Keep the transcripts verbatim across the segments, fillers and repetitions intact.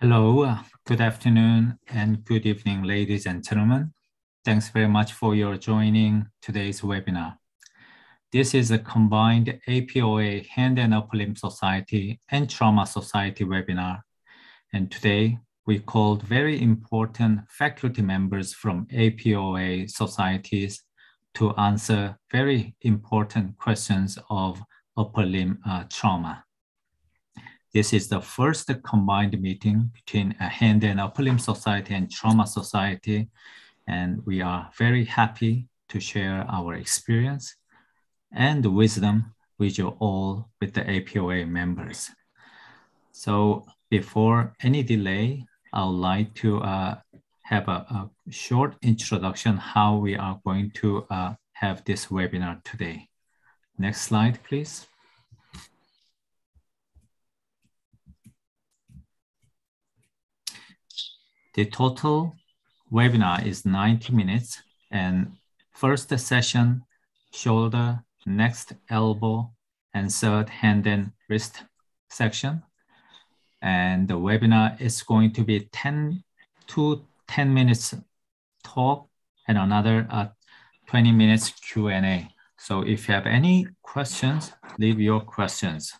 Hello, good afternoon and good evening, ladies and gentlemen. Thanks very much for your joining today's webinar. This is a combined A P O A Hand and Upper Limb Society and Trauma Society webinar. And today we called very important faculty members from A P O A societies to answer very important questions of upper limb uh, trauma. This is the first combined meeting between a Hand and Upper Limb Society and Trauma Society, and we are very happy to share our experience and wisdom with you all, with the A P O A members. So before any delay, I would like to uh, have a, a short introduction how we are going to uh, have this webinar today. Next slide, please. The total webinar is ninety minutes, and first session, shoulder, next elbow, and third hand and wrist section. And the webinar is going to be ten to ten minutes talk and another uh, twenty minutes Q and A. So if you have any questions, leave your questions.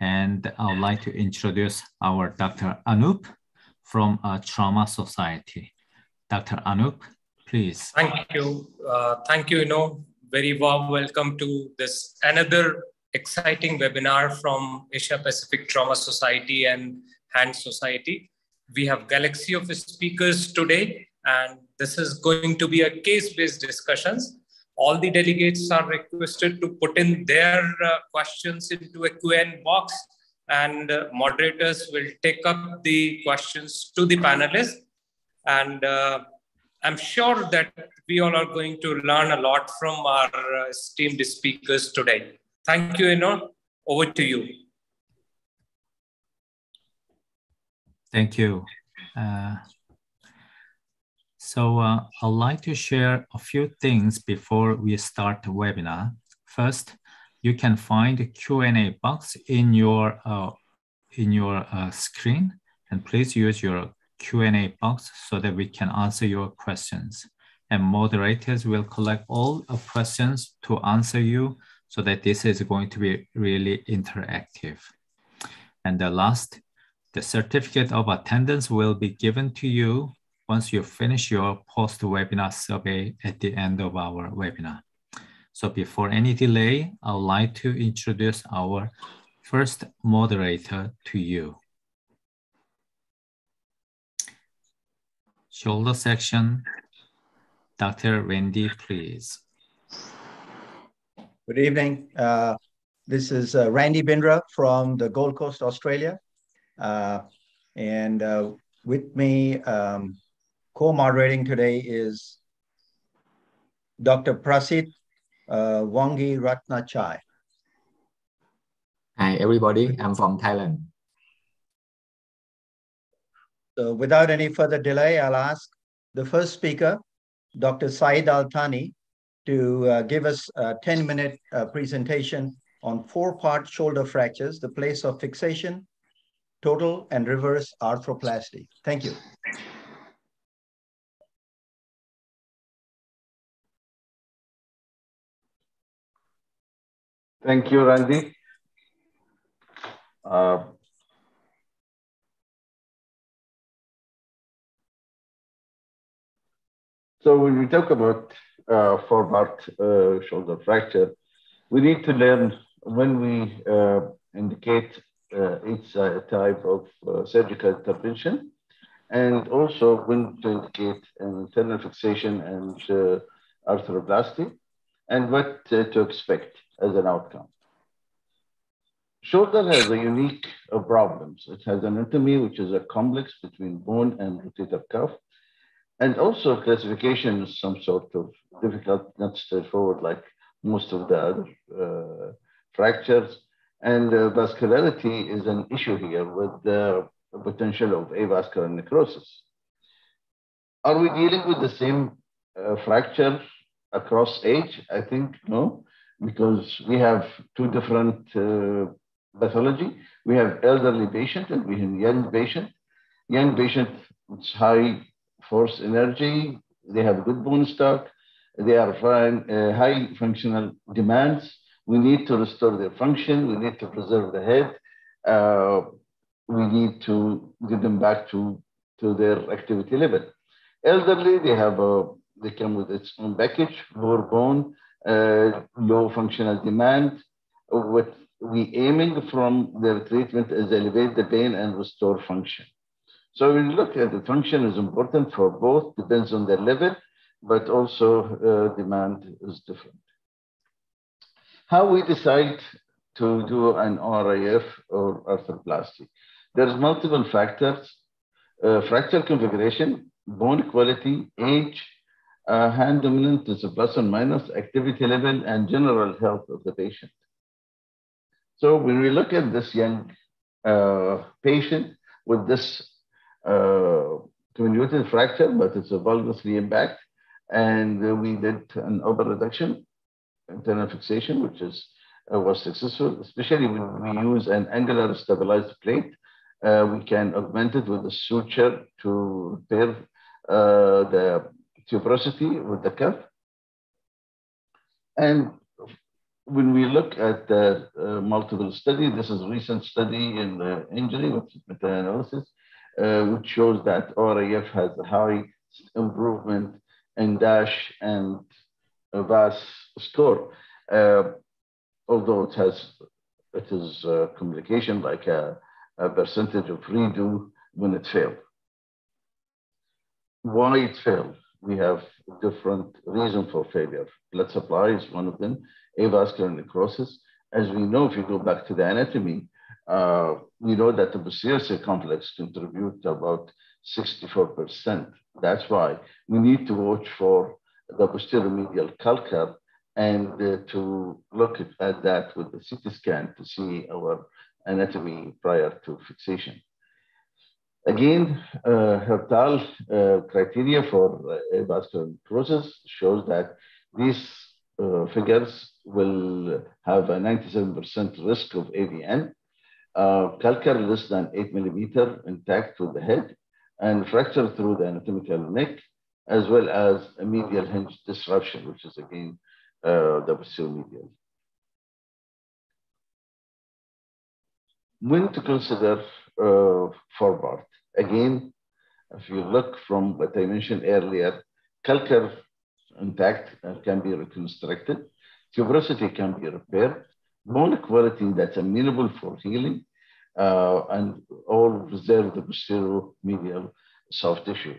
And I would like to introduce our Doctor Anup from a Trauma Society. Doctor Anup, please. Thank you. Uh, thank you, Inho. Very warm welcome to this another exciting webinar from Asia Pacific Trauma Society and Hand Society. We have galaxy of speakers today, and this is going to be a case-based discussions. All the delegates are requested to put in their uh, questions into a Q and A box, and uh, moderators will take up the questions to the panelists. And uh, I'm sure that we all are going to learn a lot from our uh, esteemed speakers today. Thank you, Inho. Over to you. Thank you. Uh, so uh, I'd like to share a few things before we start the webinar. First, you can find a Q and A box in your, uh, in your uh, screen, and please use your Q and A box so that we can answer your questions. And moderators will collect all of questions to answer you, so that this is going to be really interactive. And the last, the certificate of attendance will be given to you once you finish your post-webinar survey at the end of our webinar. So before any delay, I would like to introduce our first moderator to you. Shoulder section, Doctor Randy, please. Good evening. Uh, this is uh, Randy Bindra from the Gold Coast, Australia. Uh, and uh, with me, um, co-moderating today is Doctor Saeed Uh, Wongtriratanachai. Hi everybody, I'm from Thailand. So without any further delay, I'll ask the first speaker, Doctor Saeed Al Thani, to uh, give us a ten minute uh, presentation on four part shoulder fractures, the place of fixation, total and reverse arthroplasty. Thank you. Thank you, Randy. Uh, so when we talk about uh, forward uh, shoulder fracture, we need to learn when we uh, indicate uh, each uh, type of uh, surgical intervention, and also when to indicate an internal fixation and uh, arthroplasty, and what uh, to expect as an outcome. Shoulder has a unique uh, problems. It has anatomy, which is a complex between bone and rotator cuff, and also classification is some sort of difficult, not straightforward like most of the other uh, fractures. And uh, vascularity is an issue here with the potential of avascular necrosis. Are we dealing with the same uh, fracture across age? I think no, because we have two different uh, pathology. We have elderly patient and we have young patient. Young patient, it's high force energy. They have good bone stock. They are fine, uh, high functional demands. We need to restore their function. We need to preserve the head. Uh, we need to get them back to, to their activity level. Elderly, they have a, they come with its own package, lower bone, uh, low functional demand. What we aiming from their treatment is elevate the pain and restore function. So when you look at the function is important for both, depends on their level, but also uh, demand is different. How we decide to do an R I F or arthroplasty? There's multiple factors, uh, fracture configuration, bone quality, age, uh, hand dominant is a plus or minus, activity level, and general health of the patient. So when we look at this young uh, patient with this uh, comminuted fracture, but it's a valgus impact, and uh, we did an upper reduction, internal fixation, which is uh, was successful, especially when we use an angular stabilized plate. Uh, we can augment it with a suture to repair uh, the tuberosity with the cuff. And when we look at the uh, multiple study, this is a recent study in the injury with meta-analysis, uh, which shows that R I F has a high improvement in dash and VAS score, uh, although it has it is a complication like a, a percentage of redo when it failed. Why it failed? We have different reasons for failure. Blood supply is one of them. Avascular necrosis, as we know, if you go back to the anatomy, uh, we know that the posterior circumflex contributes about sixty-four percent. That's why we need to watch for the posterior medial calcar and uh, to look at that with the C T scan to see our anatomy prior to fixation. Again, uh, Hertel uh, criteria for uh, avascular necrosis shows that these uh, figures will have a ninety-seven percent risk of A V N, uh, calcar less than eight millimeter intact with the head, and fracture through the anatomical neck, as well as a medial hinge disruption, which is again uh, the posterior medial. When to consider uh, forward? Again, if you look from what I mentioned earlier, calcar intact uh, can be reconstructed, tuberosity can be repaired, bone quality that's amenable for healing, uh, and all preserve the posterior medial soft tissue.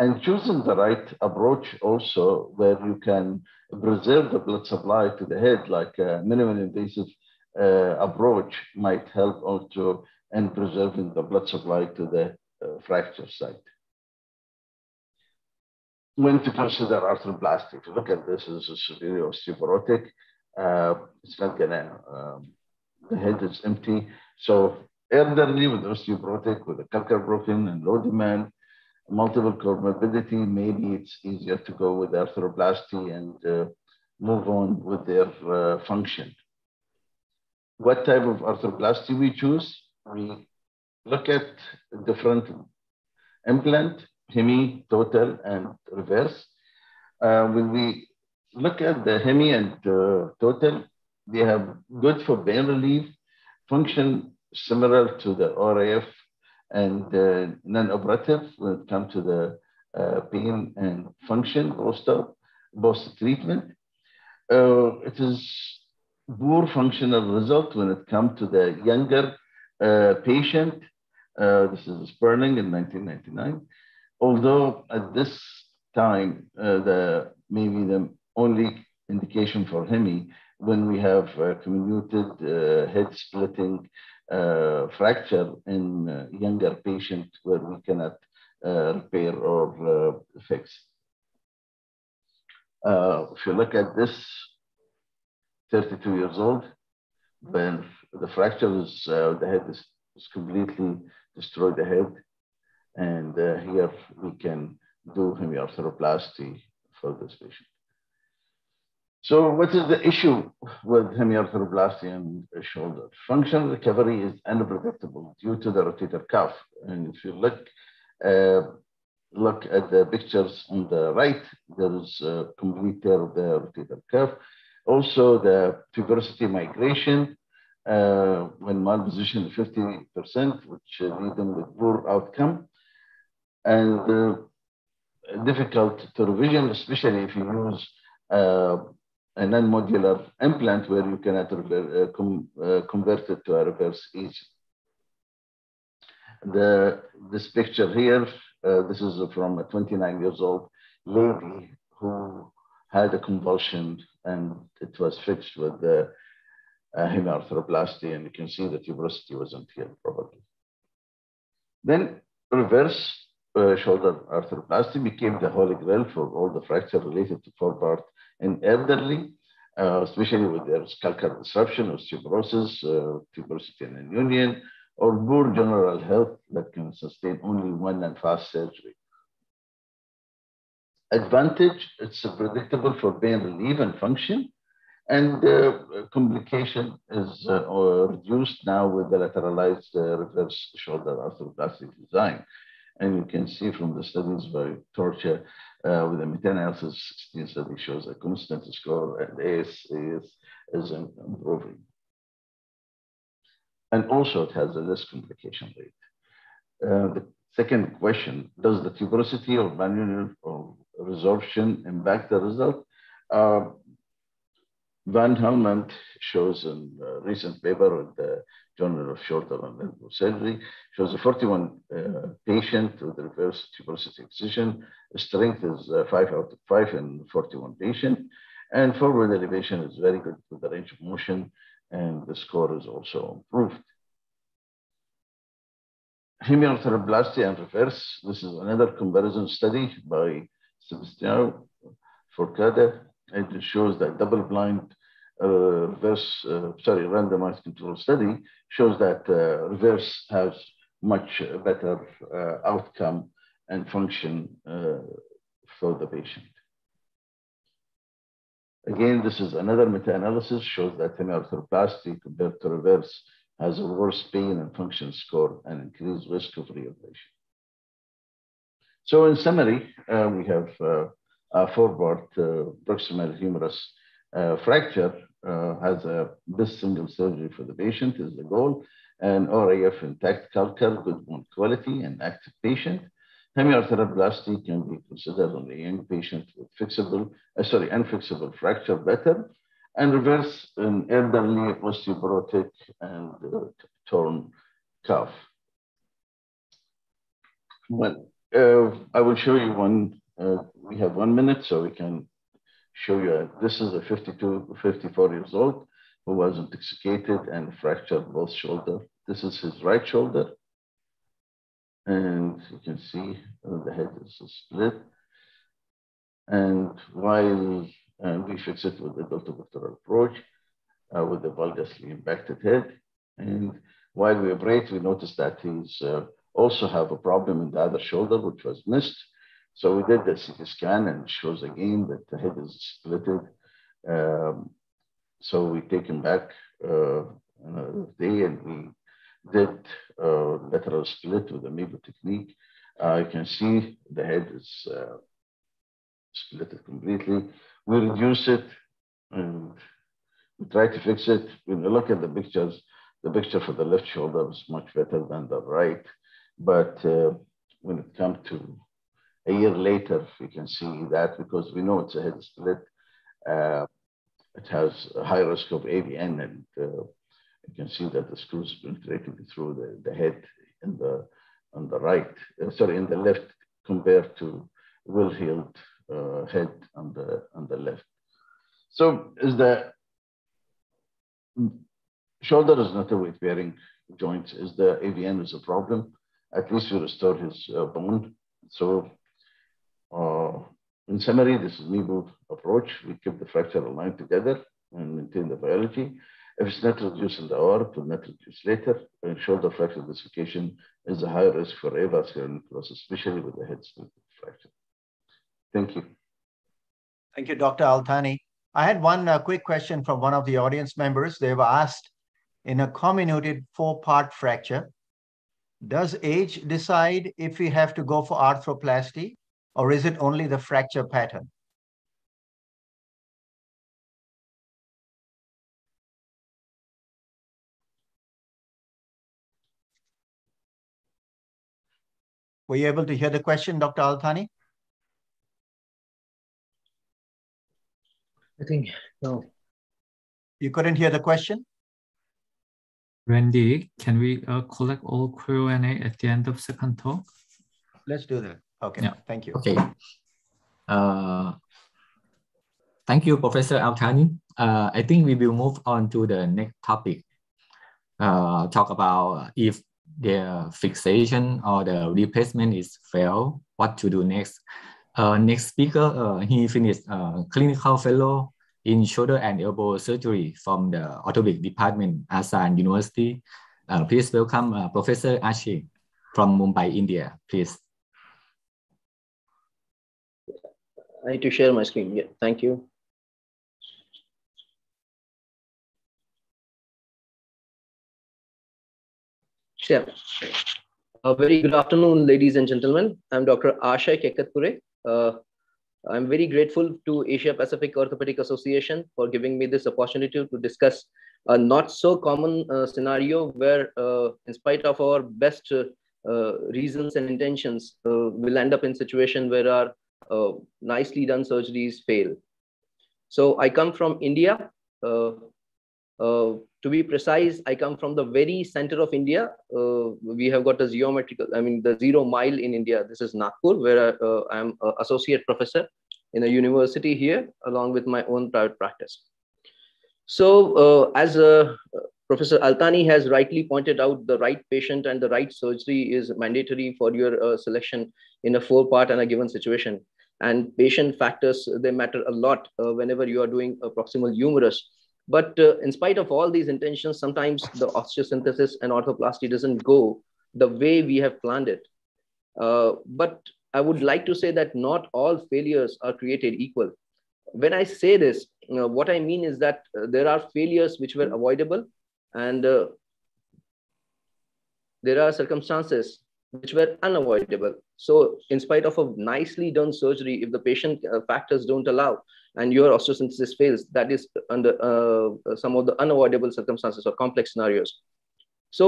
And choosing the right approach also, where you can preserve the blood supply to the head, like a minimally invasive uh, approach might help also in preserving the blood supply to the uh, fracture site. When to consider arthroplasty, look at this as a severe osteoporotic. Uh, it's not gonna, um, the head is empty. So elderly with osteoporotic, with the calcar broken and low demand, multiple comorbidity, maybe it's easier to go with arthroplasty and uh, move on with their uh, function. What type of arthroplasty we choose? We look at different implant, hemi, total, and reverse. Uh, when we look at the hemi and uh, total, they have good for pain relief, function similar to the R A F and uh, non-operative when it comes to the uh, pain and function post-treatment. Uh, it is poor functional result when it comes to the younger uh, patient. Uh, this is Spurling in nineteen ninety-nine. Although at this time, uh, the maybe the only indication for hemi when we have uh, comminuted uh, head splitting uh, fracture in uh, younger patient where we cannot uh, repair or uh, fix. Uh, if you look at this, thirty-two years old, when the fracture is, uh, the head is, is completely destroyed the head. And uh, here we can do hemiarthroplasty for this patient. So what is the issue with hemiarthroplasty and shoulder? Functional recovery is unpredictable due to the rotator cuff. And if you look, uh, look at the pictures on the right, there is a complete tear of the rotator cuff. Also the tuberosity migration, uh, when malpositioned fifty percent, which lead them with poor outcome. And uh, difficult to revision, especially if you use uh, a non-modular implant where you cannot uh, com uh, convert it to a reverse agent. The, this picture here, uh, this is from a twenty-nine years old lady who had a convulsion and it was fixed with the uh, hemiarthroplasty, and you can see the tuberosity wasn't here properly. Then reverse Uh, shoulder arthroplasty became the holy grail for all the fracture related to foreparts in elderly, uh, especially with their scalcar disruption, osteoporosis, uh, tuberosity and inunion, or poor general health that can sustain only one and fast surgery. Advantage, it's predictable for pain relief and function, and uh, complication is uh, reduced now with the lateralized uh, reverse shoulder arthroplastic design. And you can see from the studies by Tortorella uh, with the meta-analysis sixteen study shows a constant score and A S is, is improving. And also it has a less complication rate. Uh, the second question, does the tuberosity or manual or resorption impact the result? Uh, Van Helmand shows in a recent paper in the Journal of Shoulder and Elbow Surgery, shows a forty-one uh, patient with reverse tuberosity excision. Strength is uh, five out of five in forty-one patient. And forward elevation is very good with the range of motion, and the score is also improved. Hemiarthroplasty and reverse. This is another comparison study by Sebastiano Forcade. It shows that double-blind uh, reverse, uh, sorry, randomized control study shows that uh, reverse has much better uh, outcome and function uh, for the patient. Again, this is another meta-analysis shows that hemiarthroplasty compared to reverse has a worse pain and function score and increased risk of reoperation. So in summary, uh, we have uh, Uh, forward uh, proximal humerus uh, fracture uh, has a best single surgery for the patient is the goal, and R A F intact calcar, good bone quality, and active patient. Hemiarthroplasty can be considered on a young patient with fixable, uh, sorry, unfixable fracture better, and reverse an elderly osteoporotic and uh, torn calf. Well, uh, I will show you one. Uh, we have one minute, so we can show you. Uh, this is a fifty-two, fifty-four years old who was intoxicated and fractured both shoulders. This is his right shoulder. And you can see uh, the head is split. And while uh, we fix it with the deltovertebral approach uh, with the valgously impacted head. And while we operate, we notice that he's uh, also have a problem in the other shoulder, which was missed. So we did the C T scan, and it shows again that the head is splitted. Um, so we take him back uh, another day, and we that uh, lateral split with the Mego technique. Uh, you can see the head is uh, split it completely. We reduce it and we try to fix it. When you look at the pictures, the picture for the left shoulder was much better than the right. But uh, when it comes to a year later, we can see that because we know it's a head split. Uh, it has a high risk of A V N, and uh, you can see that the screws penetrating through the, the head in the on the right, uh, sorry, in the left compared to well-healed uh, head on the on the left. So is the shoulder is not a weight-bearing joint. Is the A V N is a problem? At least we restore his uh, bone. So uh, in summary, this is Nebo approach. We keep the fracture aligned together and maintain the biology. If it's not reduced in the hour, it will not reduce later. And shoulder fracture dislocation is a high risk for avascular necrosis, especially with the head split fracture. Thank you. Thank you, Doctor Al Thani. I had one uh, quick question from one of the audience members. They were asked, in a comminuted four-part fracture, does age decide if we have to go for arthroplasty, or is it only the fracture pattern? Were you able to hear the question, Doctor Al Thani? I think, no. You couldn't hear the question? Randy, can we uh, collect all Q and A at the end of second talk? Let's do that. Okay, yeah. Thank you. Okay. Uh, thank you, Professor Al Thani. Uh, I think we will move on to the next topic. Uh, talk about if the fixation or the replacement is failed, what to do next. Uh, next speaker, uh, he finished uh, clinical fellow in shoulder and elbow surgery from the orthopedic department, Asan University. Uh, please welcome uh, Professor Aashay from Mumbai, India, please. I need to share my screen, yeah, thank you. Yeah. A very good afternoon, ladies and gentlemen. I'm Doctor Aashay Kekatpure. Uh, I'm very grateful to Asia Pacific Orthopedic Association for giving me this opportunity to discuss a not so common uh, scenario where, uh, in spite of our best uh, uh, reasons and intentions, uh, we'll end up in a situation where our uh, nicely done surgeries fail. So I come from India. Uh, Uh, to be precise, I come from the very center of India. Uh, we have got a geometrical, I mean, the zero mile in India. This is Nagpur, where I, uh, I'm an associate professor in a university here, along with my own private practice. So uh, as uh, Professor Al Thani has rightly pointed out, the right patient and the right surgery is mandatory for your uh, selection in a four-part and a given situation. And patient factors, they matter a lot uh, whenever you are doing a proximal humerus. But uh, in spite of all these intentions, sometimes the osteosynthesis and orthoplasty doesn't go the way we have planned it. Uh, but I would like to say that not all failures are created equal. When I say this, you know, what I mean is that uh, there are failures which were avoidable, and uh, there are circumstances which were unavoidable. So in spite of a nicely done surgery, if the patient uh, factors don't allow, and your osteosynthesis fails, that is under uh, some of the unavoidable circumstances or complex scenarios. So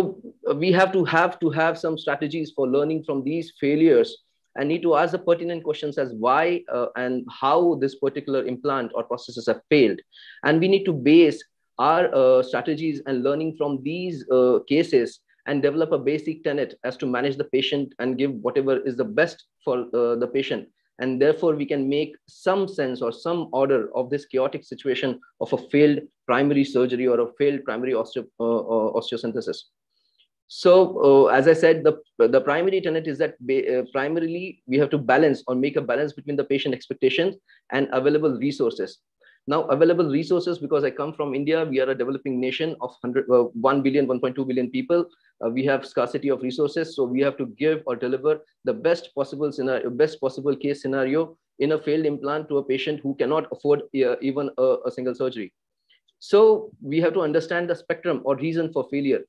we have to have to have some strategies for learning from these failures and need to ask the pertinent questions as why uh, and how this particular implant or processes have failed. And we need to base our uh, strategies and learning from these uh, cases and develop a basic tenet as to manage the patient and give whatever is the best for uh, the patient. And therefore, we can make some sense or some order of this chaotic situation of a failed primary surgery or a failed primary osteo uh, osteosynthesis. So, uh, as I said, the, the primary tenet is that uh, primarily we have to balance or make a balance between the patient expectations and available resources. Now, available resources, because I come from India, we are a developing nation of one billion, one point two billion people. Uh, we have scarcity of resources, so we have to give or deliver the best possible scenario, best possible case scenario in a failed implant to a patient who cannot afford uh, even a, a single surgery. So we have to understand the spectrum or reason for failure.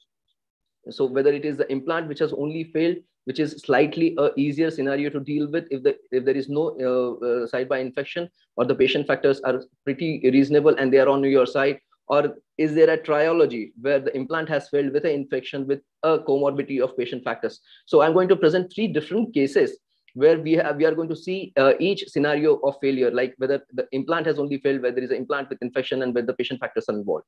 So whether it is the implant which has only failed, which is slightly a easier scenario to deal with if the if there is no uh, uh, side by infection, or the patient factors are pretty reasonable and they are on your side, or is there a triology where the implant has failed with an infection with a comorbidity of patient factors. So I'm going to present three different cases where we have we are going to see uh, each scenario of failure, like whether the implant has only failed, whether there is an implant with infection, and whether the patient factors are involved.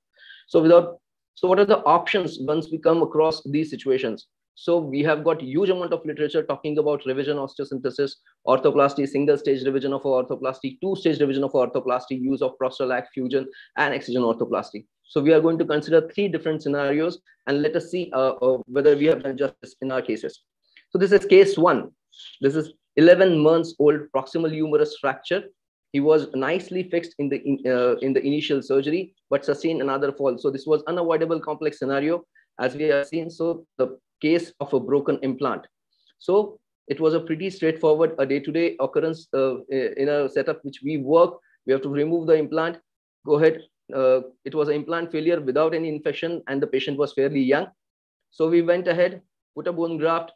So without so what are the options once we come across these situations? So we have got huge amount of literature talking about revision osteosynthesis, orthoplasty, single stage revision of orthoplasty, two stage revision of orthoplasty, use of Prostalac, fusion, and excision orthoplasty. So we are going to consider three different scenarios, and let us see uh, uh, whether we have done justice in our cases. So this is case one. This is eleven months old proximal humerus fracture. He was nicely fixed in the in, uh, in the initial surgery, but sustained another fall. So this was unavoidable complex scenario, as we have seen. So the case of a broken implant. So it was a pretty straightforward, a day-to-day occurrence uh, in a setup which we work. We have to remove the implant. Go ahead. Uh, it was an implant failure without any infection, and the patient was fairly young. So we went ahead, put a bone graft,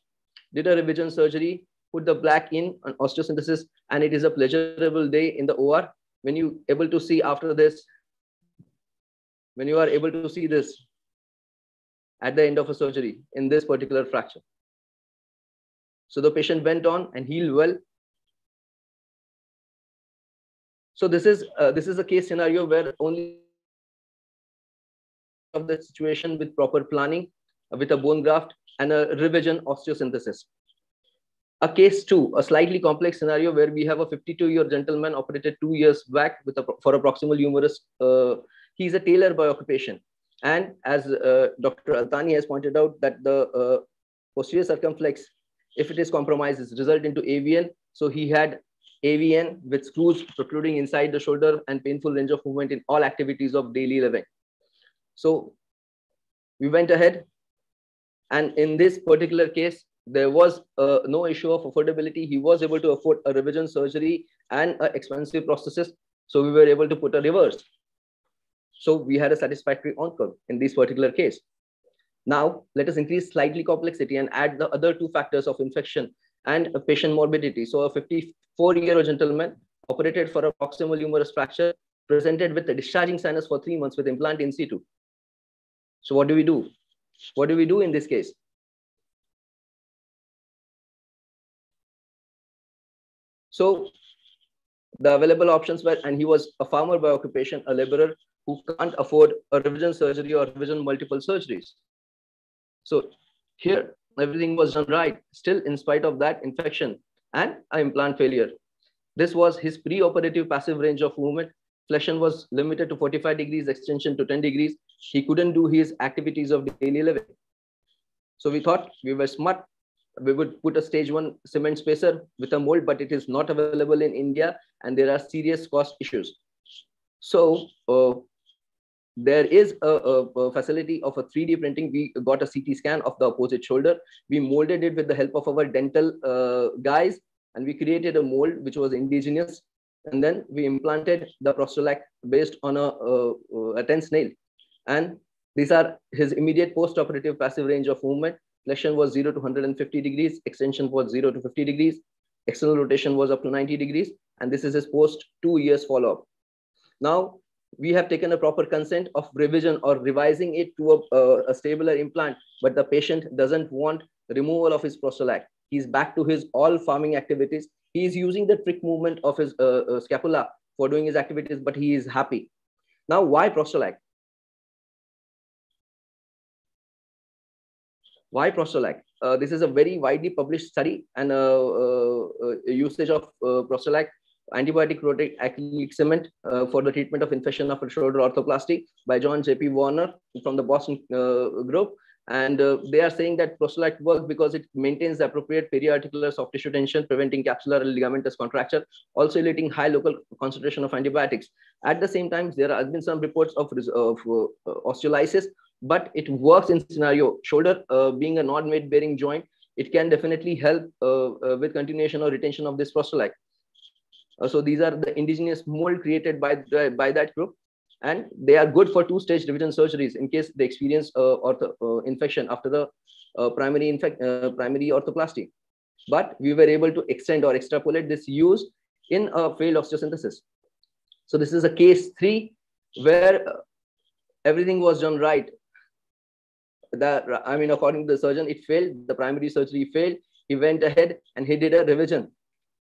did a revision surgery, put the plaque in an osteosynthesis, and it is a pleasurable day in the O R when you able to see after this, when you are able to see this at the end of a surgery in this particular fracture. So the patient went on and healed well. So this is uh, this is a case scenario where only of the situation with proper planning, uh, with a bone graft and a revision osteosynthesis. A case two, a slightly complex scenario where we have a fifty-two-year-old gentleman operated two years back with a, for a proximal humerus. Uh, he's a tailor by occupation. And as uh, Doctor Al Thani has pointed out, that the uh, posterior circumflex, if it is compromised, is result into A V N. So he had A V N with screws protruding inside the shoulder and painful range of movement in all activities of daily living. So we went ahead, and in this particular case, there was uh, no issue of affordability. He was able to afford a revision surgery and an expensive prosthesis. So we were able to put a reverse. So we had a satisfactory outcome in this particular case. Now, let us increase slightly complexity and add the other two factors of infection and patient morbidity. So a fifty-four-year-old gentleman operated for a proximal humerus fracture, presented with a discharging sinus for three months with implant in situ. So what do we do? What do we do in this case? So the available options were, and he was a farmer by occupation, a laborer who can't afford a revision surgery or revision multiple surgeries. So here, everything was done right, still in spite of that infection and an implant failure. This was his preoperative passive range of movement. Flexion was limited to forty-five degrees, extension to ten degrees. He couldn't do his activities of daily living. So we thought we were smart. We would put a stage one cement spacer with a mold, but it is not available in India, and there are serious cost issues. So uh, there is a, a, a facility of a three D printing. We got a C T scan of the opposite shoulder. We molded it with the help of our dental uh, guys, and we created a mold which was indigenous. And then we implanted the Prostalac based on a, a, a tense nail. And these are his immediate post-operative passive range of movement. Flexion was zero to one hundred fifty degrees. Extension was zero to fifty degrees. External rotation was up to ninety degrees. And this is his post two years follow-up. Now, we have taken a proper consent of revision or revising it to a, uh, a stabler implant, but the patient doesn't want removal of his Prostalac. He's back to his all farming activities. He is using the trick movement of his uh, uh, scapula for doing his activities, but he is happy. Now, why Prostalac? Why Prostalac? Uh, this is a very widely published study, and uh, uh, uh, usage of uh, Prostalac, antibiotic protic acrylic cement uh, for the treatment of infection of shoulder orthoplasty by John J P Warner from the Boston uh, group. And uh, they are saying that Prostalac works because it maintains the appropriate periarticular soft tissue tension, preventing capsular and ligamentous contracture, also eliminating high local concentration of antibiotics. At the same time, there have been some reports of, of uh, osteolysis, but it works in scenario. Shoulder uh, being a non-weight bearing joint, it can definitely help uh, uh, with continuation or retention of this Prostalac. Uh, so these are the indigenous mold created by, the, by that group. and they are good for two-stage division surgeries in case they experience uh, ortho, uh, infection after the uh, primary, infect, uh, primary orthoplasty. But we were able to extend or extrapolate this use in a failed osteosynthesis. So this is a case three where everything was done right. That, I mean, according to the surgeon, it failed. The primary surgery failed. He went ahead and he did a revision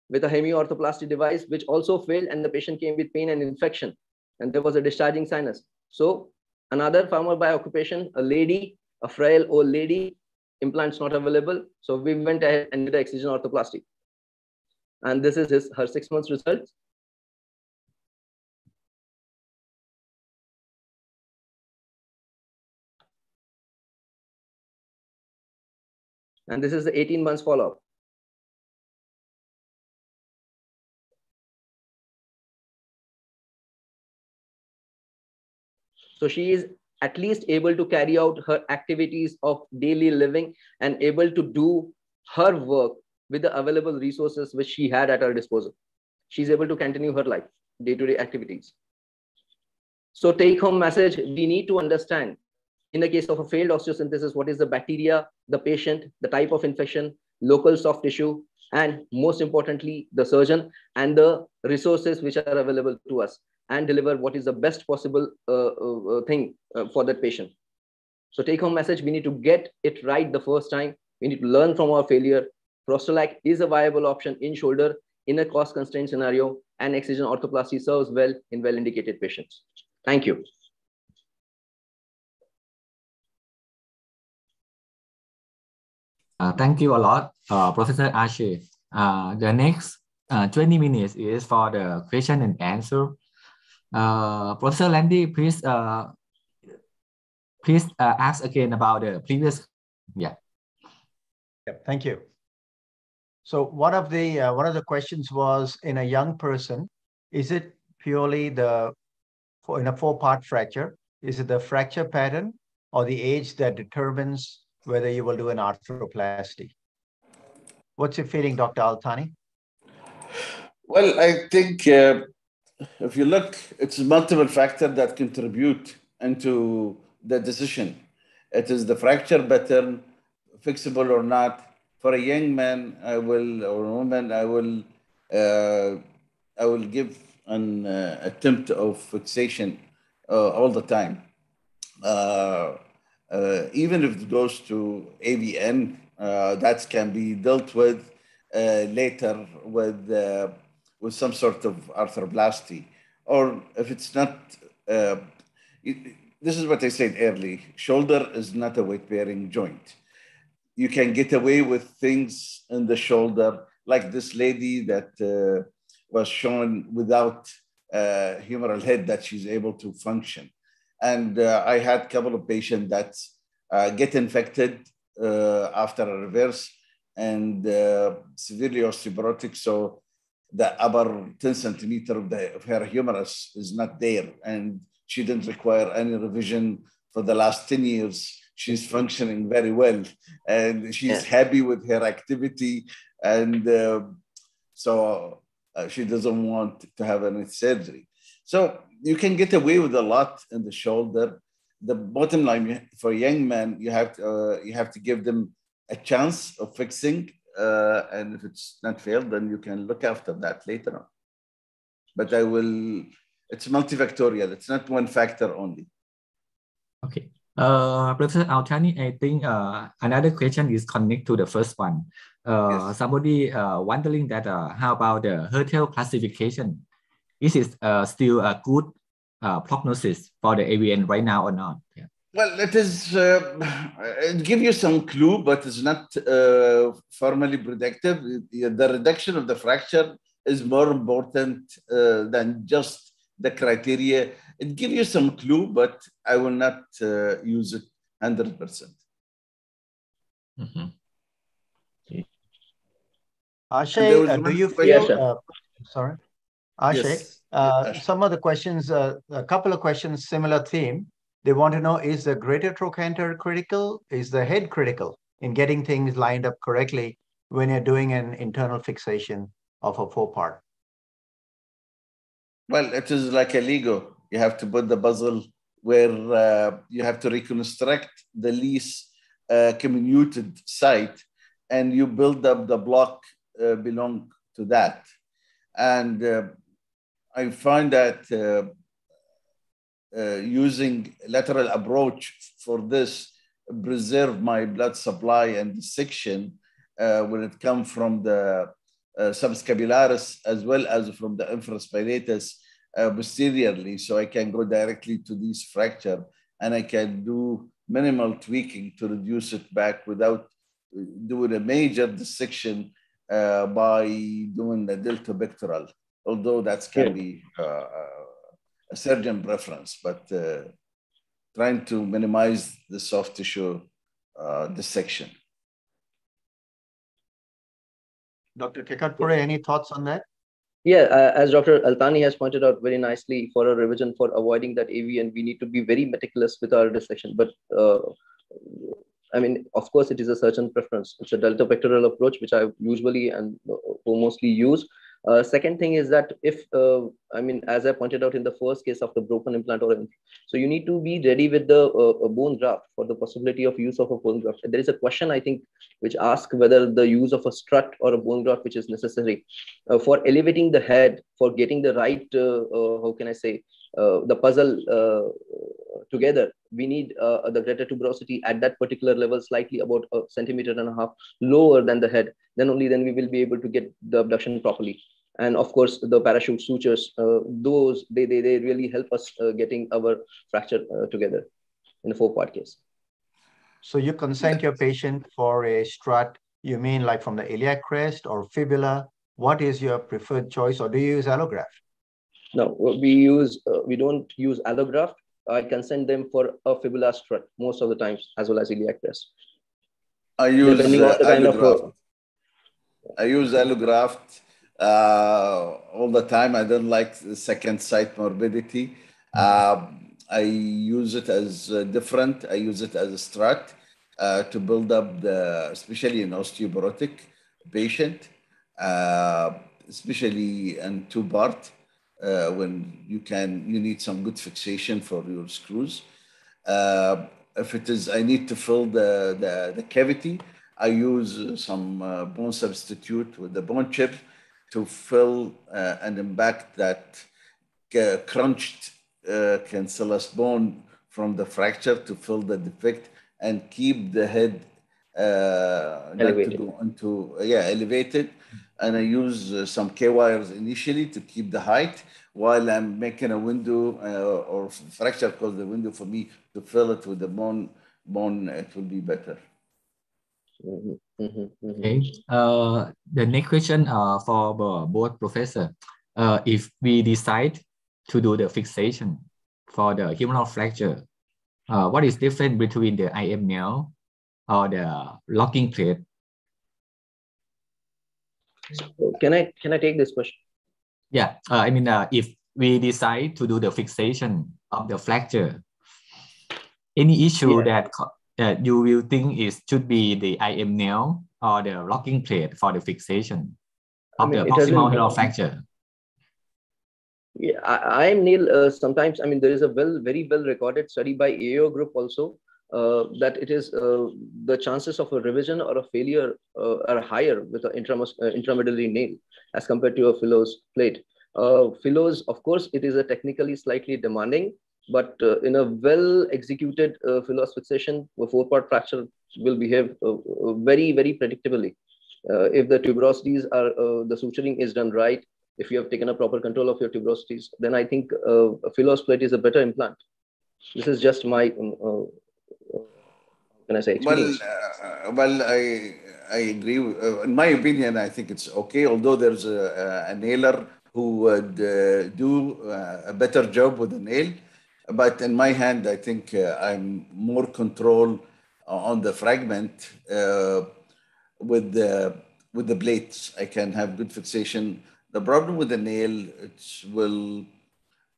with a hemiorthoplasty device, which also failed, and the patient came with pain and infection, and there was a discharging sinus. So another farmer by occupation, a lady, a frail old lady, implants not available. So we went ahead and did excision orthoplasty. And this is his, her six months results. And this is the eighteen months follow-up. So she is at least able to carry out her activities of daily living and able to do her work with the available resources which she had at her disposal. She's able to continue her life, day-to-day activities. So take-home message, we need to understand in the case of a failed osteosynthesis, what is the bacteria, the patient, the type of infection, local soft tissue, and most importantly, the surgeon and the resources which are available to us, and deliver what is the best possible uh, uh, thing uh, for that patient. So take home message, we need to get it right the first time. We need to learn from our failure. Prostalac is a viable option in shoulder in a cost constrained scenario, and excision orthoplasty serves well in well-indicated patients. Thank you. Uh, thank you a lot, uh, Professor Aashay. Uh, the next uh, twenty minutes is for the question and answer. Uh, Professor Randy, please, uh, please uh, ask again about the previous. Yeah. Yep, thank you. So one of the uh, one of the questions was, in a young person, is it purely the in a four-part fracture? Is it the fracture pattern or the age that determines whether you will do an arthroplasty? What's your feeling, Doctor Al Thani? Well, I think uh, if you look, it's multiple factors that contribute into the decision. It is the fracture pattern, fixable or not. For a young man, I will, or a woman, I will, uh, I will give an uh, attempt of fixation uh, all the time. Uh, Uh, even if it goes to A V N, uh, that can be dealt with uh, later with, uh, with some sort of arthroplasty. Or if it's not, uh, it, this is what I said earlier, shoulder is not a weight-bearing joint. You can get away with things in the shoulder, like this lady that uh, was shown without uh, humeral head that she's able to function. And uh, I had a couple of patients that uh, get infected uh, after a reverse and uh, severely osteoporotic. So the upper ten centimeter of, the, of her humerus is not there. And she didn't require any revision for the last ten years. She's functioning very well. And she's yeah. happy with her activity. And uh, so uh, she doesn't want to have any surgery. So you can get away with a lot in the shoulder. The bottom line for young men, you have to, uh, you have to give them a chance of fixing. Uh, and if it's not failed, then you can look after that later on. But I will, it's multifactorial. It's not one factor only. Okay. Uh, Professor Al Thani, I think uh, another question is connected to the first one. Uh, yes. Somebody uh, wondering that uh, how about the Hertel classification? Is it uh, still a good uh, prognosis for the A V N right now or not? Yeah. Well, it is, uh, it gives you some clue, but it's not uh, formally predictive. The reduction of the fracture is more important uh, than just the criteria. It gives you some clue, but I will not uh, use it one hundred percent. Mm-hmm. Okay. Aashay, uh, do you feel, yes, uh, sorry? Aashay, yes. uh, some of the questions, uh, a couple of questions, similar theme. They want to know, is the greater trochanter critical? Is the head critical in getting things lined up correctly when you're doing an internal fixation of a four part? Well, it is like a Lego. You have to put the puzzle where uh, you have to reconstruct the least uh, comminuted site, and you build up the block uh, belong to that. And uh, I find that uh, uh, using lateral approach for this preserve my blood supply and dissection uh, when it comes from the uh, subscapularis as well as from the infraspinatus uh, posteriorly, so I can go directly to this fracture and I can do minimal tweaking to reduce it back without doing a major dissection uh, by doing the deltopectoral, although that can yeah. be uh, a surgeon preference, but uh, trying to minimize the soft tissue uh, dissection. Doctor Kekatpure, any thoughts on that? Yeah, uh, as Doctor Al Thani has pointed out very nicely, for a revision, for avoiding that A V N, we need to be very meticulous with our dissection. But uh, I mean, of course, it is a surgeon preference. It's a deltopectoral approach, which I usually and mostly use. Uh, second thing is that if, uh, I mean, as I pointed out in the first case of the broken implant or anything, so you need to be ready with the uh, a bone graft for the possibility of use of a bone graft. There is a question, I think, which asks whether the use of a strut or a bone graft, which is necessary uh, for elevating the head, for getting the right, uh, uh, how can I say, uh, the puzzle uh, together. We need uh, the greater tuberosity at that particular level, slightly about a centimeter and a half lower than the head. Then only then we will be able to get the abduction properly. And of course, the parachute sutures, uh, those, they, they, they really help us uh, getting our fracture uh, together in a four-part case. So you consent your patient for a strut, you mean like from the iliac crest or fibula? What is your preferred choice, or do you use allograft? No, we use, uh, we don't use allograft. I consent them for a fibula strut most of the times, as well as iliac crest. I use uh, allograft. I use allograft. Uh, all the time. I don't like the second site morbidity. Uh, I use it as uh, different. I use it as a strut uh, to build up the, especially in osteoporotic patient, uh, especially in two part uh, when you can, you need some good fixation for your screws. Uh, if it is, I need to fill the, the, the cavity, I use some uh, bone substitute with the bone chip to fill uh, and impact that uh, crunched uh, cancellous bone from the fracture to fill the defect and keep the head uh, elevated. Not to go into, uh, yeah, elevated. And I use uh, some K-wires initially to keep the height while I'm making a window uh, or fracture cause the window for me to fill it with the bone, bone it will be better. Mm-hmm. Mm-hmm. Okay. Uh, the next question uh, for both professor. Uh, if we decide to do the fixation for the humeral fracture, uh, what is different between the I M nail or the locking plate? Can I can I take this question? Yeah, uh, I mean, uh, if we decide to do the fixation of the fracture, any issue yeah. that Uh, you will think it should be the I M nail or the locking plate for the fixation of I mean, the proximal humeral fracture? Yeah, I, I M nail, uh, sometimes, I mean, there is a well, very well recorded study by A O group also uh, that it is uh, the chances of a revision or a failure uh, are higher with an intramus, uh, intramedullary nail as compared to a Fillow's plate. Uh, Fillow's, of course, it is a technically slightly demanding, but uh, in a well-executed uh, Fillow's fixation, a four-part fracture will behave uh, very, very predictably. Uh, if the tuberosities are, uh, the suturing is done right, if you have taken a proper control of your tuberosities, then I think uh, a Fillow's plate is a better implant. This is just my, um, uh, can I say, experience. Well, uh, well I, I agree. Uh, in my opinion, I think it's okay, although there's a, a nailer who would uh, do uh, a better job with a nail. But in my hand, I think uh, I'm more control on the fragment uh, with the with the blades. I can have good fixation. The problem with the nail, it will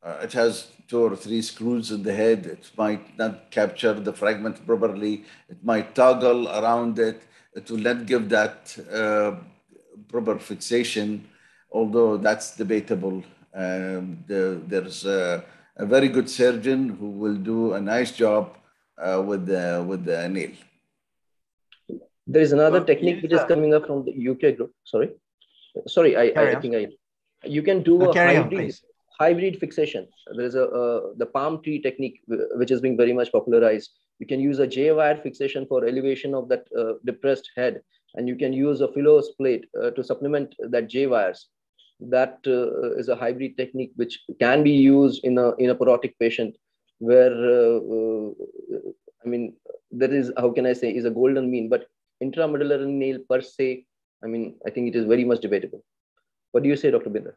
uh, it has two or three screws in the head. It might not capture the fragment properly. It might toggle around it. It will not give that uh, proper fixation. Although that's debatable, um, the, there's. Uh, a very good surgeon who will do a nice job uh, with, the, with the nail. There is another well, technique yes, which is coming up from the U K group. Sorry. Sorry, I, I, I think I... You can do no, a hybrid, on, hybrid fixation. There is a uh, the palm tree technique, which is being very much popularized. You can use a J-wire fixation for elevation of that uh, depressed head. And you can use a Philo's plate uh, to supplement that J-wires. That uh, is a hybrid technique which can be used in a, in a porotic patient where, uh, uh, I mean, there is, how can I say, is a golden mean, but intramedullary nail per se, I mean, I think it is very much debatable. What do you say, Doctor Bindra?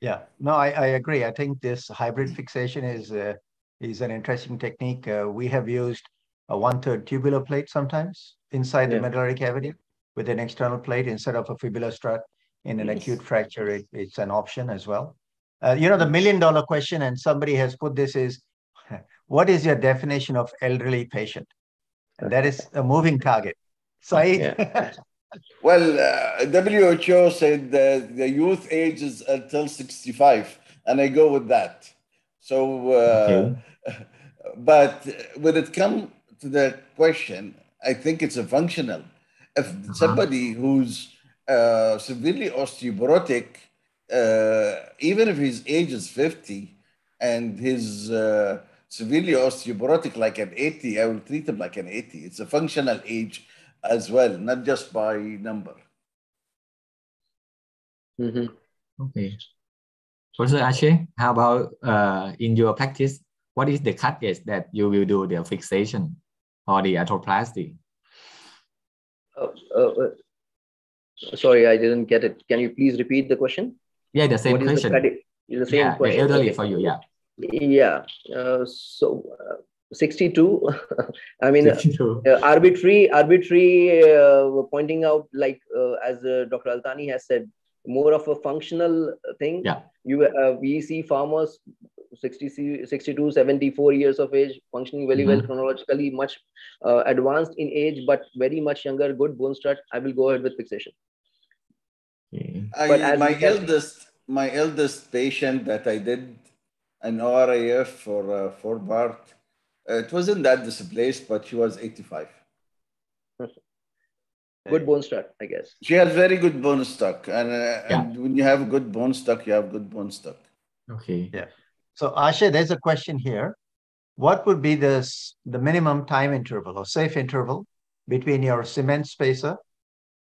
Yeah, no, I, I agree. I think this hybrid fixation is, uh, is an interesting technique. Uh, we have used a one-third tubular plate sometimes inside yeah. the medullary cavity with an external plate instead of a fibular strut. In an yes. acute fracture, it, it's an option as well. Uh, you know, the million dollar question, and somebody has put this is, what is your definition of elderly patient? And that is a moving target. So yeah. Well, uh, W H O said that the youth age is until sixty-five, and I go with that. So, uh, okay. But when it comes to the question, I think it's a functional. If uh-huh. somebody who's uh, severely osteoporotic, uh, even if his age is fifty and his uh, severely osteoporotic like an eighty, I will treat him like an eighty. It's a functional age as well, not just by number. Mm-hmm. Okay. Professor Aashay, how about uh, in your practice, what is the cut case that you will do the fixation or the arthroplasty? Uh, uh, sorry, I didn't get it. Can you please repeat the question? Yeah, the same question. The, the same yeah, question. The elderly okay. for you, yeah. Yeah, uh, so uh, sixty-two. I mean, sixty-two. Uh, uh, arbitrary, arbitrary uh, pointing out, like uh, as uh, Doctor Al Thani has said, more of a functional thing. Yeah. You, uh, we see farmers sixty, sixty-two, seventy-four years of age, functioning very mm-hmm. well chronologically, much uh, advanced in age, but very much younger, good bone strut. I will go ahead with fixation. Mm-hmm. I, my eldest, my eldest patient that I did an R A F for uh, for Bart. Uh, it wasn't that displaced, but she was eighty-five. Good bone stock, I guess. She has very good bone stock, and, uh, yeah. and when you have good bone stock, you have good bone stock. Okay. Yeah. So Aashay, there's a question here. What would be the the minimum time interval or safe interval between your cement spacer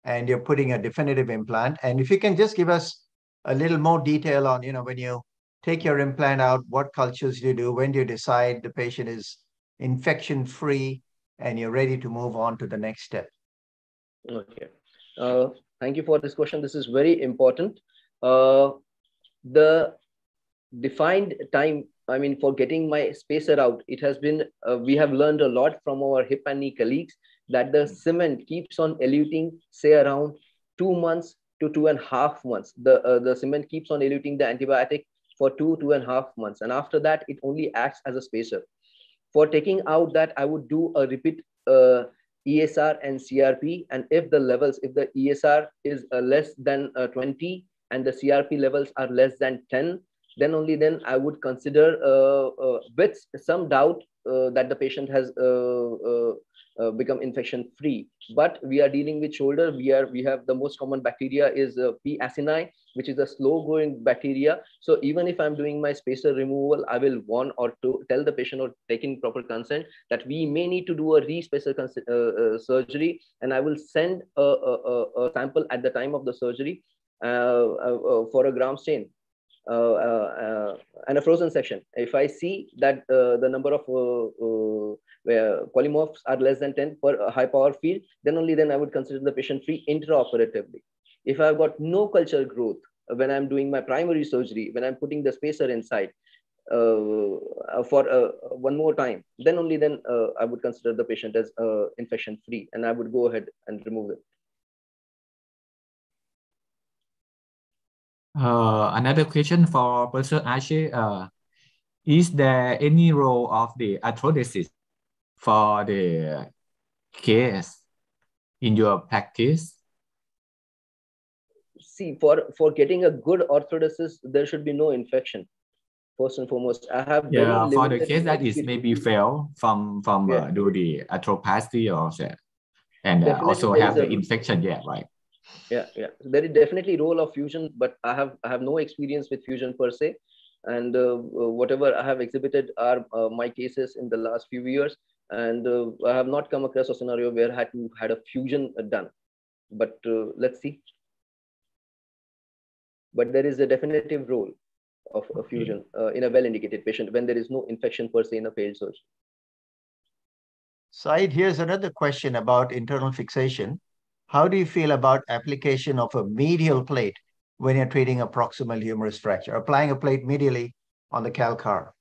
and you're putting a definitive implant? And if you can just give us a little more detail on, you know, when you take your implant out, what cultures do you do, when do you decide the patient is infection-free and you're ready to move on to the next step? Okay. Uh, thank you for this question. This is very important. Uh, the defined time, I mean, for getting my spacer out, it has been, uh, we have learned a lot from our hip and knee colleagues that the cement keeps on eluting, say around two months to two and a half months. The, uh, the cement keeps on eluting the antibiotic for two, two and a half months. And after that, it only acts as a spacer. For taking out that, I would do a repeat uh, E S R and C R P. And if the levels, if the E S R is uh, less than uh, twenty and the C R P levels are less than ten, then only then I would consider uh, uh, with some doubt uh, that the patient has uh, uh, uh, become infection free. But we are dealing with shoulder. We are we have the most common bacteria is uh, P. acini, which is a slow growing bacteria. So even if I'm doing my spacer removal, I will warn or to tell the patient or taking proper consent that we may need to do a re-spacer uh, uh, surgery, and I will send a, a, a sample at the time of the surgery uh, uh, uh, for a gram stain. Uh, uh, uh, and a frozen section. If I see that uh, the number of uh, uh, where polymorphs are less than ten per uh, high power field, then only then I would consider the patient free intraoperatively. If I've got no culture growth, when I'm doing my primary surgery, when I'm putting the spacer inside uh, for uh, one more time, then only then uh, I would consider the patient as uh, infection free, and I would go ahead and remove it. Uh, another question for Professor Aashay, uh, is there any role of the arthrodesis for the case in your practice? See, for, for getting a good arthrodesis, there should be no infection. first and foremost. I have yeah for the case that is maybe fail from from yeah. uh, do the arthroplasty or and uh, also have the infection. Yeah, right. Yeah, yeah. There is definitely role of fusion, but I have I have no experience with fusion per se, and uh, whatever I have exhibited are uh, my cases in the last few years, and uh, I have not come across a scenario where I had to had a fusion done. But uh, let's see. But there is a definitive role of a fusion uh, in a well-indicated patient when there is no infection per se in a failed surgery. Saeed, here's another question about internal fixation. How do you feel about application of a medial plate when you're treating a proximal humerus fracture, applying a plate medially on the calcar?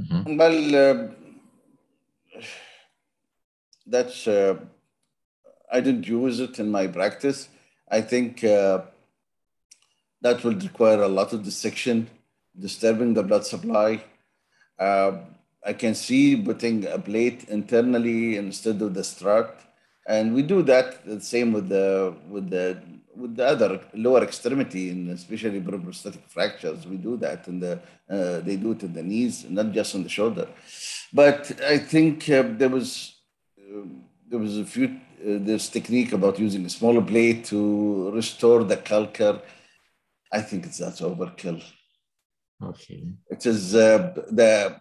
Mm-hmm. Well, uh, that's, uh, I didn't use it in my practice. I think uh, that will require a lot of dissection, disturbing the blood supply. Uh, I can see putting a plate internally instead of the strut. And we do that the same with the with the with the other lower extremity, and especially prosthetic fractures. We do that, and the uh, they do it in the knees, not just on the shoulder. But I think uh, there was uh, there was a few uh, this technique about using a smaller blade to restore the calcar. I think it's that's overkill. Okay, it is uh, the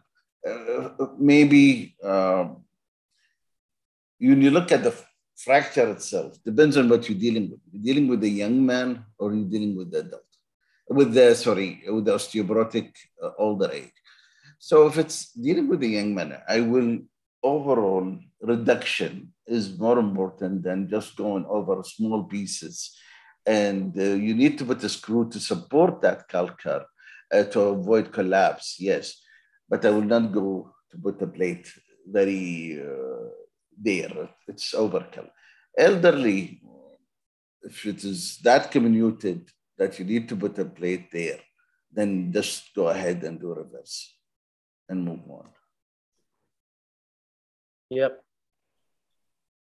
uh, maybe uh, when you look at the fracture itself, depends on what you're dealing with. You're dealing with a young man, or you're dealing with the adult, with the, sorry, with the osteoporotic uh, older age. So if it's dealing with a young man, I will, overall reduction is more important than just going over small pieces. And uh, you need to put a screw to support that calcar uh, to avoid collapse, yes. But I will not go to put a plate very, uh, there, it's overkill. Elderly, if it is that comminuted that you need to put a plate there, then just go ahead and do reverse and move on. Yep.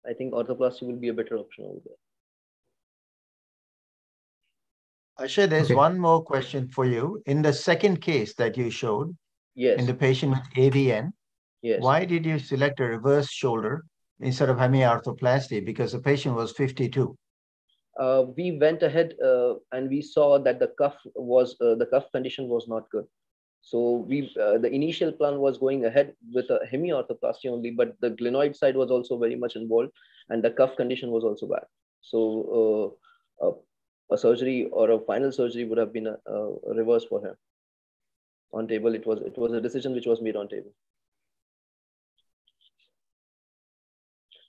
I think orthoplasty will be a better option over there. Aashay, there's okay. one more question for you. In the second case that you showed, yes. in the patient with A V N, yes. why did you select a reverse shoulder instead of hemiarthroplasty, because the patient was fifty-two? Uh, we went ahead uh, and we saw that the cuff was uh, the cuff condition was not good. So we uh, the initial plan was going ahead with a hemiarthroplasty only, but the glenoid side was also very much involved, and the cuff condition was also bad. So uh, a, a surgery or a final surgery would have been a, a reverse for him. On table, it was it was a decision which was made on table.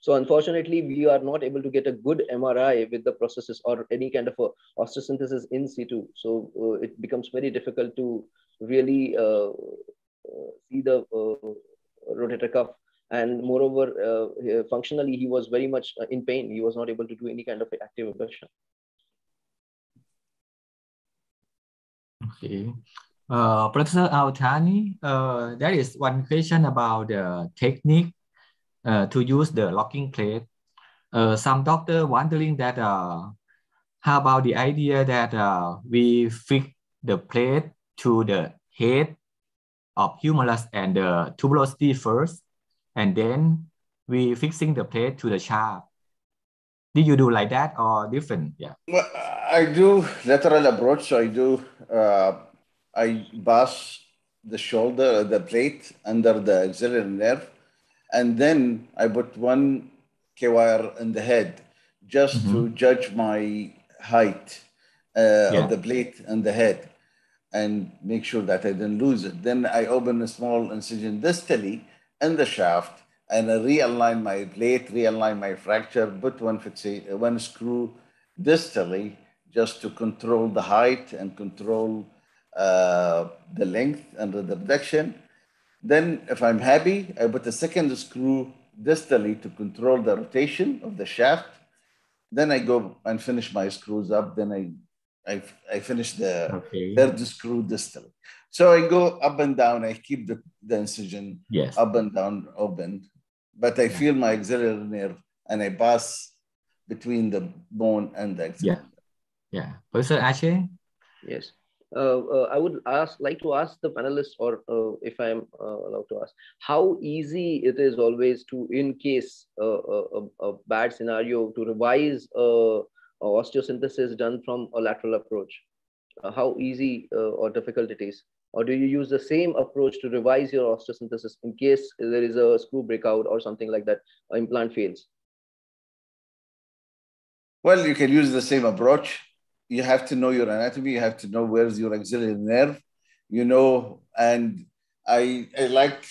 So unfortunately, we are not able to get a good M R I with the prosthesis or any kind of a osteosynthesis in situ. So uh, it becomes very difficult to really uh, uh, see the uh, rotator cuff. And moreover, uh, functionally, he was very much in pain. He was not able to do any kind of active abduction. Okay. Uh, Professor Al Thani, uh, there is one question about the uh, technique. Uh, to use the locking plate. Uh, some doctor wondering that uh, how about the idea that uh, we fix the plate to the head of humerus and the tuberosity first, and then we fixing the plate to the shaft. Did you do like that or different? Yeah. Well, I do lateral approach. So I do, uh, I pass the shoulder, the plate under the axillary nerve, and then I put one K-wire in the head just mm-hmm. to judge my height uh, yeah. of the plate and the head and make sure that I didn't lose it. Then I open a small incision distally in the shaft and I realign my plate, realign my fracture, put one, fixate, one screw distally just to control the height and control uh, the length and the reduction. Then if I'm happy, I put a second screw distally to control the rotation of the shaft. Then I go and finish my screws up. Then I, I, I finish the okay. third screw distally. So I go up and down. I keep the, the incision yes. up and down open, but I feel my axillary nerve and I pass between the bone and the axillary. Yeah. Yeah. Professor Aashay? Yes. uh, uh, I would ask, like to ask the panelists, or uh, if I am uh, allowed to ask, how easy it is always to, in case uh, a, a bad scenario, to revise uh, osteosynthesis done from a lateral approach? Uh, how easy uh, or difficult it is? Or do you use the same approach to revise your osteosynthesis in case there is a screw breakout or something like that, or implant fails? Well, you can use the same approach. You have to know your anatomy. You have to know where's your axillary nerve, you know, and I, I like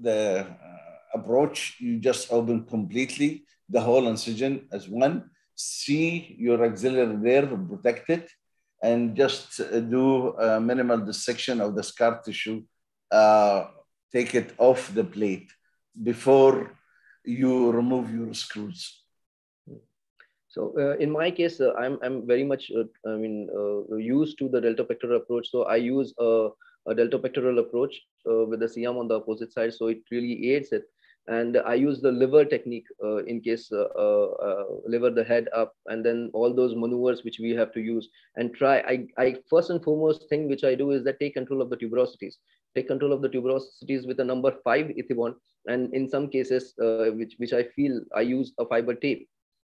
the uh, approach. You just open completely the whole incision as one, see your axillary nerve, protect it, and just do a minimal dissection of the scar tissue, uh, take it off the plate before you remove your screws. So uh, in my case, uh, I'm, I'm very much, uh, I mean, uh, used to the deltopectoral approach. So I use a, a deltopectoral approach uh, with the C M on the opposite side. So it really aids it. And I use the lever technique uh, in case uh, uh, lever the head up, and then all those maneuvers which we have to use and try. I, I first and foremost thing which I do is that take control of the tuberosities. Take control of the tuberosities with a number five ithibond, and in some cases, uh, which which I feel I use a fiber tape.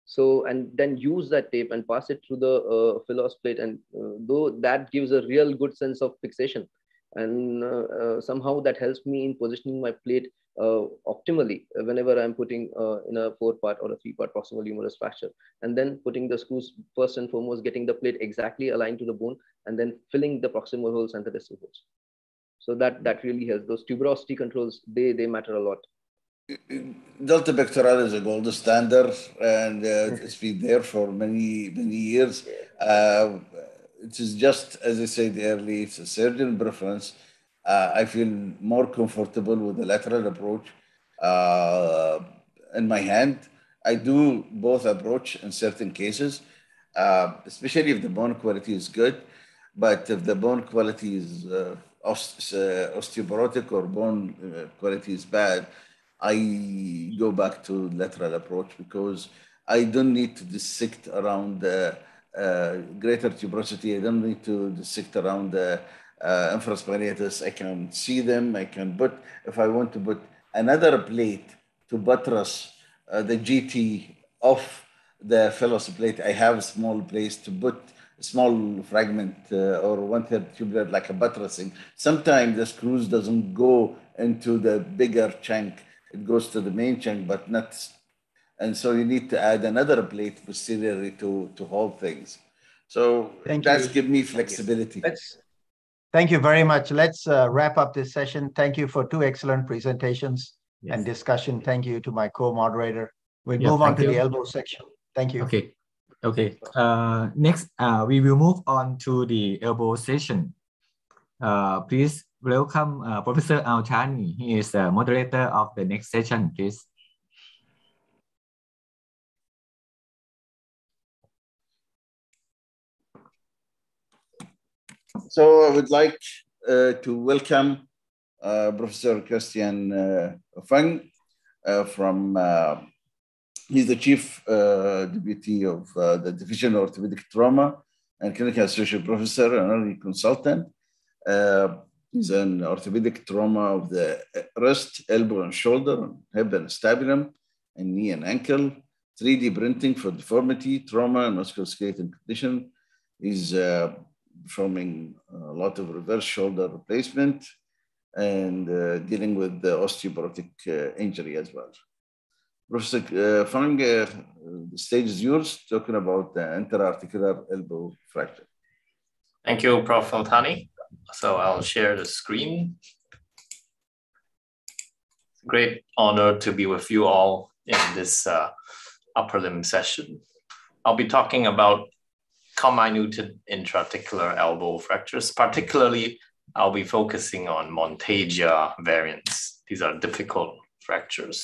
So and then use that tape and pass it through the uh, phallus plate, and uh, though that gives a real good sense of fixation, and uh, uh, somehow that helps me in positioning my plate Uh, optimally whenever I'm putting uh, in a four part or a three part proximal humerus fracture, and then putting the screws first and foremost, getting the plate exactly aligned to the bone, and then filling the proximal holes and the distal holes. So that that really helps. Those tuberosity controls, they they matter a lot. Delta pectoral is a gold standard, and uh, it's been there for many many years. Uh, it is just, as I said earlier, it's a surgeon preference. Uh, I feel more comfortable with the lateral approach uh, in my hand. I do both approach in certain cases, uh, especially if the bone quality is good. But if the bone quality is uh, osteoporotic or bone quality is bad, I go back to lateral approach because I don't need to dissect around the uh, greater tuberosity. I don't need to dissect around the Uh, infraspinatus. I can see them. I can put, if I want to put another plate to buttress uh, the G T off the phallus plate, I have a small place to put a small fragment uh, or one third tubular, like a buttressing. Sometimes the screws doesn't go into the bigger chunk. It goes to the main chunk, but not. And so you need to add another plate posteriorly to, to hold things. So Thank that's you. Give me flexibility. That's Thank you very much. Let's uh, wrap up this session. Thank you for two excellent presentations yes. and discussion. Thank you to my co-moderator. We'll yeah, move on to you. the elbow section. Thank you. Okay. Okay. Uh, next, uh, we will move on to the elbow session. Uh, please welcome uh, Professor Al Thani. He is the moderator of the next session, please. So I would like uh, to welcome uh, Professor Christian uh, Feng uh, from, uh, he's the Chief uh, Deputy of uh, the Division of Orthopedic Trauma and Clinical Associate Professor and Honorary Consultant. Uh, he's an orthopedic trauma of the wrist, elbow and shoulder, hip and stapulum, and knee and ankle, three D printing for deformity, trauma and musculoskeletal condition. He's uh, performing a lot of reverse shoulder replacement and uh, dealing with the osteoporotic uh, injury as well. Professor uh, Fang, uh, the stage is yours, talking about the interarticular elbow fracture. Thank you, Professor Al Thani. So I'll share the screen. It's a great honor to be with you all in this uh, upper limb session. I'll be talking about comminuted intra-articular elbow fractures. Particularly, I'll be focusing on Montagia variants. These are difficult fractures.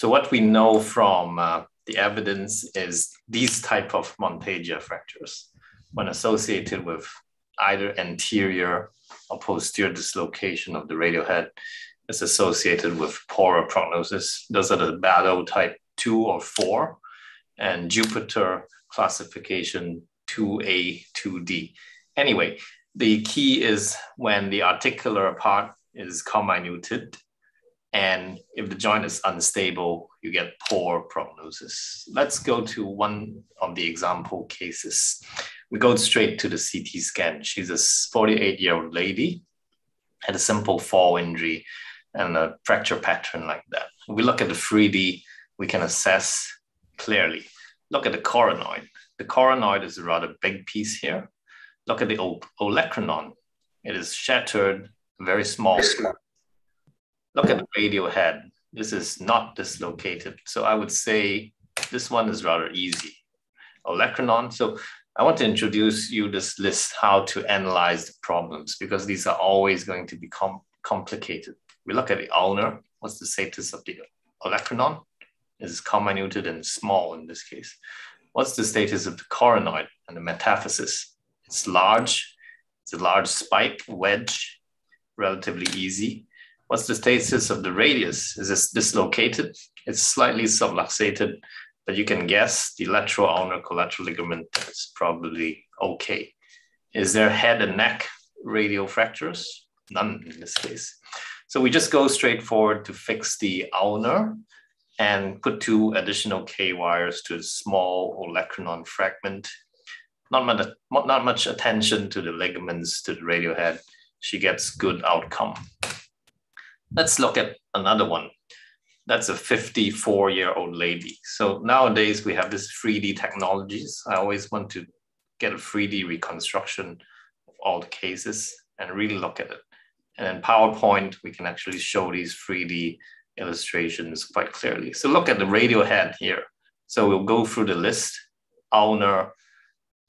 So what we know from uh, the evidence is these type of Montagia fractures, when associated with either anterior or posterior dislocation of the radial head, is associated with poorer prognosis. Those are the Battle type two or four, and Jupiter classification two A, two D. Anyway, the key is when the articular part is comminuted, and if the joint is unstable, you get poor prognosis. Let's go to one of the example cases. We go straight to the C T scan. She's a forty-eight-year-old lady, had a simple fall injury and a fracture pattern like that. We look at the three D, we can assess clearly. Look at the coronoid. The coronoid is a rather big piece here. Look at the olecranon. It is shattered, very small. Look at the radial head. This is not dislocated. So I would say this one is rather easy. Olecranon. So I want to introduce you this list, how to analyze the problems, because these are always going to be com complicated. We look at the ulnar. What's the status of the olecranon? This is comminuted and small in this case. What's the status of the coronoid and the metaphysis? It's large. It's a large spike, wedge, relatively easy. What's the status of the radius? Is this dislocated? It's slightly subluxated, but you can guess the lateral ulnar collateral ligament is probably okay. Is there head and neck radial fractures? None in this case. So we just go straight forward to fix the ulnar and put two additional K-wires to a small olecranon fragment. Not much, not much attention to the ligaments, to the radial head. She gets good outcome. Let's look at another one. That's a fifty-four-year-old lady. So nowadays we have this three D technologies. I always want to get a three D reconstruction of all the cases and really look at it. And in PowerPoint, we can actually show these three D illustrations quite clearly. So look at the radial head here. So we'll go through the list. Ulnar,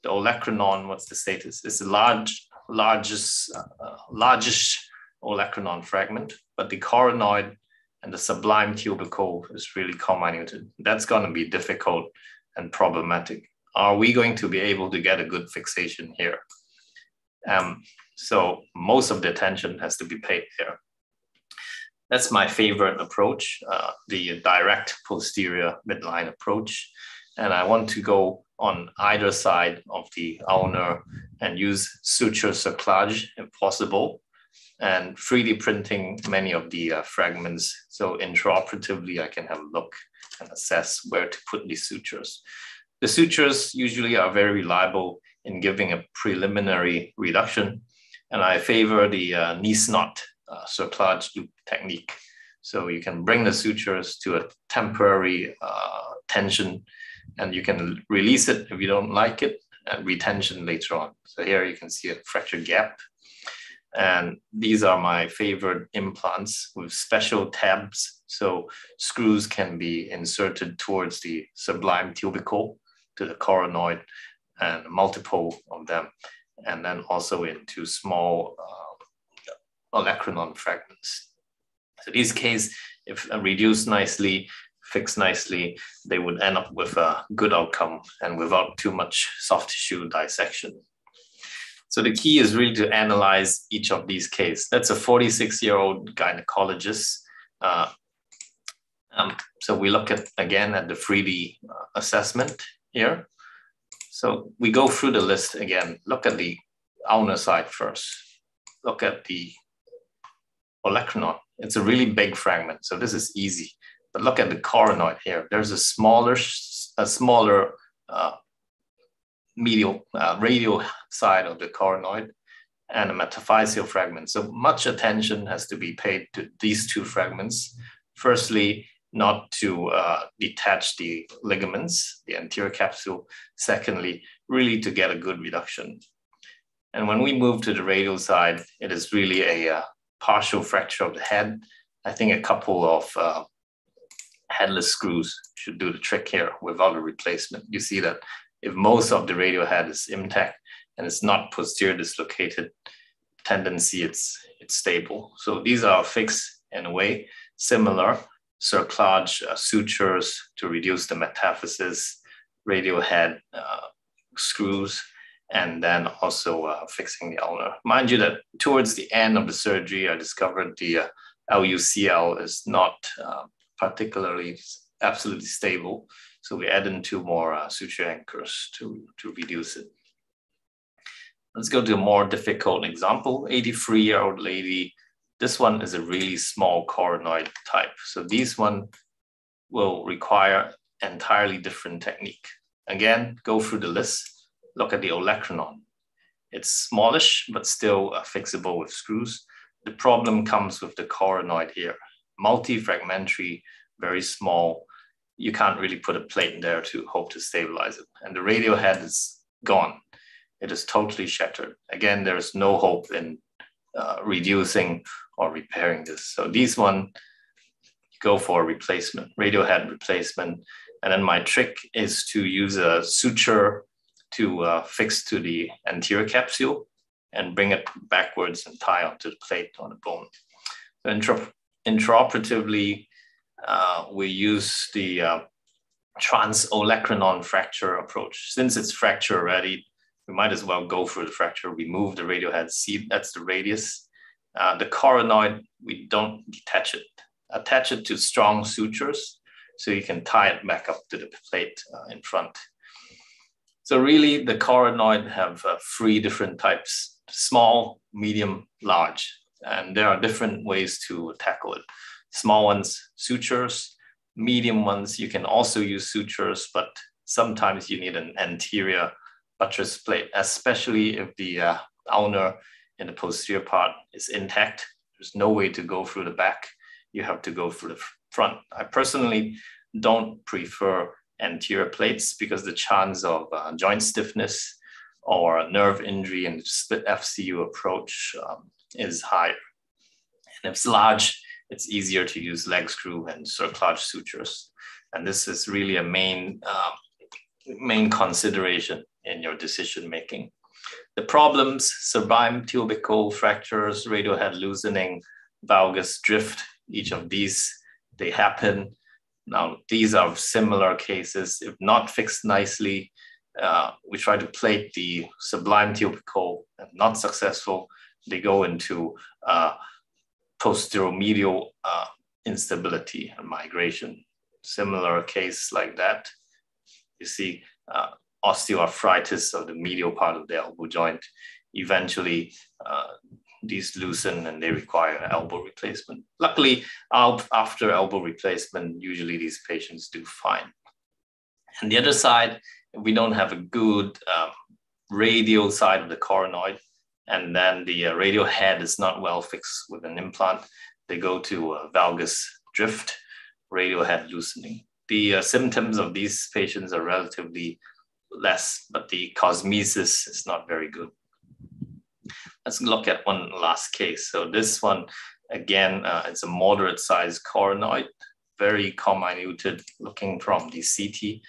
the olecranon, what's the status? It's the large, largest, uh, largest olecranon fragment, but the coronoid and the sublime cubicle is really comminuted. That's going to be difficult and problematic. Are we going to be able to get a good fixation here? Um, so most of the attention has to be paid there. That's my favorite approach, uh, the direct posterior midline approach. And I want to go on either side of the ulnar and use suture cerclage if possible, and three D printing many of the uh, fragments. So intraoperatively, I can have a look and assess where to put these sutures. The sutures usually are very reliable in giving a preliminary reduction. And I favor the uh, Nice Knot uh, cerclage loop technique. So you can bring the sutures to a temporary uh, tension, and you can release it if you don't like it, and retension later on. So here you can see a fracture gap. And these are my favorite implants with special tabs. So screws can be inserted towards the sublime tubercle to the coronoid, and multiple of them. And then also into small uh, olecranon fragments. So these cases, if reduced nicely, fixed nicely, they would end up with a good outcome and without too much soft tissue dissection. So the key is really to analyze each of these cases. That's a forty-six-year-old gynecologist. Uh, um, so we look at, again, at the three D uh, assessment here. So we go through the list again. Look at the ulnar side first. Look at the olecranon. It's a really big fragment, so this is easy. But look at the coronoid here. There's a smaller, a smaller uh, medial uh, radial side of the coronoid and a metaphyseal fragment. So much attention has to be paid to these two fragments. Firstly, not to uh, detach the ligaments, the anterior capsule. Secondly, really to get a good reduction. And when we move to the radial side, it is really a uh, partial fracture of the head. I think a couple of uh, headless screws should do the trick here without a replacement. You see that if most of the radial head is intact and it's not posterior dislocated tendency, it's, it's stable. So these are fixed in a way, similar cerclage uh, sutures to reduce the metaphysis, radial head uh, screws, and then also uh, fixing the ulnar. Mind you that towards the end of the surgery, I discovered the uh, L U C L is not uh, particularly absolutely stable. So we add in two more uh, suture anchors to, to reduce it. Let's go to a more difficult example, eighty-three-year-old lady. This one is a really small coronoid type. So these one will require entirely different technique. Again, go through the list, look at the olecranon. It's smallish, but still fixable with screws. The problem comes with the coronoid here. Multi-fragmentary, very small. You can't really put a plate in there to hope to stabilize it. And the radial head is gone. It is totally shattered. Again, there is no hope in uh, reducing or repairing this. So these one, go for a replacement, radial head replacement. And then my trick is to use a suture to uh, fix to the anterior capsule and bring it backwards and tie onto the plate on the bone. So intra intraoperatively, uh, we use the uh, trans-olecranon fracture approach. Since it's fracture ready, we might as well go for the fracture, remove the radial head, see that's the radius. Uh, the coronoid, we don't detach it. Attach it to strong sutures so you can tie it back up to the plate uh, in front. So really the coronoid have uh, three different types, small, medium, large, and there are different ways to tackle it. Small ones, sutures, medium ones, you can also use sutures, but sometimes you need an anterior buttress plate, especially if the uh, ulnar in the posterior part is intact. There's no way to go through the back. You have to go through the front. I personally don't prefer anterior plates because the chance of uh, joint stiffness or nerve injury and split F C U approach um, is higher. And if it's large, it's easier to use leg screw and cerclage sutures. And this is really a main, uh, main consideration in your decision-making. The problems, subimetiobical fractures, radial head loosening, valgus drift, each of these, they happen. Now, these are similar cases. If not fixed nicely, uh, we try to plate the sublimetiobical and not successful. They go into uh, posteromedial uh, instability and migration. Similar case like that. You see uh, osteoarthritis of the medial part of the elbow joint. Eventually, uh, these loosen and they require elbow replacement. Luckily, after elbow replacement, usually these patients do fine. And the other side, we don't have a good um, radial side of the coronoid, and then the uh, radial head is not well fixed with an implant. They go to uh, valgus drift, radial head loosening. The uh, symptoms of these patients are relatively less, but the cosmesis is not very good. Let's look at one last case. So this one, again, uh, it's a moderate-sized coronoid, very comminuted looking from the C T.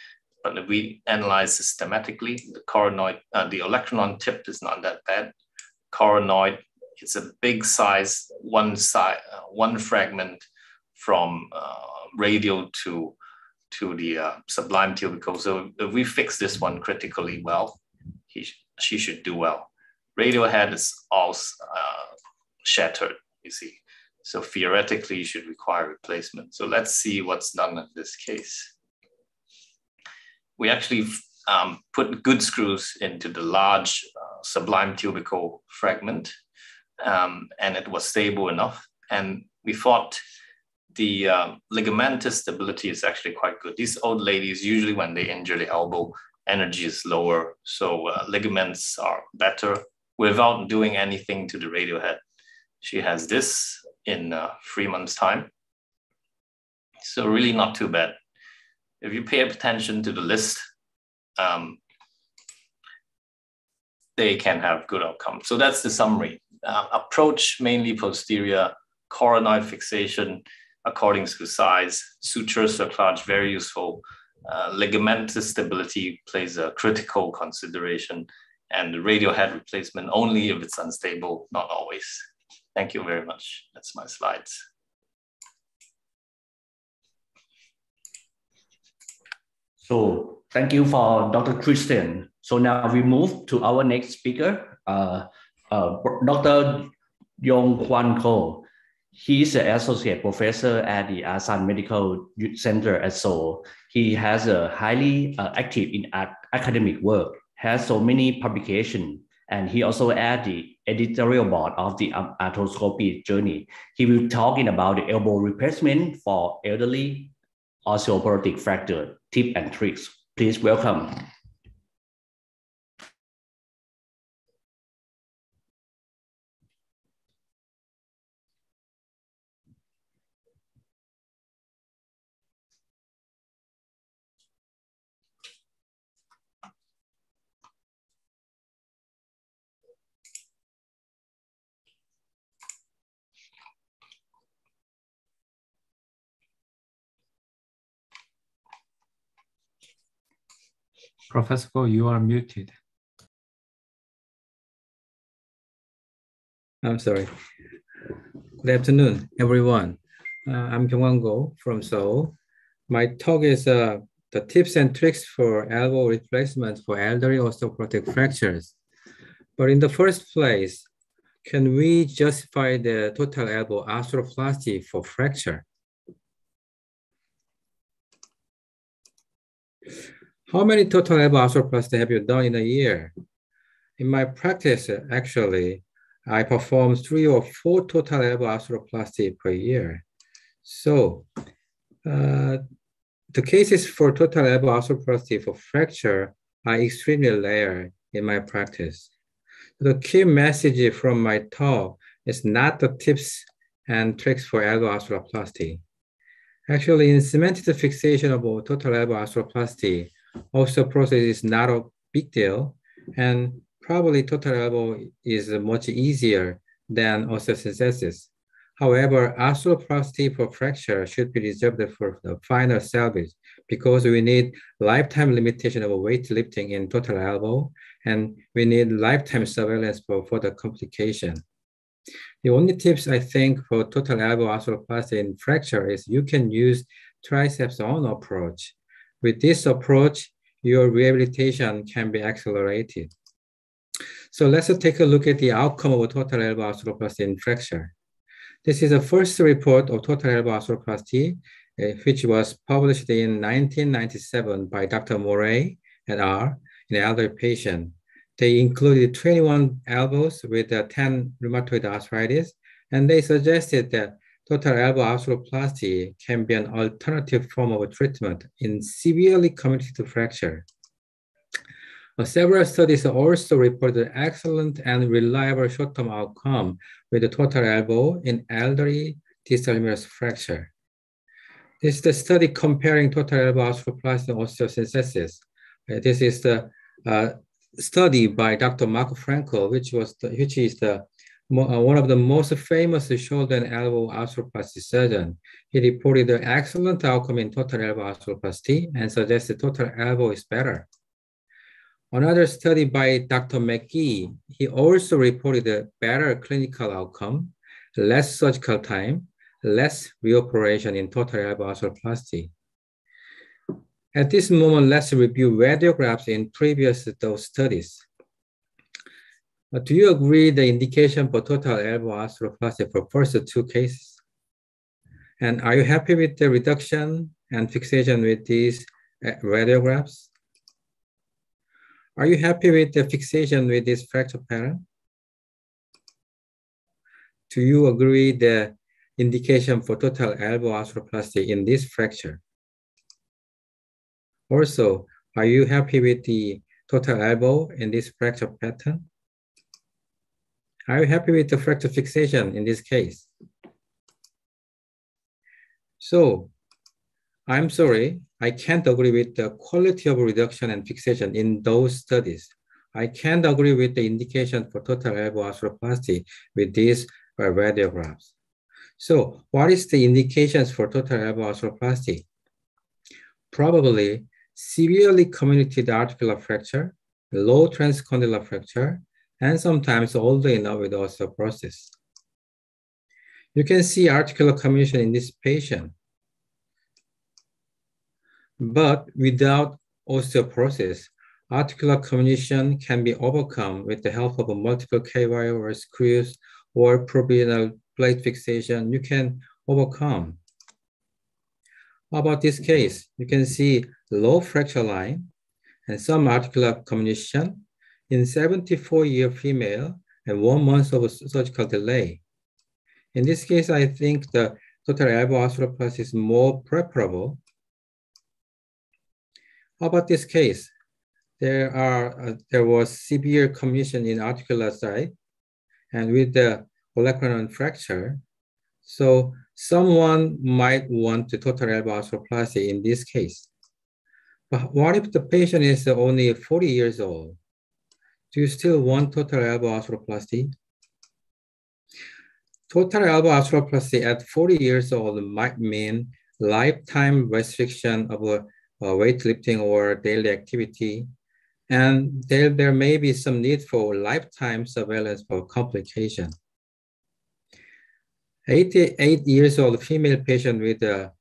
But if we analyze systematically, the coronoid, uh, the olecranon tip is not that bad. Coronoid, it's a big size, one side, uh, one fragment from uh, radial to to the uh, sublimetiobical. So if we fix this one critically well, he sh she should do well. Radial head is all uh, shattered, you see. So theoretically, you should require replacement. So let's see what's done in this case. We actually um, put good screws into the large uh, sublimetiobical fragment, um, and it was stable enough. And we thought the uh, ligamentous stability is actually quite good. These old ladies, usually when they injure the elbow, energy is lower, so uh, ligaments are better, without doing anything to the radial head. She has this in uh, three months' time. So really not too bad. If you pay attention to the list, um, they can have good outcomes. So that's the summary. Uh, approach mainly posterior, coronoid fixation according to size, sutures or clutch, very useful. Uh, ligamentous stability plays a critical consideration, and the radial head replacement only if it's unstable, not always. Thank you very much. That's my slides. So thank you for Doctor Christian. So now we move to our next speaker, uh, uh, Doctor Yong Kwan Ko. He is an associate professor at the Asan Medical Center at Seoul. He has a highly uh, active in ac academic work, has so many publications, And he also at the editorial board of the arthroscopy journey. He will talking about the elbow replacement for elderly osteoporotic fracture, tip and tricks. Please welcome. Professor Go, you are muted. I'm sorry. Good afternoon, everyone. Uh, I'm Kyungwan Go from Seoul. My talk is uh, the tips and tricks for elbow replacement for elderly osteoporotic fractures. But in the first place, can we justify the total elbow arthroplasty for fracture? How many total elbow arthroplasty have you done in a year? In my practice, actually, I perform three or four total elbow arthroplasty per year. So uh, the cases for total elbow arthroplasty for fracture are extremely rare in my practice. The key message from my talk is not the tips and tricks for elbow arthroplasty. Actually, in cemented fixation of total elbow arthroplasty, osteoporosis is not a big deal, and probably total elbow is much easier than osteosynthesis. However, arthroplasty for fracture should be reserved for the final salvage because we need lifetime limitation of weightlifting in total elbow, and we need lifetime surveillance for further complication. The only tips I think for total elbow arthroplasty in fracture is you can use triceps on approach. With this approach, your rehabilitation can be accelerated. So let's take a look at the outcome of total elbow arthroplasty in fracture. This is the first report of total elbow arthroplasty, uh, which was published in nineteen ninety-seven by Doctor Moray et al. In elderly patient. They included twenty-one elbows with uh, ten rheumatoid arthritis, and they suggested that total elbow arthroplasty can be an alternative form of treatment in severely comminuted fracture. Several studies also reported excellent and reliable short-term outcome with the total elbow in elderly distal humerus fracture. This is the study comparing total elbow arthroplasty and osteosynthesis. This is the uh, study by Doctor Marco Frankel, which was the, which is the one of the most famous shoulder and elbow arthroplasty surgeon. He reported an excellent outcome in total elbow arthroplasty and suggested total elbow is better. Another study by Doctor McGee, he also reported a better clinical outcome, less surgical time, less reoperation in total elbow arthroplasty. At this moment, let's review radiographs in previous those studies. But do you agree the indication for total elbow arthroplasty for first two cases? And are you happy with the reduction and fixation with these radiographs? Are you happy with the fixation with this fracture pattern? Do you agree the indication for total elbow arthroplasty in this fracture? Also, are you happy with the total elbow in this fracture pattern? Are you happy with the fracture fixation in this case? So, I'm sorry, I can't agree with the quality of reduction and fixation in those studies. I can't agree with the indication for total elbow arthroplasty with these radiographs. So, what is the indications for total elbow arthroplasty? Probably severely comminuted articular fracture, low transcondylar fracture, and sometimes older enough with osteoporosis. You can see articular comminution in this patient, but without osteoporosis, articular comminution can be overcome with the help of multiple K Y or screws or provisional plate fixation. You can overcome. How about this case? You can see low fracture line and some articular comminution, in seventy-four year female and one month of surgical delay. In this case, I think the total elbow arthroplasty is more preferable. How about this case? There are uh, there was severe commotion in articular side, and with the olecranon fracture, so someone might want to total elbow arthroplasty in this case. But what if the patient is only forty years old? Do you still want total elbow arthroplasty? Total elbow arthroplasty at forty years old might mean lifetime restriction of a, a weightlifting or daily activity. And there, there may be some need for lifetime surveillance for complication. eighty-eight years old female patient with an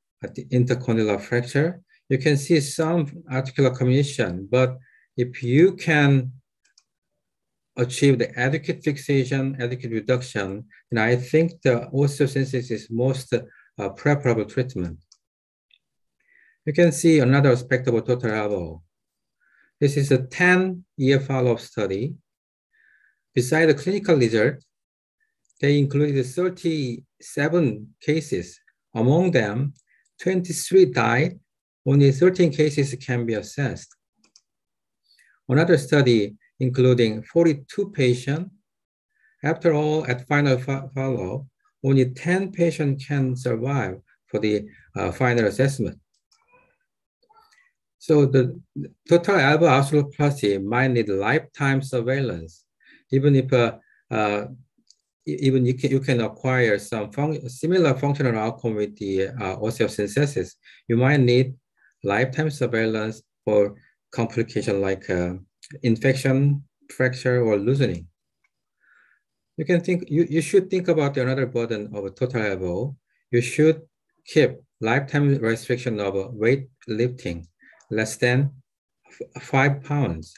intercondylar fracture, you can see some articular comminution, but if you can achieve the adequate fixation, adequate reduction, and I think the osteosynthesis is most uh, preferable treatment. You can see another aspect of total elbow. This is a ten year follow-up study. Besides the clinical result, they included thirty-seven cases. Among them, twenty-three died, only thirteen cases can be assessed. Another study including forty-two patients. After all, at final follow-up, only ten patients can survive for the uh, final assessment. So the total elbow arthroplasty might need lifetime surveillance, even if uh, uh, even you can, you can acquire some fun similar functional outcome with the uh, osteosynthesis. You might need lifetime surveillance for complication like uh, infection, fracture, or loosening. You can think, you, you should think about another burden of a total elbow. You should keep lifetime restriction of weight lifting less than five pounds.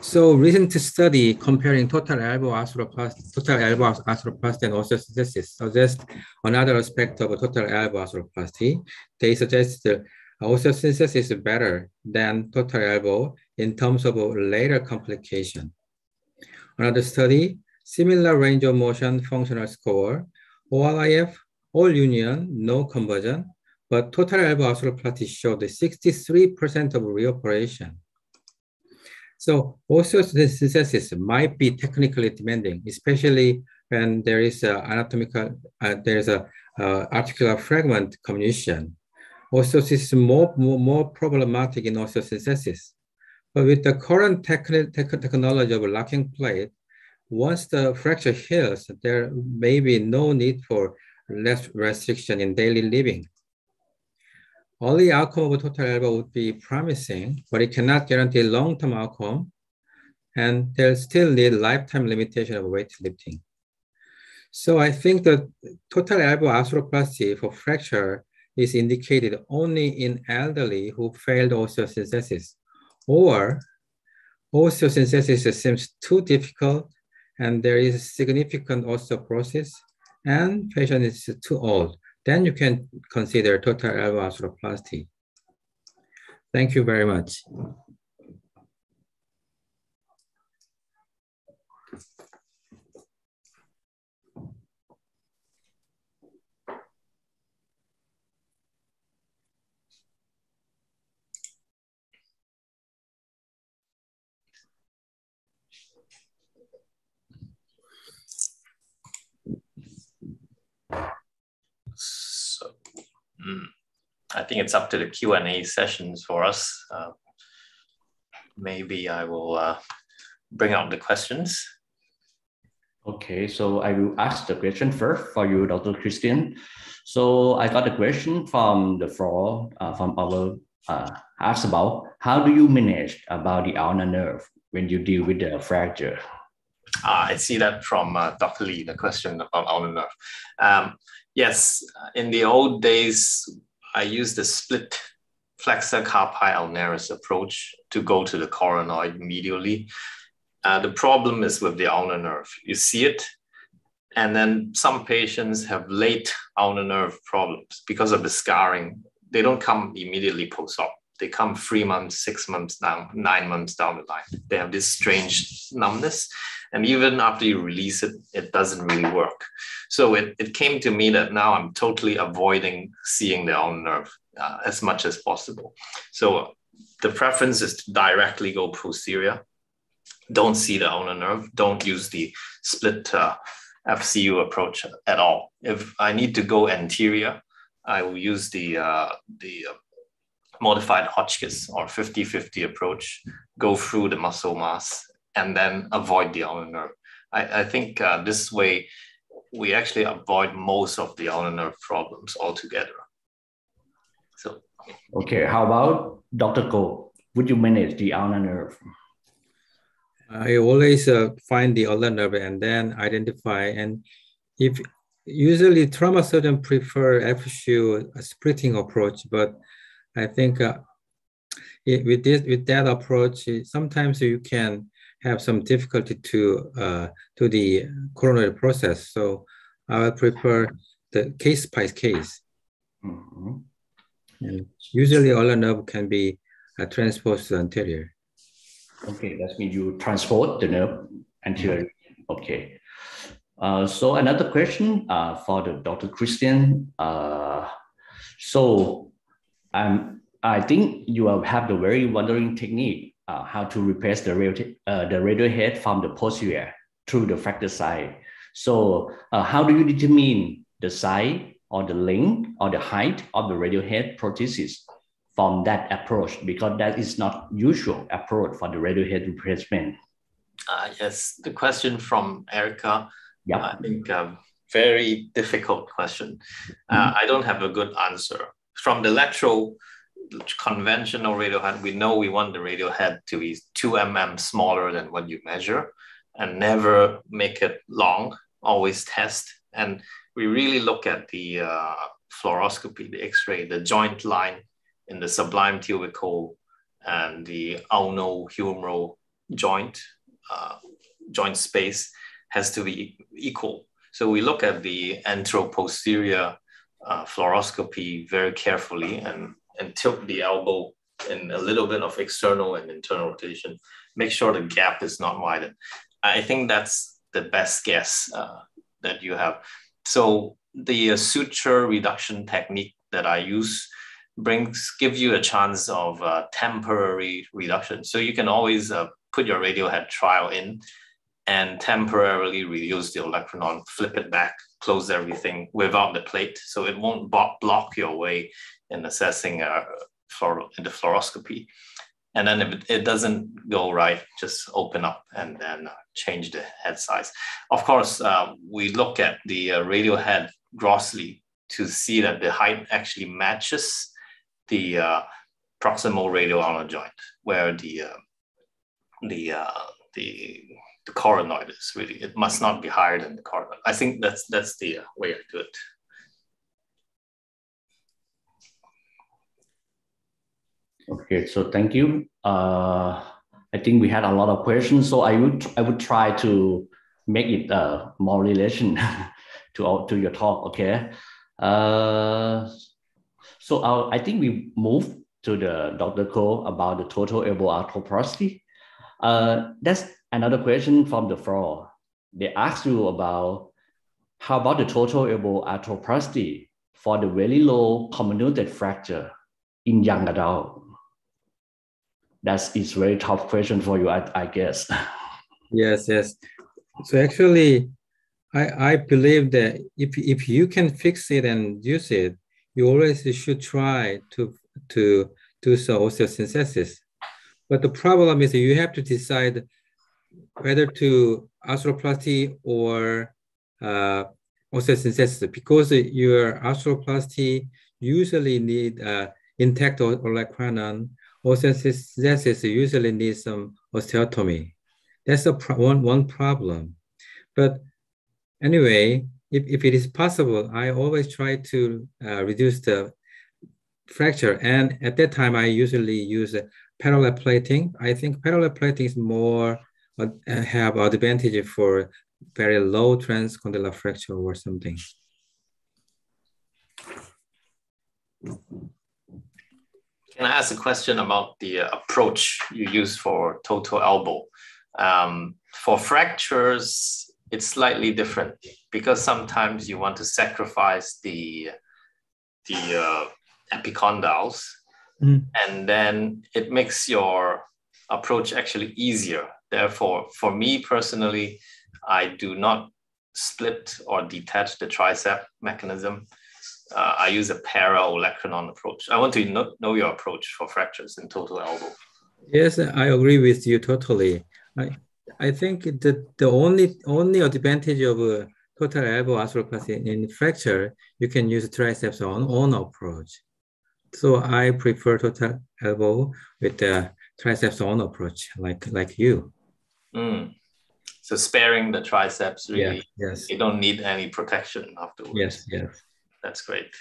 So recent study comparing total elbow arthroplasty, total elbow arthroplasty and osteosynthesis suggests another aspect of a total elbow arthroplasty. They suggest the osteosynthesis is better than total elbow in terms of a later complication. Another study, similar range of motion functional score, O L I F, all union, no conversion, but total elbow arthroplasty showed sixty-three percent of reoperation. So osteosynthesis might be technically demanding, especially when there is a anatomical, uh, there's a uh, articular fragment comminution. Osteosynthesis is more, more, more problematic in osteosynthesis. But with the current techni tech technology of locking plate, once the fracture heals, there may be no need for less restriction in daily living. Early outcome of total elbow would be promising, but it cannot guarantee long-term outcome, and there still need lifetime limitation of weight lifting. So I think that total elbow arthroplasty for fracture is indicated only in elderly who failed osteosynthesis, or osteosynthesis seems too difficult and there is significant osteoporosis and patient is too old. Then you can consider total elbow arthroplasty. Thank you very much. I think it's up to the Q and A sessions for us. Uh, maybe I will uh, bring out the questions. Okay, so I will ask the question first for you, Doctor Christian. So I got a question from the floor, uh, from our uh, asked about how do you manage about the ulnar nerve when you deal with the fracture? Ah, I see that from uh, Doctor Lee, the question about ulnar nerve. Um, Yes, in the old days, I used the split flexor carpi ulnaris approach to go to the coronoid medially. Uh, the problem is with the ulnar nerve. You see it, and then some patients have late ulnar nerve problems because of the scarring. They don't come immediately post-op. they come three months, six months down, nine months down the line. They have this strange numbness. And even after you release it, it doesn't really work. So it, it came to me that now I'm totally avoiding seeing their own nerve uh, as much as possible. So the preference is to directly go posterior. Don't see the ulnar nerve. Don't use the split uh, F C U approach at all. If I need to go anterior, I will use the, uh, the uh, modified Hotchkiss or fifty fifty approach, go through the muscle mass, and then avoid the ulnar nerve. I, I think uh, this way, we actually avoid most of the ulnar nerve problems altogether. So, okay, how about Doctor Ko? Would you manage the ulnar nerve? I always uh, find the ulnar nerve and then identify. And if usually trauma surgeon prefer F C U a splitting approach, but I think uh, it, with this with that approach, it, sometimes you can have some difficulty to uh, to the coronary process. So I would prefer the case by case. Mm-hmm. And usually, ulnar nerve can be uh, transposed to the anterior. Okay, that means you transport the nerve anterior. Okay. Uh, so another question uh, for the Doctor Christian. Uh, so um, I think you have the very wondering technique uh, how to replace the radial uh, the radial head from the posterior through the fracture side. So uh, how do you determine the size or the length or the height of the radial head prosthesis from that approach, because that is not usual approach for the radial head replacement? Uh, yes, the question from Erica, yep. I think a very difficult question. Mm-hmm. uh, I don't have a good answer. From the lateral conventional radial head, we know we want the radial head to be two millimeters smaller than what you measure and never make it long, always test. And we really look at the uh, fluoroscopy, the x-ray, the joint line in the sublime tubercle and the ulno-humeral joint, uh, joint space has to be equal. So we look at the anteroposterior uh, fluoroscopy very carefully and, and tilt the elbow in a little bit of external and internal rotation, make sure the gap is not widened. I think that's the best guess uh, that you have. So the uh, suture reduction technique that I use brings give you a chance of uh, temporary reduction. So you can always uh, put your radial head trial in and temporarily reduce the olecranon, flip it back, close everything without the plate. So it won't block your way in assessing uh, for in the fluoroscopy. And then if it doesn't go right, just open up and then change the head size. Of course, uh, we look at the uh, radial head grossly to see that the height actually matches the uh, proximal radial ulnar joint, where the uh, the, uh, the the coronoid is really. It must not be higher than the coronoid. I think that's that's the way I do it. Okay, so thank you. Uh, I think we had a lot of questions, so I would I would try to make it uh, more relation to our, to your talk. Okay. Uh, So uh, I think we move to the Doctor Ko about the total elbow arthroplasty. Uh, that's another question from the floor. They asked you about how about the total elbow arthroplasty for the very low comminuted fracture in young adult. That is very tough question for you, I, I guess. Yes, yes. So actually, I, I believe that if, if you can fix it and use it, you always should try to to do some osteosynthesis. But the problem is that you have to decide whether to arthroplasty or uh, osteosynthesis, because your arthroplasty usually need uh, intact olecranon. Osteosynthesis usually needs some osteotomy. That's a pro one, one problem. But anyway, If, if it is possible, I always try to uh, reduce the fracture. And at that time, I usually use a parallel plating. I think parallel plating is more, uh, have advantage for very low transcondylar fracture or something. Can I ask a question about the approach you use for total elbow? Um, for fractures, it's slightly different because sometimes you want to sacrifice the, the uh, epicondyles, mm. and then it makes your approach actually easier. Therefore, for me personally, I do not split or detach the tricep mechanism. Uh, I use a para or olecranon approach. I want to know, know your approach for fractures in total elbow. Yes, I agree with you totally. I, I think that the only only advantage of uh, total elbow arthroplasty in fracture, you can use triceps on own approach. So I prefer total elbow with the triceps on approach, like like you. Mm. So sparing the triceps, really, yeah, yes. You don't need any protection afterwards. Yes, yes. That's great.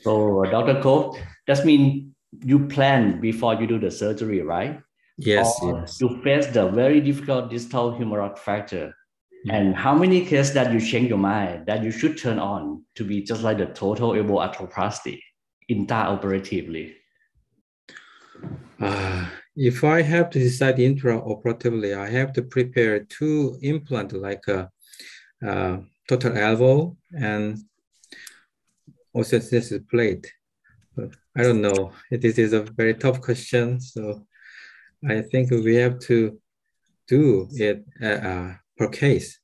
So, uh, Doctor Koh, that means you plan before you do the surgery, right? Yes, or yes. You face the very difficult distal humeral fracture. Mm-hmm. And how many cases that you change your mind that you should turn on to be just like the total elbow arthroplasty, intraoperatively? Uh, if I have to decide intraoperatively, I have to prepare two implants like a... Uh, total elbow and also this is plate. But I don't know. This is a very tough question. So I think we have to do it uh, per case.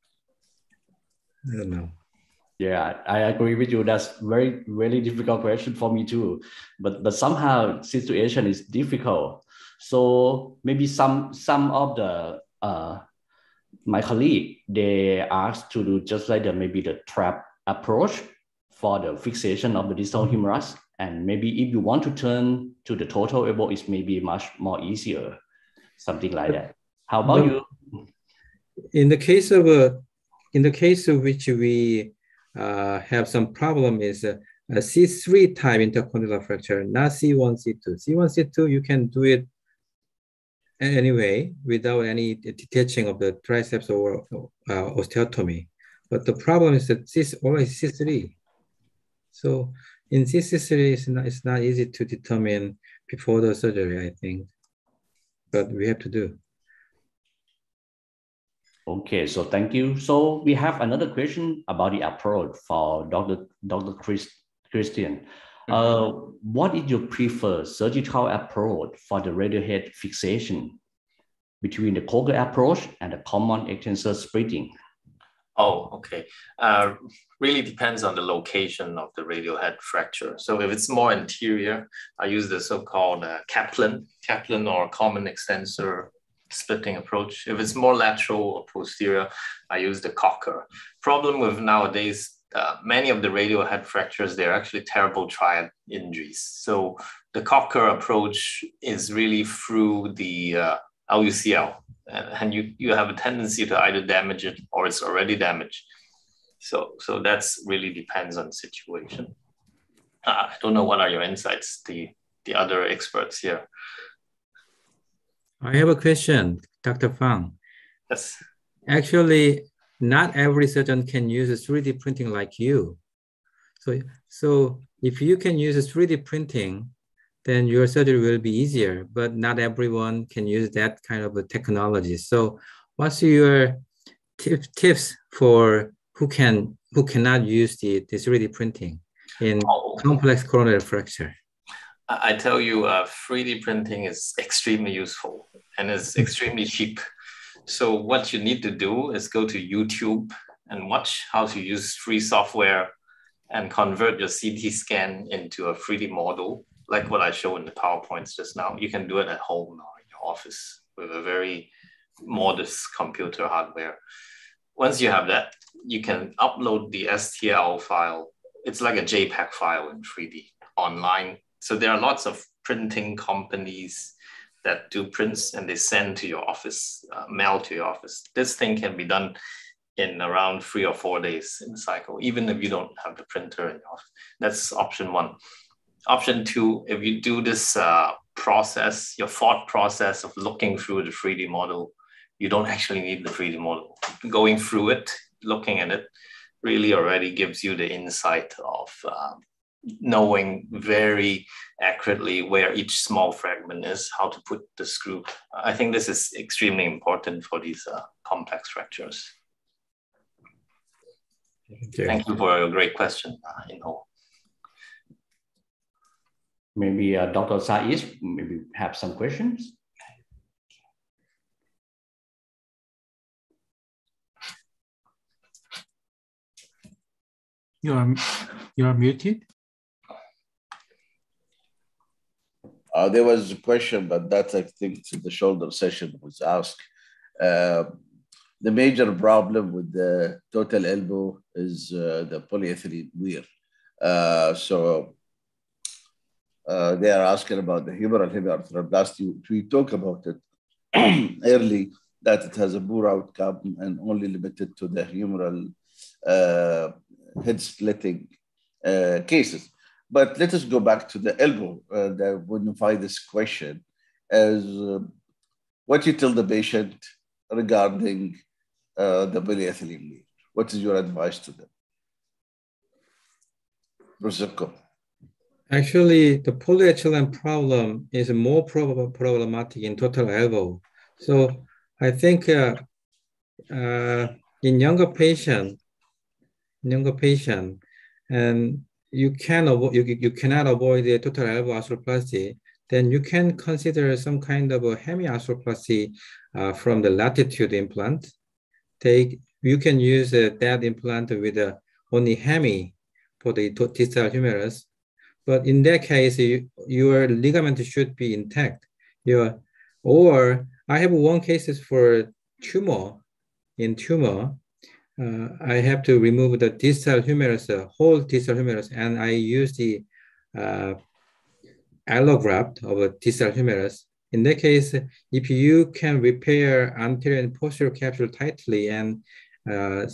I don't know. Yeah, I agree with you. That's very, really difficult question for me too. But but somehow situation is difficult. So maybe some some of the uh, my colleague, they asked to do just like the, maybe the trap approach for the fixation of the distal humerus. And maybe if you want to turn to the total elbow, it's maybe much more easier, something like that. How about no. you? In the case of uh, in the case of which we uh, have some problem is a, a C three type intercondylar fracture, not C one, C two. C one, C two, you can do it anyway, without any detaching of the triceps or uh, osteotomy. But the problem is that this always C three. So in C three, it's not, it's not easy to determine before the surgery, I think. But we have to do. Okay, so thank you. So we have another question about the approach for Doctor Doctor Chris, Christian. Uh, what is your preferred surgical approach for the radial head fixation between the Koger approach and the common extensor splitting? Oh, okay. Uh, really depends on the location of the radial head fracture. So if it's more anterior, I use the so-called uh, Kaplan, Kaplan or common extensor splitting approach. If it's more lateral or posterior, I use the Cocker. Problem with nowadays, Uh, many of the radial head fractures, they're actually terrible triad injuries. So the Cocker approach is really through the uh, L U C L, and, and you, you have a tendency to either damage it or it's already damaged. So, so that's really depends on the situation. Uh, I don't know, what are your insights, the, the other experts here? I have a question, Doctor Fang. Yes. Actually, not every surgeon can use a three D printing like you. So, so if you can use a three D printing, then your surgery will be easier, but not everyone can use that kind of a technology. So what's your tip, tips for who can who cannot use the, the three D printing in oh. complex coronary fracture? I tell you, uh, three D printing is extremely useful and is extremely cheap. So what you need to do is go to YouTube and watch how to use free software and convert your C T scan into a three D model, like what I showed in the PowerPoints just now. You can do it at home or in your office with a very modest computer hardware. Once you have that, you can upload the S T L file. It's like a JPEG file in three D online. So there are lots of printing companies that do prints and they send to your office, uh, mail to your office. This thing can be done in around three or four days in a cycle, even if you don't have the printer in your office. That's option one. Option two, if you do this uh, process, your thought process of looking through the three D model, you don't actually need the three D model. Going through it, looking at it, really already gives you the insight of uh, knowing very accurately where each small fragment is, how to put the screw. I think this is extremely important for these uh, complex fractures. Okay. Thank you for a great question, uh, Inho. Maybe uh, Doctor Saeed, maybe have some questions. You are, you are muted. Uh, there was a question, but that's, I think, to the shoulder session was asked. Uh, the major problem with the total elbow is uh, the polyethylene wear. Uh, so uh, they are asking about the humeral heavy arthroplasty. We talked about it early, that it has a poor outcome and only limited to the humeral uh, head splitting uh, cases. But let us go back to the elbow uh, that would unify this question as uh, what you tell the patient regarding uh, the polyethylene wear. What is your advice to them? Professor Koh. Actually, the polyethylene problem is more prob problematic in total elbow. So I think uh, uh, in younger patients, younger patient, and you can avoid, you, you cannot avoid the total elbow arthroplasty, then you can consider some kind of a hemiarthroplasty uh, from the latitude implant. Take you can use uh, that implant with uh, only hemi for the distal humerus, but in that case, you, your ligament should be intact. Your or I have one cases for tumor in tumor. Uh, I have to remove the distal humerus, uh, whole distal humerus, and I use the uh, allograft of a distal humerus. In that case, if you can repair anterior and posterior capsule tightly and uh,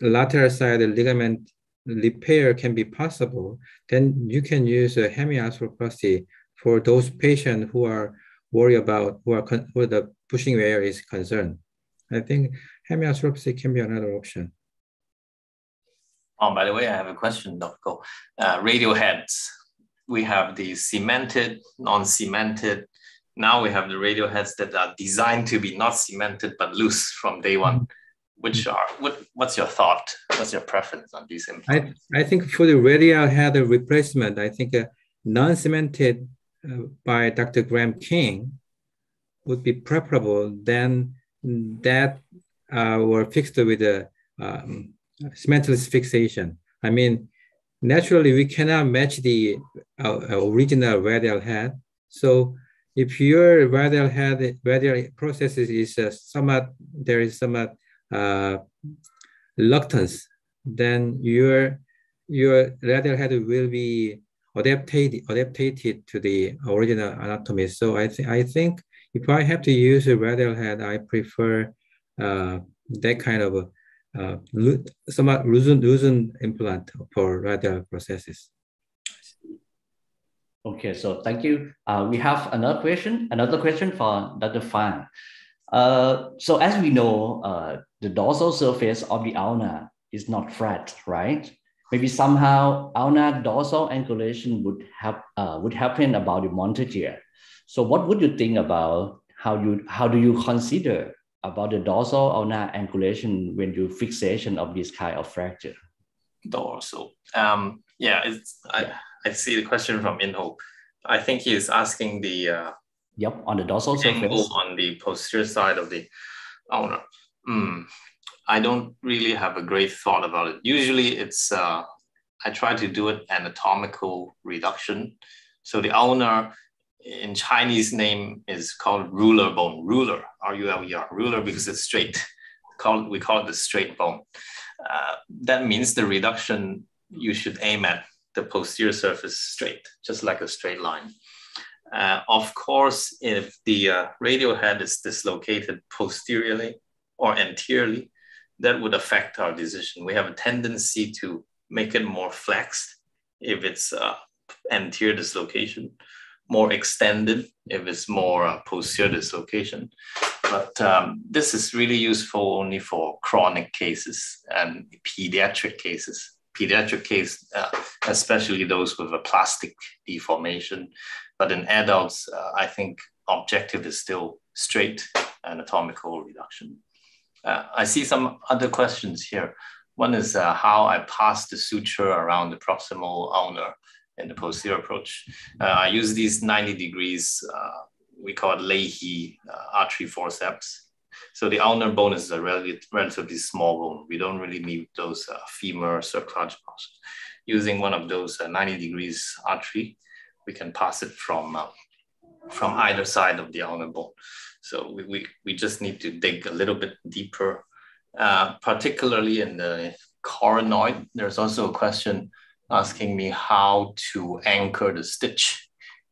lateral side ligament repair can be possible, then you can use a hemiarthroplasty for those patients who are worried about, who are con who the pushing wear is concerned. I think hemiarthroplasty can be another option. Oh, by the way, I have a question, Doctor Koh. Uh, radial heads. We have the cemented, non-cemented. Now we have the radial heads that are designed to be not cemented but loose from day one. Which are what? What's your thought? What's your preference on these implants? I, I think for the radial head replacement, I think a non-cemented uh, by Doctor Graham King would be preferable than that uh, were fixed with a um, cementless fixation. I mean, naturally, we cannot match the uh, original radial head. So if your radial head, radial process is uh, somewhat, there is somewhat uh, reluctance, then your, your radial head will be adapted, adapted to the original anatomy. So I, th I think if I have to use a radial head, I prefer uh, that kind of a, uh, somewhat loosened, loosened implant for radial processes. Okay, so thank you. Uh, we have another question, another question for Doctor Fan. Uh, so as we know, uh, the dorsal surface of the ulna is not flat, right? Maybe somehow ulnar dorsal angulation would, have, uh, would happen about the montaguer. So what would you think about how you how do you consider about the dorsal ulnar angulation when you fixation of this kind of fracture? Dorsal, um, yeah, it's, I I see the question from Inho. I think he is asking the uh, yep on the dorsal surface on the posterior side of the ulnar. Mm, I don't really have a great thought about it. Usually, it's uh, I try to do it anatomical reduction. So the ulnar, in Chinese name, is called ruler bone, ruler, R U L E R, ruler, because it's straight. Call, we call it the straight bone. Uh, that means the reduction, you should aim at the posterior surface straight, just like a straight line. Uh, of course, if the uh, radial head is dislocated posteriorly or anteriorly, that would affect our decision. We have a tendency to make it more flexed if it's uh, anterior dislocation, more extended if it's more uh, posterior dislocation. But um, this is really useful only for chronic cases and pediatric cases. pediatric case, uh, especially those with a plastic deformation. But in adults, uh, I think objective is still straight anatomical reduction. Uh, I see some other questions here. One is uh, how I pass the suture around the proximal ulnar in the posterior approach. Uh, I use these ninety degrees, uh, we call it Leahy uh, artery forceps. So the ulnar bone is a relative, relatively small bone. We don't really need those uh, femur subclavicular muscles. Using one of those uh, ninety degrees artery, we can pass it from, uh, from either side of the ulnar bone. So we, we, we just need to dig a little bit deeper, uh, particularly in the coronoid. There's also a question asking me how to anchor the stitch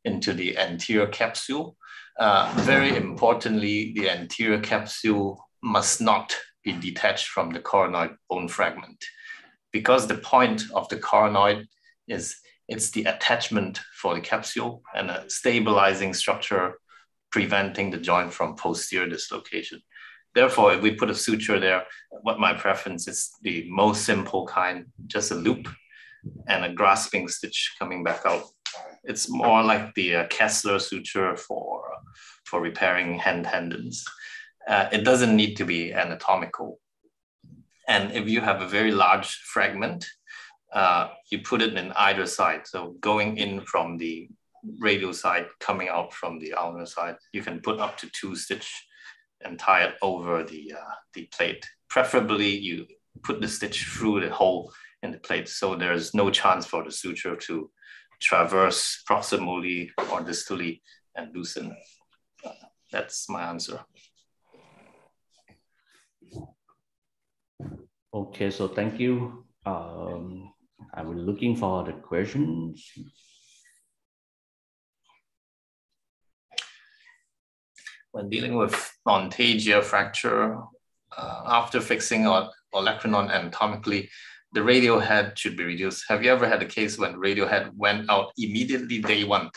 into the anterior capsule. Uh, very importantly, the anterior capsule must not be detached from the coronoid bone fragment, because the point of the coronoid is it's the attachment for the capsule and a stabilizing structure preventing the joint from posterior dislocation. Therefore, if we put a suture there, what my preference is the most simple kind, just a loop and a grasping stitch coming back out. It's more like the uh, Kessler suture for, for repairing hand tendons. Uh, it doesn't need to be anatomical. And if you have a very large fragment, uh, you put it in either side. So going in from the radial side, coming out from the ulnar side, you can put up to two stitch and tie it over the, uh, the plate. Preferably you put the stitch through the hole in the plate, so there's no chance for the suture to traverse proximally or distally and loosen. Uh, that's my answer. Okay, so thank you. Um, I was looking for the questions. When dealing with nontagial fracture, uh, after fixing or olecranon anatomically, the radial head should be reduced. Have you ever had a case when radial head went out immediately day one?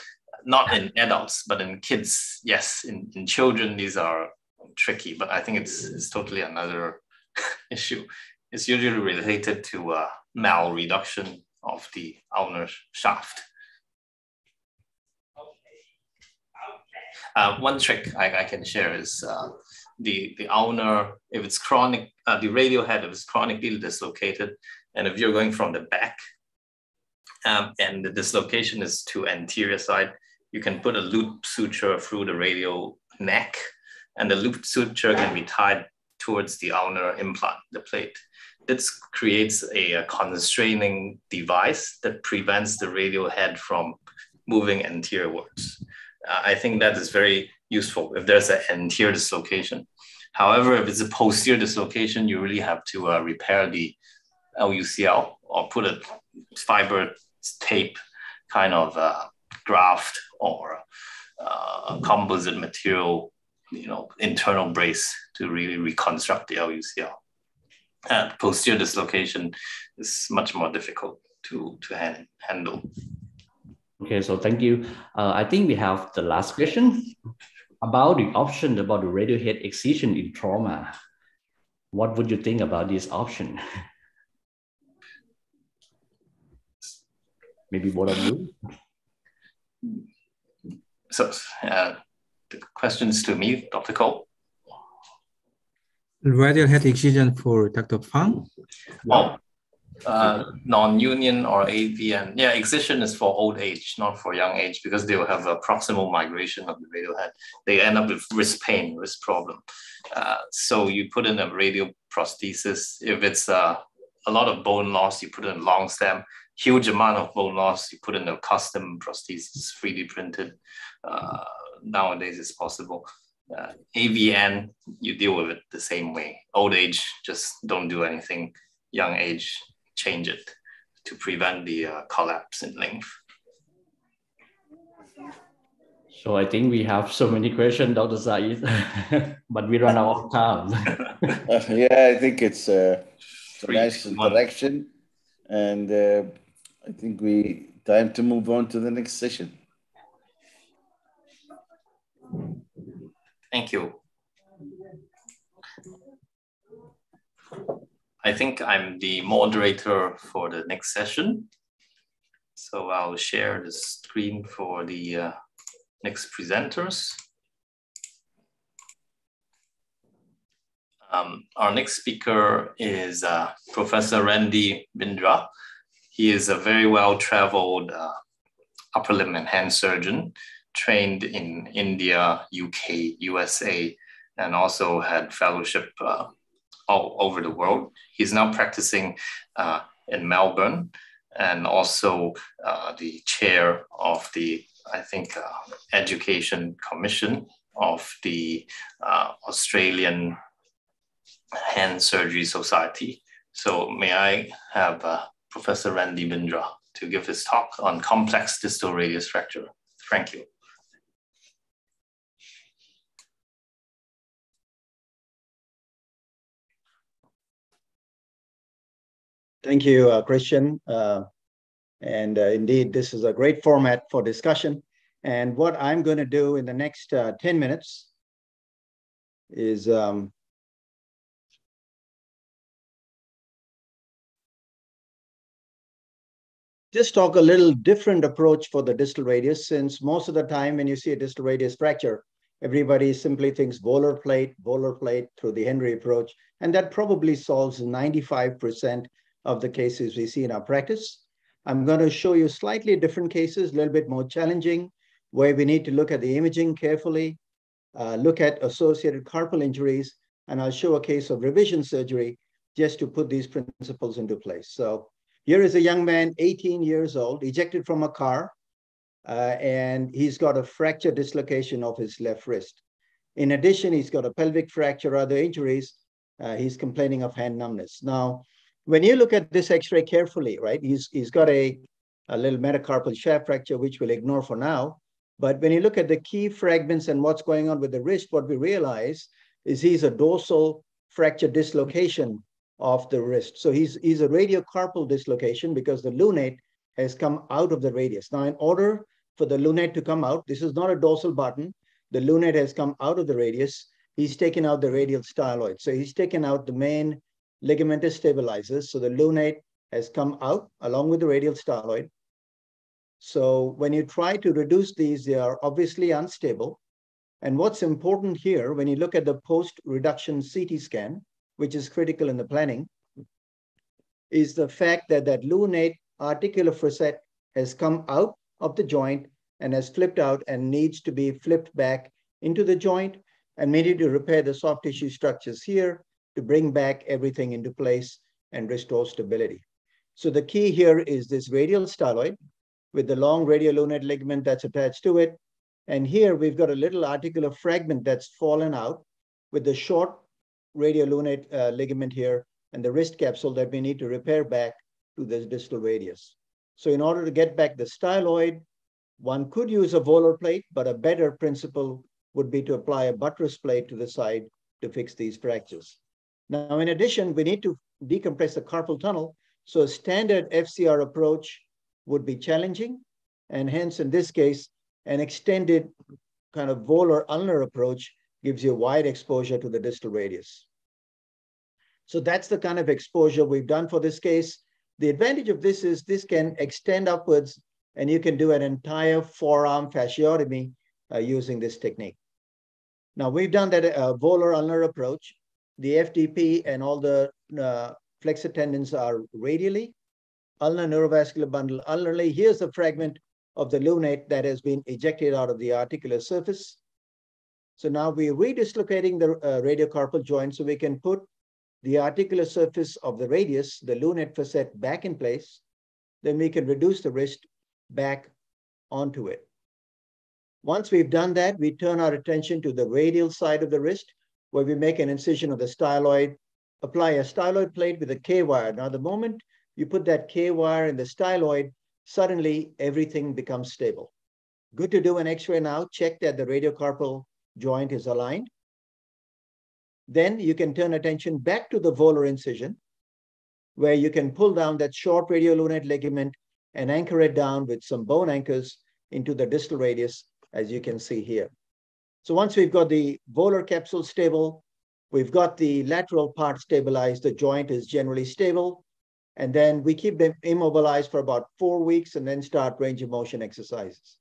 Not in adults, but in kids, yes. In, in children, these are tricky, but I think it's, it's totally another issue. It's usually related to uh, malreduction of the ulnar shaft. Uh, one trick I, I can share is uh, the, the ulnar, if it's chronic, uh, the radial head, if it's chronically dislocated, and if you're going from the back um, and the dislocation is to anterior side, you can put a loop suture through the radial neck, and the loop suture can be tied towards the ulnar implant, the plate. This creates a, a constraining device that prevents the radial head from moving anteriorwards. Uh, I think that is very useful if there's an anterior dislocation. However, if it's a posterior dislocation, you really have to uh, repair the L U C L or put a fiber tape kind of uh, graft or uh, composite material, you know, internal brace to really reconstruct the L U C L. Uh, posterior dislocation is much more difficult to, to hand, handle. Okay, so thank you. Uh, I think we have the last question about the option about the radial head excision in trauma. What would you think about this option? Maybe what are you? So uh, the questions to me, Doctor Cole. Radial head excision for Doctor Phang? Oh, uh, non-union or A V N. Yeah, excision is for old age, not for young age, because they will have a proximal migration of the radial head. They end up with wrist pain, wrist problem. Uh, so you put in a radial prosthesis. If it's uh, a lot of bone loss, you put in a long stem. Huge amount of bone loss, you put in a custom prosthesis, three D printed. Uh, nowadays it's possible. Uh, A V N, you deal with it the same way. Old age, just don't do anything. Young age, change it to prevent the uh, collapse in length. So I think we have so many questions, Doctor Saeed, but we run out of time. Yeah, I think it's, uh, it's a nice introduction. And uh, I think we time to move on to the next session. Thank you. I I think I'm the moderator for the next session. So I'll share the screen for the uh, next presenters. Um, our next speaker is uh, Professor Randy Bindra. He is a very well-traveled uh, upper limb and hand surgeon, trained in India, U K, U S A, and also had fellowship uh, all over the world. He's now practicing uh, in Melbourne, and also uh, the chair of the, I think, uh, Education Commission of the uh, Australian Hand Surgery Society. So may I have uh, Professor Randy Bindra to give his talk on complex distal radius fracture. Thank you. Thank you, uh, Christian. Uh, and uh, indeed, this is a great format for discussion. And what I'm going to do in the next uh, ten minutes is um, just talk a little different approach for the distal radius, since most of the time when you see a distal radius fracture, everybody simply thinks bowler plate, bowler plate through the Henry approach. And that probably solves ninety-five percent of the cases we see in our practice. I'm going to show you slightly different cases, a little bit more challenging, where we need to look at the imaging carefully, uh, look at associated carpal injuries, and I'll show a case of revision surgery just to put these principles into place. So here is a young man, eighteen years old, ejected from a car, uh, and he's got a fracture dislocation of his left wrist. In addition, he's got a pelvic fracture, other injuries. Uh, he's complaining of hand numbness. Now, when you look at this x-ray carefully, right, he's, he's got a, a little metacarpal shaft fracture, which we'll ignore for now. But when you look at the key fragments and what's going on with the wrist, what we realize is he's a dorsal fracture dislocation of the wrist. So he's, he's a radiocarpal dislocation because the lunate has come out of the radius. Now, in order for the lunate to come out, this is not a dorsal button. The lunate has come out of the radius. He's taken out the radial styloid. So he's taken out the main ligamentous stabilizers. So the lunate has come out along with the radial styloid. So when you try to reduce these, they are obviously unstable. And what's important here, when you look at the post-reduction C T scan, which is critical in the planning, is the fact that that lunate articular facet has come out of the joint and has flipped out and needs to be flipped back into the joint, and maybe to repair the soft tissue structures here, to bring back everything into place and restore stability. So the key here is this radial styloid with the long radiolunate ligament that's attached to it. And here we've got a little articular fragment that's fallen out with the short radiolunate uh, ligament here and the wrist capsule that we need to repair back to this distal radius. So in order to get back the styloid, one could use a volar plate, but a better principle would be to apply a buttress plate to the side to fix these fractures. Now, in addition, we need to decompress the carpal tunnel. So a standard F C R approach would be challenging. And hence, in this case, an extended kind of volar ulnar approach gives you wide exposure to the distal radius. So that's the kind of exposure we've done for this case. The advantage of this is this can extend upwards, and you can do an entire forearm fasciotomy uh, using this technique. Now, we've done that uh, volar ulnar approach. The F D P and all the uh, flexor tendons are radially. Ulnar neurovascular bundle ulnarly. Here's the fragment of the lunate that has been ejected out of the articular surface. So now we're redislocating the uh, radiocarpal joint so we can put the articular surface of the radius, the lunate facet, back in place. Then we can reduce the wrist back onto it. Once we've done that, we turn our attention to the radial side of the wrist, where we make an incision of the styloid, apply a styloid plate with a K-wire. Now, the moment you put that K-wire in the styloid, suddenly everything becomes stable. Good to do an x-ray now, check that the radiocarpal joint is aligned. Then you can turn attention back to the volar incision, where you can pull down that short radiolunate ligament and anchor it down with some bone anchors into the distal radius, as you can see here. So once we've got the volar capsule stable, We've got the lateral part stabilized. The joint is generally stable. And then we keep them immobilized for about four weeks and then start range of motion exercises.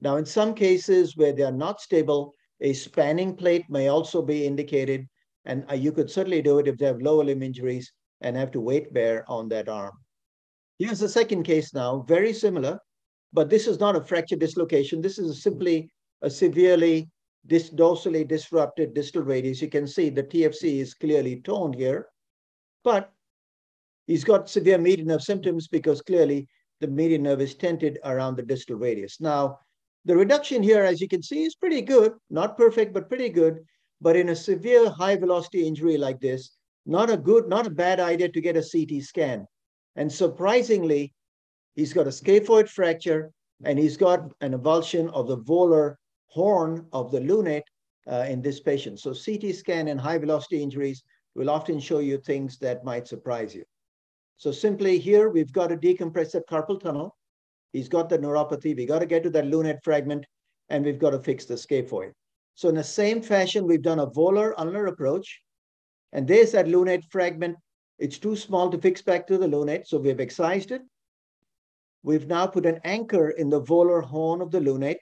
Now, in some cases where they are not stable, a spanning plate may also be indicated. And you could certainly do it if they have lower limb injuries and have to weight bear on that arm. Here's the second case now, very similar, but this is not a fracture dislocation. This is simply a severely dis dorsally disrupted distal radius. You can see the T F C is clearly torn here, but he's got severe median nerve symptoms because clearly the median nerve is tented around the distal radius. Now, the reduction here, as you can see, is pretty good, not perfect, but pretty good. But in a severe high velocity injury like this, not a good, not a bad idea to get a C T scan. And surprisingly, he's got a scaphoid fracture and he's got an avulsion of the volar horn of the lunate uh, in this patient. So C T scan and high velocity injuries will often show you things that might surprise you. So simply here, we've got to decompress that carpal tunnel. He's got the neuropathy. We got to get to that lunate fragment and we've got to fix the scaphoid. So in the same fashion, we've done a volar ulnar approach. And there's that lunate fragment. It's too small to fix back to the lunate. So we've excised it. We've now put an anchor in the volar horn of the lunate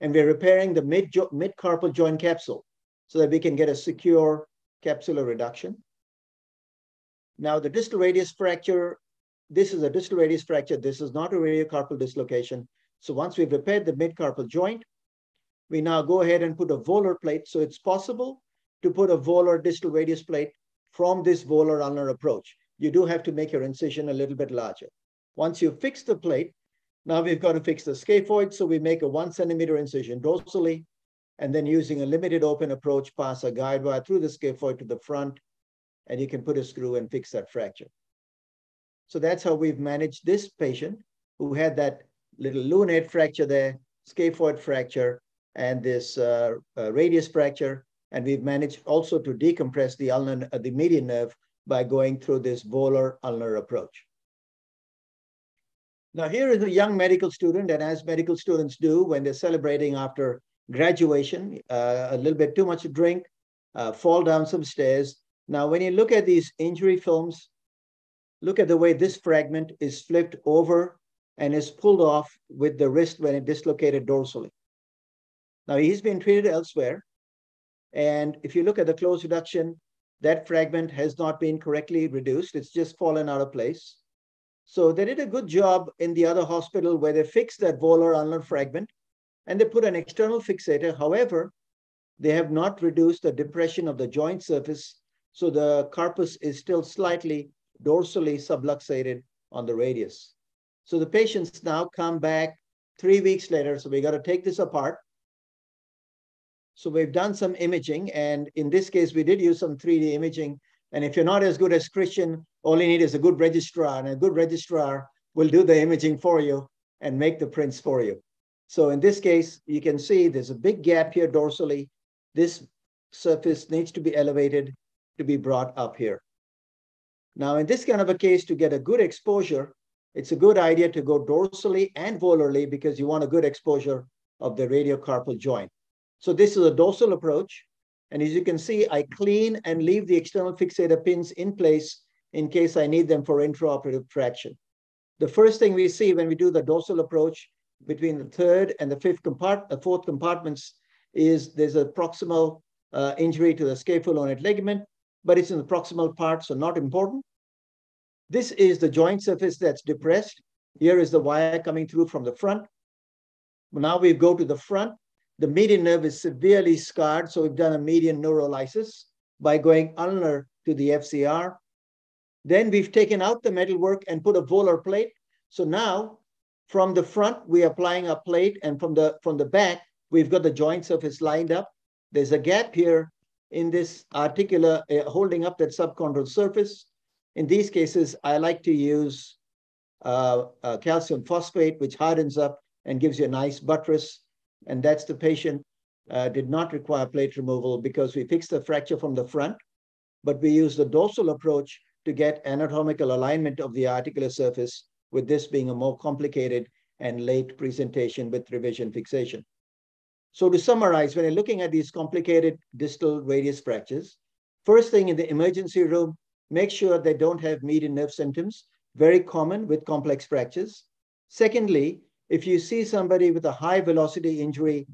and we're repairing the mid jo mid carpal joint capsule so that we can get a secure capsular reduction. Now the distal radius fracture, this is a distal radius fracture. This is not a radiocarpal dislocation. So once we've repaired the mid-carpal joint, we now go ahead and put a volar plate. So it's possible to put a volar distal radius plate from this volar ulnar approach. You do have to make your incision a little bit larger. Once you fix the plate, now we've got to fix the scaphoid. So we make a one centimeter incision dorsally, and then using a limited open approach, pass a guide wire through the scaphoid to the front, and you can put a screw and fix that fracture. So that's how we've managed this patient who had that little lunate fracture there, scaphoid fracture, and this uh, uh, radius fracture. And we've managed also to decompress the, ulnar, uh, the median nerve by going through this volar ulnar approach. Now here is a young medical student, and as medical students do when they're celebrating after graduation, uh, a little bit too much to drink, uh, fall down some stairs. Now, when you look at these injury films, look at the way this fragment is flipped over and is pulled off with the wrist when it dislocated dorsally. Now, he's been treated elsewhere. And if you look at the close reduction, that fragment has not been correctly reduced. It's just fallen out of place. So they did a good job in the other hospital where they fixed that volar ulnar fragment and they put an external fixator. However, they have not reduced the depression of the joint surface. So the carpus is still slightly dorsally subluxated on the radius. So the patients now come back three weeks later. So we got to take this apart. So we've done some imaging. And in this case, we did use some three D imaging. And if you're not as good as Christian, all you need is a good registrar. And a good registrar will do the imaging for you and make the prints for you. So in this case, you can see there's a big gap here dorsally. This surface needs to be elevated to be brought up here. Now, in this kind of a case, to get a good exposure, it's a good idea to go dorsally and volarly because you want a good exposure of the radiocarpal joint. So this is a dorsal approach. And as you can see, I clean and leave the external fixator pins in place in case I need them for intraoperative traction. The first thing we see when we do the dorsal approach between the third and the fifth compart- the fourth compartments is there's a proximal uh, injury to the scapholonate ligament, but it's in the proximal part, so not important. This is the joint surface that's depressed. Here is the wire coming through from the front. Now we go to the front. The median nerve is severely scarred, so we've done a median neurolysis by going ulnar to the F C R. Then we've taken out the metalwork and put a volar plate. So now from the front, we're applying a plate, and from the, from the back, we've got the joint surface lined up. There's a gap here in this articular, uh, holding up that subchondral surface. In these cases, I like to use uh, uh, calcium phosphate, which hardens up and gives you a nice buttress. And that's the patient uh, did not require plate removal because we fixed the fracture from the front, but we used the dorsal approach to get anatomical alignment of the articular surface, with this being a more complicated and late presentation with revision fixation. So to summarize, when you're looking at these complicated distal radius fractures, First thing in the emergency room, make sure they don't have median nerve symptoms, very common with complex fractures. Secondly, if you see somebody with a high velocity injury,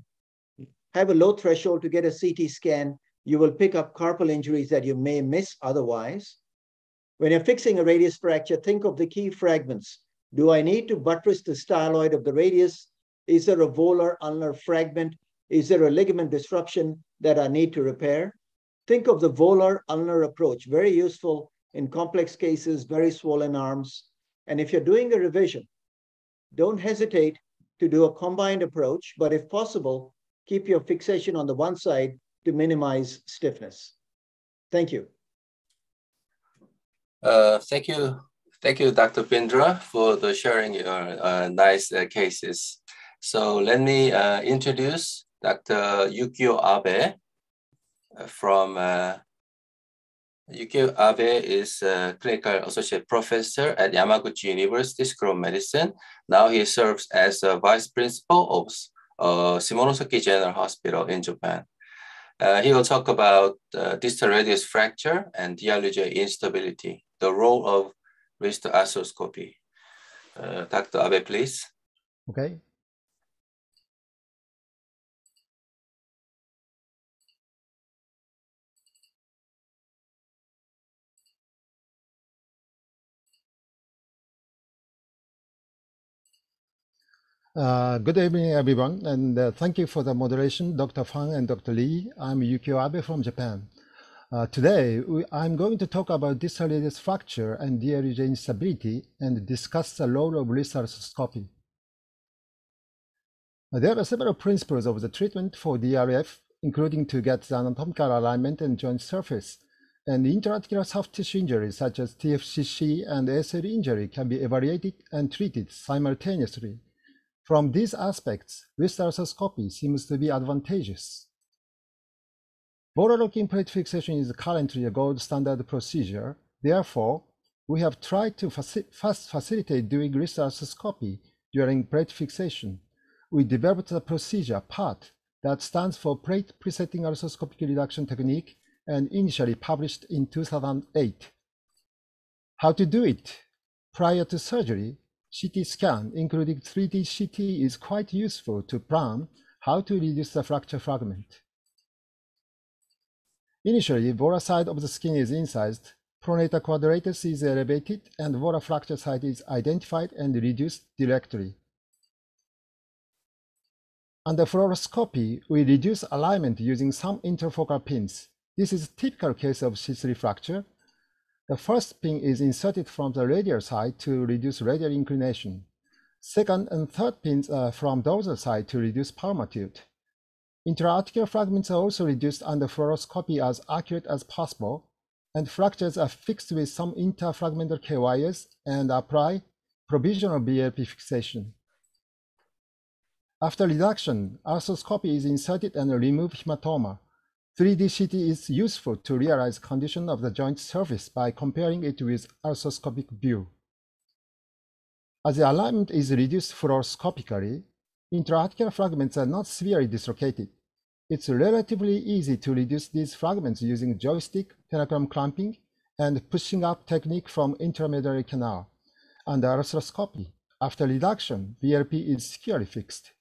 have a low threshold to get a C T scan. You will pick up carpal injuries that you may miss otherwise. When you're fixing a radius fracture, think of the key fragments. Do I need to buttress the styloid of the radius? Is there a volar ulnar fragment? Is there a ligament disruption that I need to repair? Think of the volar ulnar approach, very useful in complex cases, very swollen arms. And if you're doing a revision, don't hesitate to do a combined approach, but if possible, keep your fixation on the one side to minimize stiffness. Thank you. Uh, thank you. Thank you, Doctor Bindra, for the sharing your uh, nice uh, cases. So let me uh, introduce Doctor Yukio Abe from, uh, Yukio Abe is a clinical associate professor at Yamaguchi University School of Medicine. Now he serves as a vice principal of uh, Shimonoseki General Hospital in Japan. Uh, he will talk about uh, distal radius fracture and D R U J instability, the role of wrist arthroscopy. Uh, Doctor Abe, please. Okay. Uh, good evening, everyone, and uh, thank you for the moderation, Doctor Fang and Doctor Lee. I'm Yukio Abe from Japan. Uh, today, we, I'm going to talk about distal radius fracture and D R U J instability and discuss the role of wrist arthroscopy. There are several principles of the treatment for D R F, including to get the anatomical alignment and joint surface, and intraarticular soft tissue injuries such as T F C C and A C L injury can be evaluated and treated simultaneously. From these aspects, wrist arthroscopy seems to be advantageous. Volar locking plate fixation is currently a gold standard procedure. Therefore, we have tried to faci fast facilitate doing wrist arthroscopy during plate fixation. We developed the procedure PART that stands for Plate Presetting Arthroscopic Reduction Technique and initially published in two thousand eight. How to do it? Prior to surgery, C T scan, including three D C T, is quite useful to plan how to reduce the fracture fragment. Initially, volar side of the skin is incised, pronator quadratus is elevated, and volar fracture site is identified and reduced directly. Under fluoroscopy, we reduce alignment using some interfocal pins. This is a typical case of C three fracture. The first pin is inserted from the radial side to reduce radial inclination. Second and third pins are from dorsal side to reduce palmatude. Intraarticular fragments are also reduced under fluoroscopy as accurate as possible, and fractures are fixed with some interfragmental K Y S and apply provisional B L P fixation. After reduction, arthroscopy is inserted and remove hematoma. three D C T is useful to realize condition of the joint surface by comparing it with arthroscopic view. As the alignment is reduced fluoroscopically, intraarticular fragments are not severely dislocated. It's relatively easy to reduce these fragments using joystick, pennaclum clamping, and pushing up technique from intramedullary canal. Under arthroscopy, after reduction, B L P is securely fixed.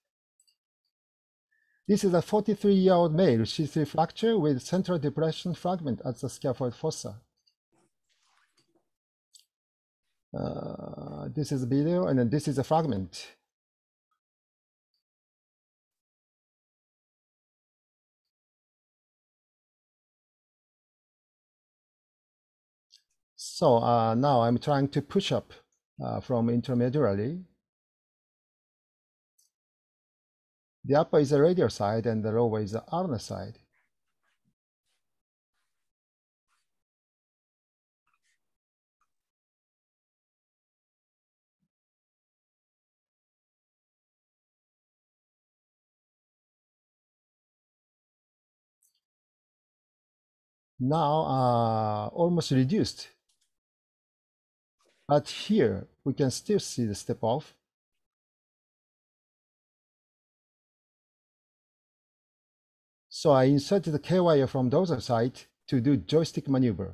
This is a forty-three-year-old male C three fracture with central depression fragment at the scaphoid fossa. Uh, this is a video, and then this is a fragment. So uh, now I'm trying to push up uh, from intramedullary. The upper is the radial side and the lower is the ulnar side. Now uh, almost reduced, but here we can still see the step off. So I inserted the K wire from dorsal side to do joystick maneuver?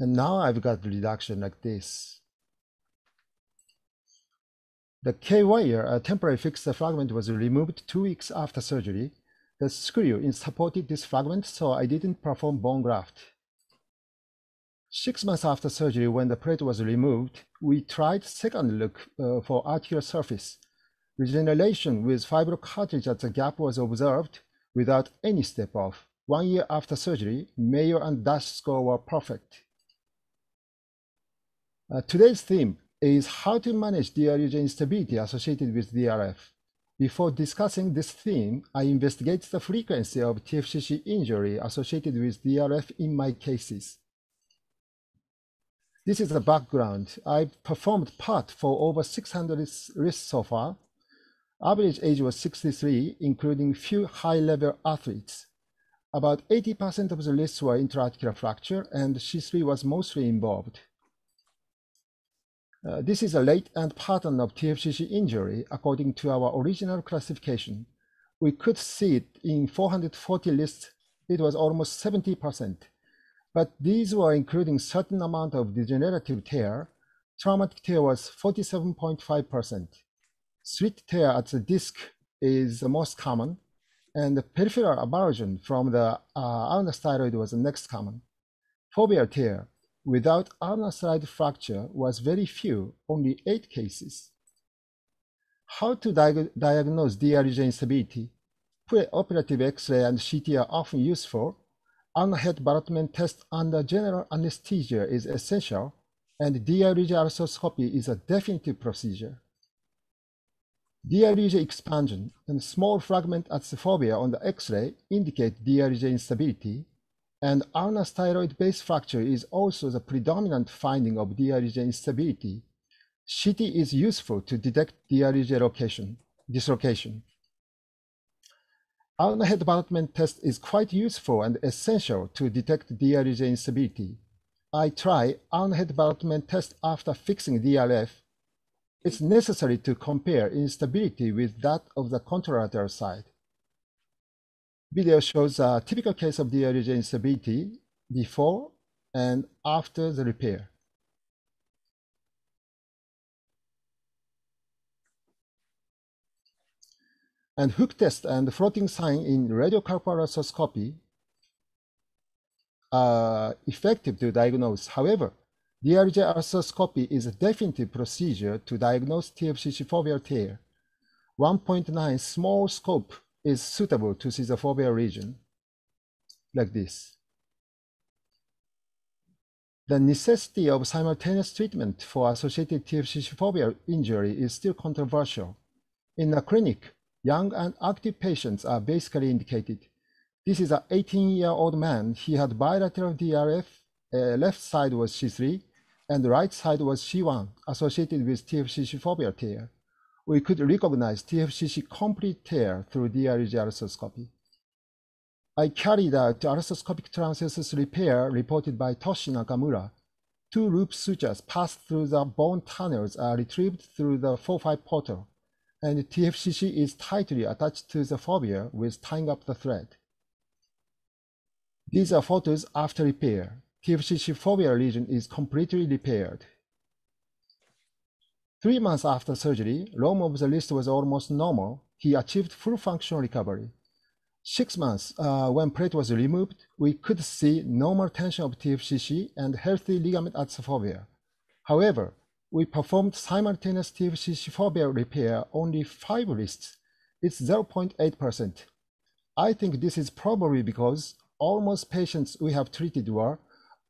And now I've got reduction like this. The K-wire, a temporary fixed fragment, was removed two weeks after surgery. The screw supported this fragment, so I didn't perform bone graft. Six months after surgery, when the plate was removed, we tried second look uh, for arterial surface. Regeneration with fibrocartilage at the gap was observed without any step off. One year after surgery, Mayo and Dash score were perfect. Uh, today's theme is how to manage D R U J instability associated with D R F. Before discussing this theme, I investigate the frequency of T F C C injury associated with D R F in my cases. This is the background. I've performed PART for over six hundred risks so far. Average age was sixty-three, including few high-level athletes. About eighty percent of the risks were intra-articular fracture, and C three was mostly involved. Uh, this is a late-end pattern of T F C C injury according to our original classification. We could see it in four hundred forty lists. It was almost seventy percent. But these were including certain amount of degenerative tear. Traumatic tear was forty-seven point five percent. Slit tear at the disc is the most common, and the peripheral avulsion from the uh, ulnar styloid was the next common. Foveal tear without ulnar styloid fracture was very few, only eight cases. How to di diagnose D R U J instability? Preoperative X-ray and C T are often useful. Ulnar head ballotment test under general anesthesia is essential, and D R U J arthroscopy is a definitive procedure. D R U J expansion and small fragment at the fovea on the X-ray indicate D R U J instability, and ulnar styloid base fracture is also the predominant finding of D R U J instability. C T is useful to detect D R U J location, dislocation. Ulnar head ballotment test is quite useful and essential to detect D R U J instability. I try ulnar head ballotment test after fixing D R F. It's necessary to compare instability with that of the contralateral side. Video shows a typical case of D R U J instability before and after the repair. And hook test and floating sign in radiocarpal arthroscopy are effective to diagnose. However, D R U J arthroscopy is a definitive procedure to diagnose T F C C foveal tear. one point nine small scope is suitable to see the foveal region, like this. The necessity of simultaneous treatment for associated T F C C foveal injury is still controversial. In the clinic, young and active patients are basically indicated. This is an eighteen-year-old man. He had bilateral D R F. Uh, left side was C three, and the right side was C one, associated with T F C C foveal tear. We could recognize T F C C complete tear through D R U J arthroscopy. I carried out arthroscopic transversus repair reported by Toshi Nakamura. Two loop sutures passed through the bone tunnels are retrieved through the four five portal, and T F C C is tightly attached to the fovea with tying up the thread. These are photos after repair. T F C C foveal region is completely repaired. Three months after surgery, loam of the wrist was almost normal. He achieved full functional recovery. Six months uh, when plate was removed, we could see normal tension of T F C C and healthy ligament at the fovea. However, we performed simultaneous T F C C foveal repair only five wrists. It's zero point eight percent. I think this is probably because almost patients we have treated were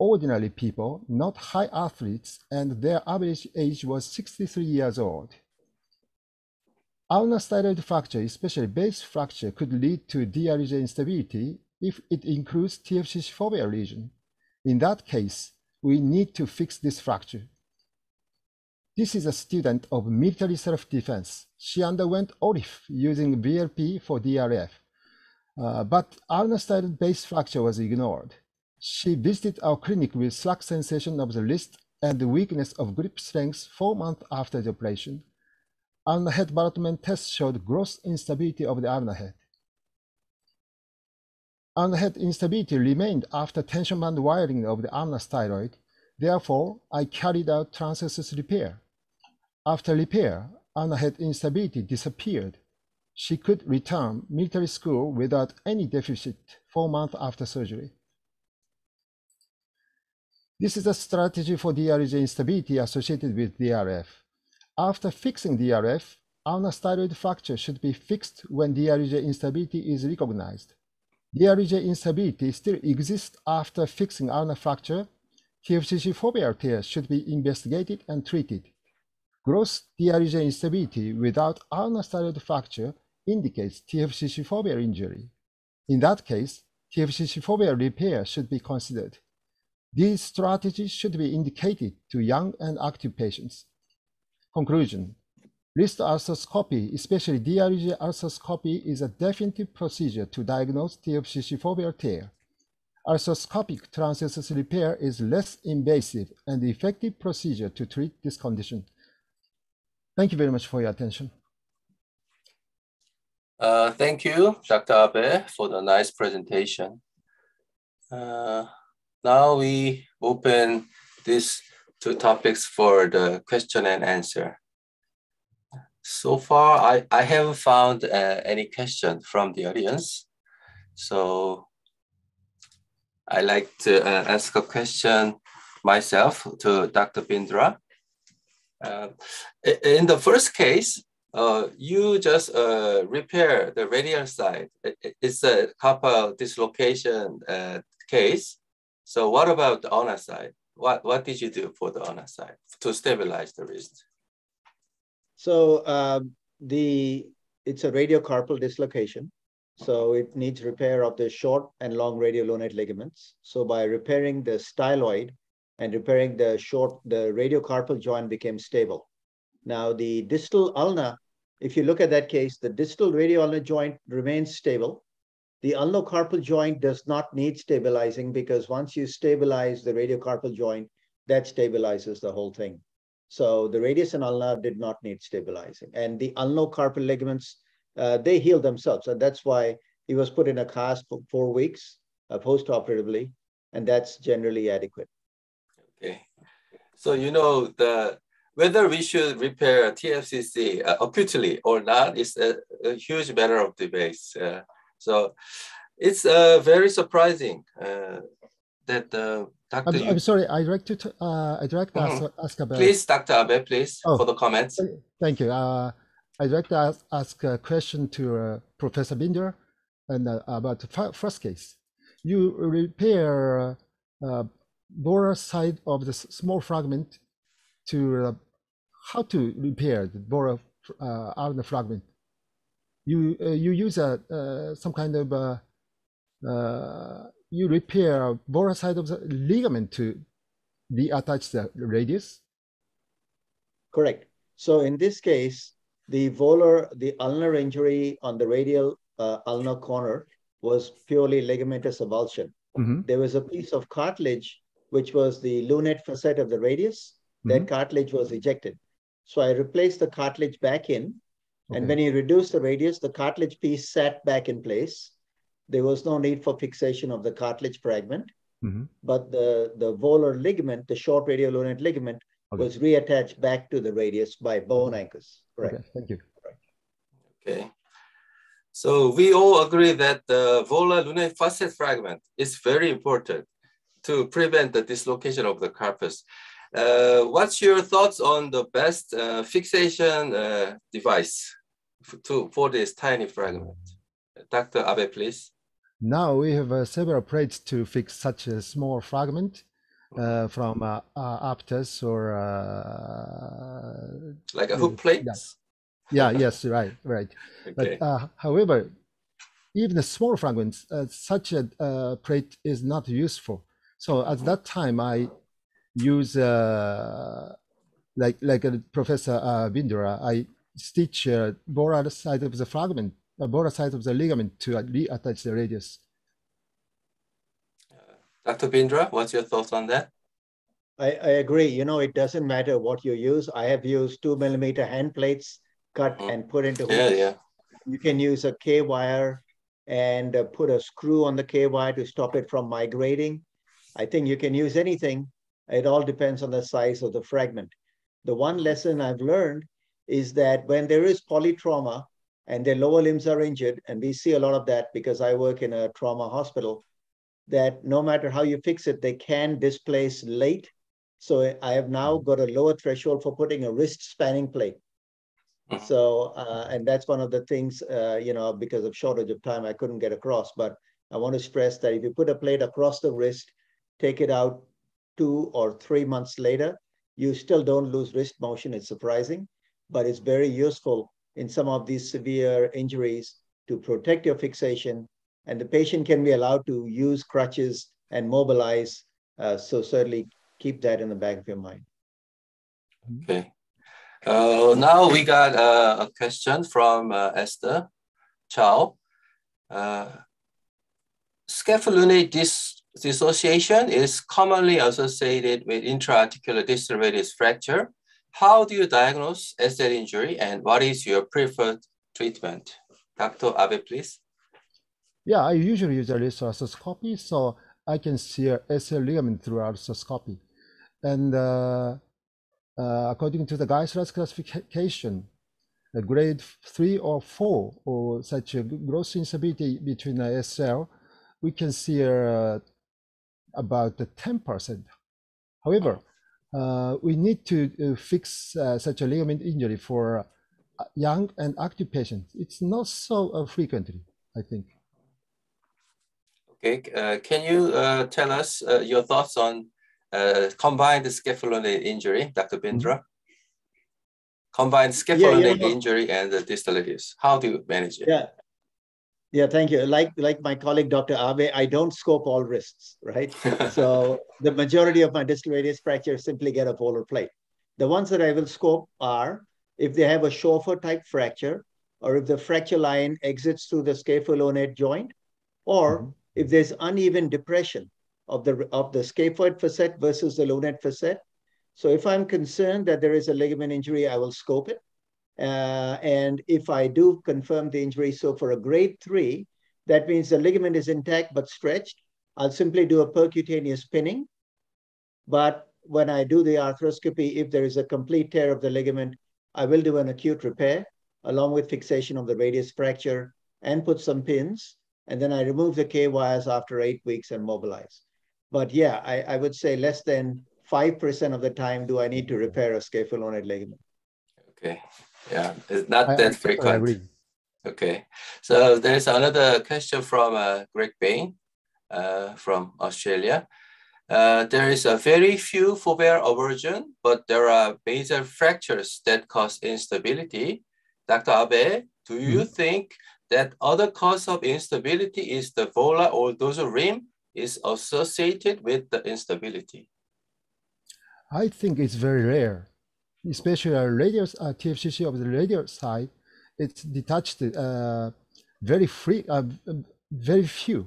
ordinary people, not high athletes, and their average age was sixty-three years old. Ulnar styloid fracture, especially base fracture, could lead to D R U J instability if it includes T F C C foveal region. In that case, we need to fix this fracture. This is a student of military self-defense. She underwent O R I F using V L P for D R F. Uh, but Arnold-style-based fracture was ignored. She visited our clinic with slack sensation of the wrist and the weakness of grip strength four months after the operation. Ulnar head development test showed gross instability of the ulnar head. Ulnar head instability remained after tension band wiring of the ulnar styloid. Therefore, I carried out transversus repair. After repair, ulnar head instability disappeared. She could return military school without any deficit four months after surgery. This is a strategy for D R U J instability associated with D R F. After fixing D R F, ulnar styloid fracture should be fixed when D R U J instability is recognized. D R U J instability still exists after fixing ulnar fracture. T F C C foveal tears should be investigated and treated. Gross D R U J instability without ulnar styloid fracture indicates T F C C foveal injury. In that case, T F C C foveal repair should be considered. These strategies should be indicated to young and active patients. Conclusion. Wrist arthroscopy, especially D R U J arthroscopy, is a definitive procedure to diagnose T F C C foveal tear. Arthroscopic transversus repair is less invasive and effective procedure to treat this condition. Thank you very much for your attention. Uh, thank you, Doctor Abe, for the nice presentation. Uh, now we open these two topics for the question and answer. So far, I, I haven't found uh, any question from the audience. So I like to uh, ask a question myself to Doctor Bindra. Uh, in the first case, uh, you just uh, repair the radial side. It's a carpal dislocation uh, case. So what about the ulnar side? What, what did you do for the ulnar side to stabilize the wrist? So um, the, it's a radiocarpal dislocation. So it needs repair of the short and long radiolunate ligaments. So by repairing the styloid and repairing the short, the radiocarpal joint became stable. Now the distal ulna, if you look at that case, the distal radioulnar joint remains stable. The ulnocarpal joint does not need stabilizing because once you stabilize the radiocarpal joint, that stabilizes the whole thing. So the radius and ulna did not need stabilizing. And the ulnocarpal ligaments, Uh, they healed themselves, and that's why he was put in a cast for four weeks uh, post-operatively, and that's generally adequate. Okay, so you know the whether we should repair T F C C uh, acutely or not is a, a huge matter of debate. Uh, so it's uh, very surprising uh, that uh, Doctor. I'm, I'm sorry, I'd like to uh, I'd like to mm-hmm. ask, ask about. Please, Doctor Abe, please oh, for the comments. Thank you. Uh, I'd like to ask, ask a question to uh, Professor Bindra and, uh, about the first case. You repair uh, borer side of the small fragment to uh, how to repair the borer uh, ulnar fragment. You, uh, you use a, uh, some kind of, uh, uh, you repair borer side of the ligament to reattach the radius? Correct. So in this case, the volar, the ulnar injury on the radial uh, ulnar corner was purely ligamentous avulsion. Mm-hmm. There was a piece of cartilage, which was the lunate facet of the radius. Mm-hmm. That cartilage was ejected. So I replaced the cartilage back in. Okay. And when you reduce the radius, the cartilage piece sat back in place. There was no need for fixation of the cartilage fragment. Mm-hmm. But the, the volar ligament, the short radial lunate ligament, okay, was reattached back to the radius by bone anchors. Correct. Okay, thank you. Okay. So we all agree that the volar lunate facet fragment is very important to prevent the dislocation of the carpus. Uh, what's your thoughts on the best uh, fixation uh, device for, to, for this tiny fragment? Doctor Abe, please. Now we have uh, several plates to fix such a small fragment. Uh, from uh, uh, aptus or uh, like a hook plate. Yeah, yeah yes, right, right. Okay. But uh, however, even the small fragments, uh, such a uh, plate is not useful. So at that time, I use uh, like like a Professor uh, Bindra. I stitch uh, borer side of the fragment the border side of the ligament to reattach the radius. Uh, Doctor Bindra, what's your thoughts on that? I, I agree. You know, it doesn't matter what you use. I have used two millimeter hand plates cut mm. and put into yeah, yeah. You can use a K wire and uh, put a screw on the K wire to stop it from migrating. I think you can use anything. It all depends on the size of the fragment. The one lesson I've learned is that when there is polytrauma and their lower limbs are injured, and we see a lot of that because I work in a trauma hospital, that no matter how you fix it, they can displace late. So I have now got a lower threshold for putting a wrist spanning plate. So, uh, and that's one of the things, uh, you know, because of shortage of time, I couldn't get across. But I want to stress that if you put a plate across the wrist, take it out two or three months later, you still don't lose wrist motion. It's surprising, but it's very useful in some of these severe injuries to protect your fixation. And the patient can be allowed to use crutches and mobilize. Uh, so certainly keep that in the back of your mind. Okay. Uh, now we got uh, a question from uh, Esther Chow. Uh, Scapholunate dis dissociation is commonly associated with intra-articular distal radius fracture. How do you diagnose S L injury and what is your preferred treatment? Doctor Abe, please. Yeah, I usually use a arthroscopy, so I can see a S L ligament through arthroscopy. And uh, Uh, according to the Geisler's classification, a grade three or four, or such a gross instability between the S L, we can see uh, about ten percent. However, uh, we need to uh, fix uh, such a ligament injury for young and active patients. It's not so uh, frequently, I think. Okay, uh, can you uh, tell us uh, your thoughts on Uh, combined scapholunate injury, Doctor Bindra? Combined scapholunate yeah, yeah, yeah. injury and the distal radius. How do you manage it? Yeah, yeah. Thank you. Like like my colleague Doctor Abe, I don't scope all wrists, right? So the majority of my distal radius fractures simply get a polar plate. The ones that I will scope are if they have a Schoeffer type fracture, or if the fracture line exits through the scapholunate joint, or mm-hmm. if there's uneven depression of the, of the scaphoid facet versus the lunate facet. So if I'm concerned that there is a ligament injury, I will scope it. Uh, and if I do confirm the injury, so for a grade three, that means the ligament is intact but stretched, I'll simply do a percutaneous pinning. But when I do the arthroscopy, if there is a complete tear of the ligament, I will do an acute repair along with fixation of the radius fracture and put some pins. And then I remove the K wires after eight weeks and mobilize. But yeah, I, I would say less than five percent of the time do I need to repair a scapholunate ligament. Okay, yeah, it's not I, that I, frequent. I agree. Okay, so there's another question from uh, Greg Bain uh, from Australia. Uh, there is a very few foveal aversion, but there are basal fractures that cause instability. Doctor Abe, do you mm-hmm. think that other cause of instability is the volar or dorsal rim is associated with the instability? I think it's very rare, especially a radial uh, T F C C of the radial side. It's detached, uh, very free, uh, very few.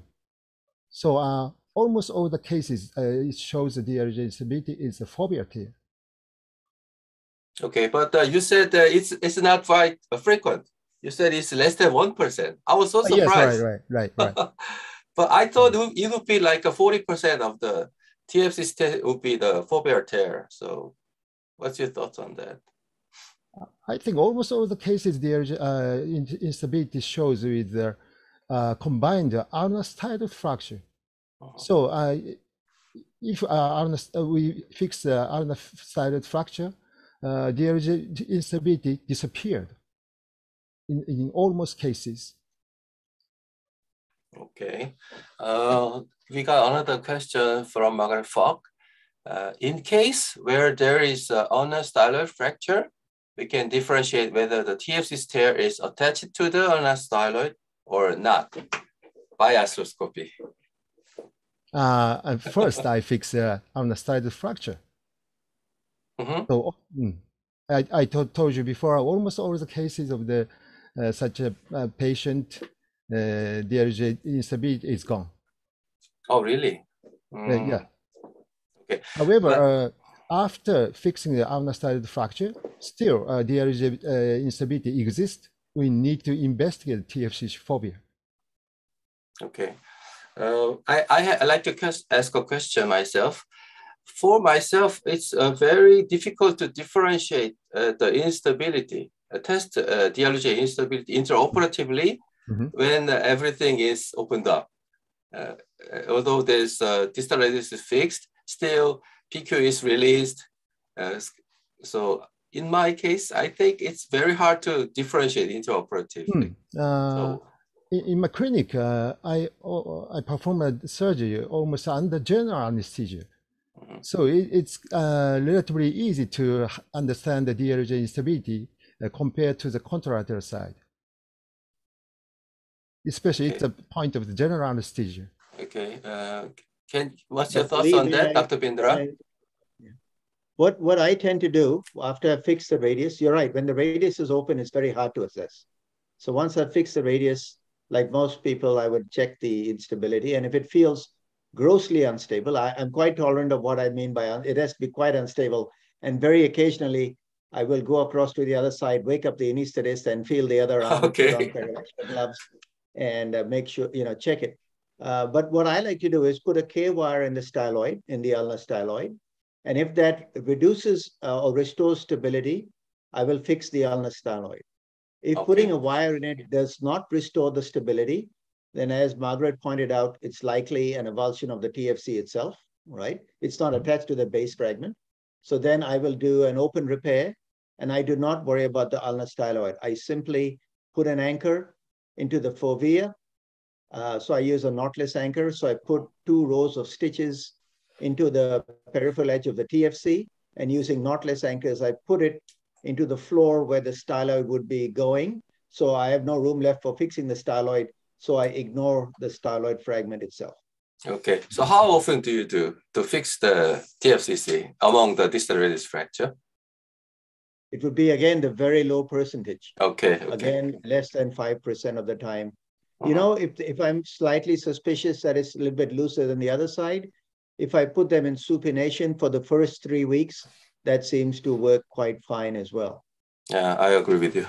So uh, almost all the cases, uh, it shows the D R U J instability is a foveal tear. Okay, but uh, you said uh, it's it's not quite frequent. You said it's less than one percent. I was so surprised. Oh, yes, right, right, right, right. But I thought it would be like a forty percent of the T F C C would be the foveal tear. So what's your thoughts on that? I think almost all the cases there uh, instability shows with the uh, combined ulnar-style fracture. Uh-huh. So uh, if uh, we fix the ulnar-style fracture, uh, D R J instability disappeared in, in almost cases. Okay, uh, we got another question from Margaret Falk. Uh, in case where there is an ulnar-stylar fracture, we can differentiate whether the T F C C tear is attached to the ulnar-styloid or not by arthroscopy. Uh, first, I fix the uh, ulnar-stylar fracture. Mm-hmm. So I, I told you before, almost all the cases of the uh, such a, a patient, uh, D R U J instability is gone. Oh, really? Mm. Uh, yeah. Okay. However, but uh, after fixing the ulnar-sided fracture, still uh, D R U J uh, instability exists. We need to investigate T F C C phobia. Okay. Uh, I, I, I like to ask a question myself. For myself, it's uh, very difficult to differentiate uh, the instability, uh, test uh, D R U J instability interoperatively mm-hmm. when uh, everything is opened up. Uh, although there's uh, distal radius is fixed, still P Q is released. Uh, so in my case, I think it's very hard to differentiate interoperatively. Mm. Uh... So, in my clinic, uh, I, oh, I perform a surgery almost under general anesthesia. Mm-hmm. So it, it's uh, relatively easy to understand the D R U J instability uh, compared to the contralateral side. Especially okay. It's a point of the general anesthesia. Okay. Uh, can, what's your thoughts on that, I, Doctor Bindra? I, yeah. what, what I tend to do after I fix the radius, you're right, when the radius is open, it's very hard to assess. So once I fix the radius, like most people, I would check the instability. And if it feels grossly unstable, I, I'm quite tolerant of what I mean by un, it has to be quite unstable. And very occasionally, I will go across to the other side, wake up the anesthetist and feel the other arm okay. with the extra gloves and uh, make sure, you know, check it. Uh, but what I like to do is put a K-wire in the styloid, in the ulnar styloid. And if that reduces uh, or restores stability, I will fix the ulnar styloid. If okay. putting a wire in it does not restore the stability, then as Margaret pointed out, it's likely an avulsion of the T F C itself, right? It's not attached to the base fragment. So then I will do an open repair and I do not worry about the ulnar styloid. I simply put an anchor into the fovea. Uh, so I use a knotless anchor. So I put two rows of stitches into the peripheral edge of the T F C and using knotless anchors, I put it into the floor where the styloid would be going. So I have no room left for fixing the styloid. So I ignore the styloid fragment itself. Okay, so how often do you do to fix the T F C C among the distal radius fracture? It would be again, the very low percentage. Okay. okay. Again, less than five percent of the time. You know, if, if I'm slightly suspicious that it's a little bit looser than the other side, if I put them in supination for the first three weeks, that seems to work quite fine as well. Yeah, I agree with you.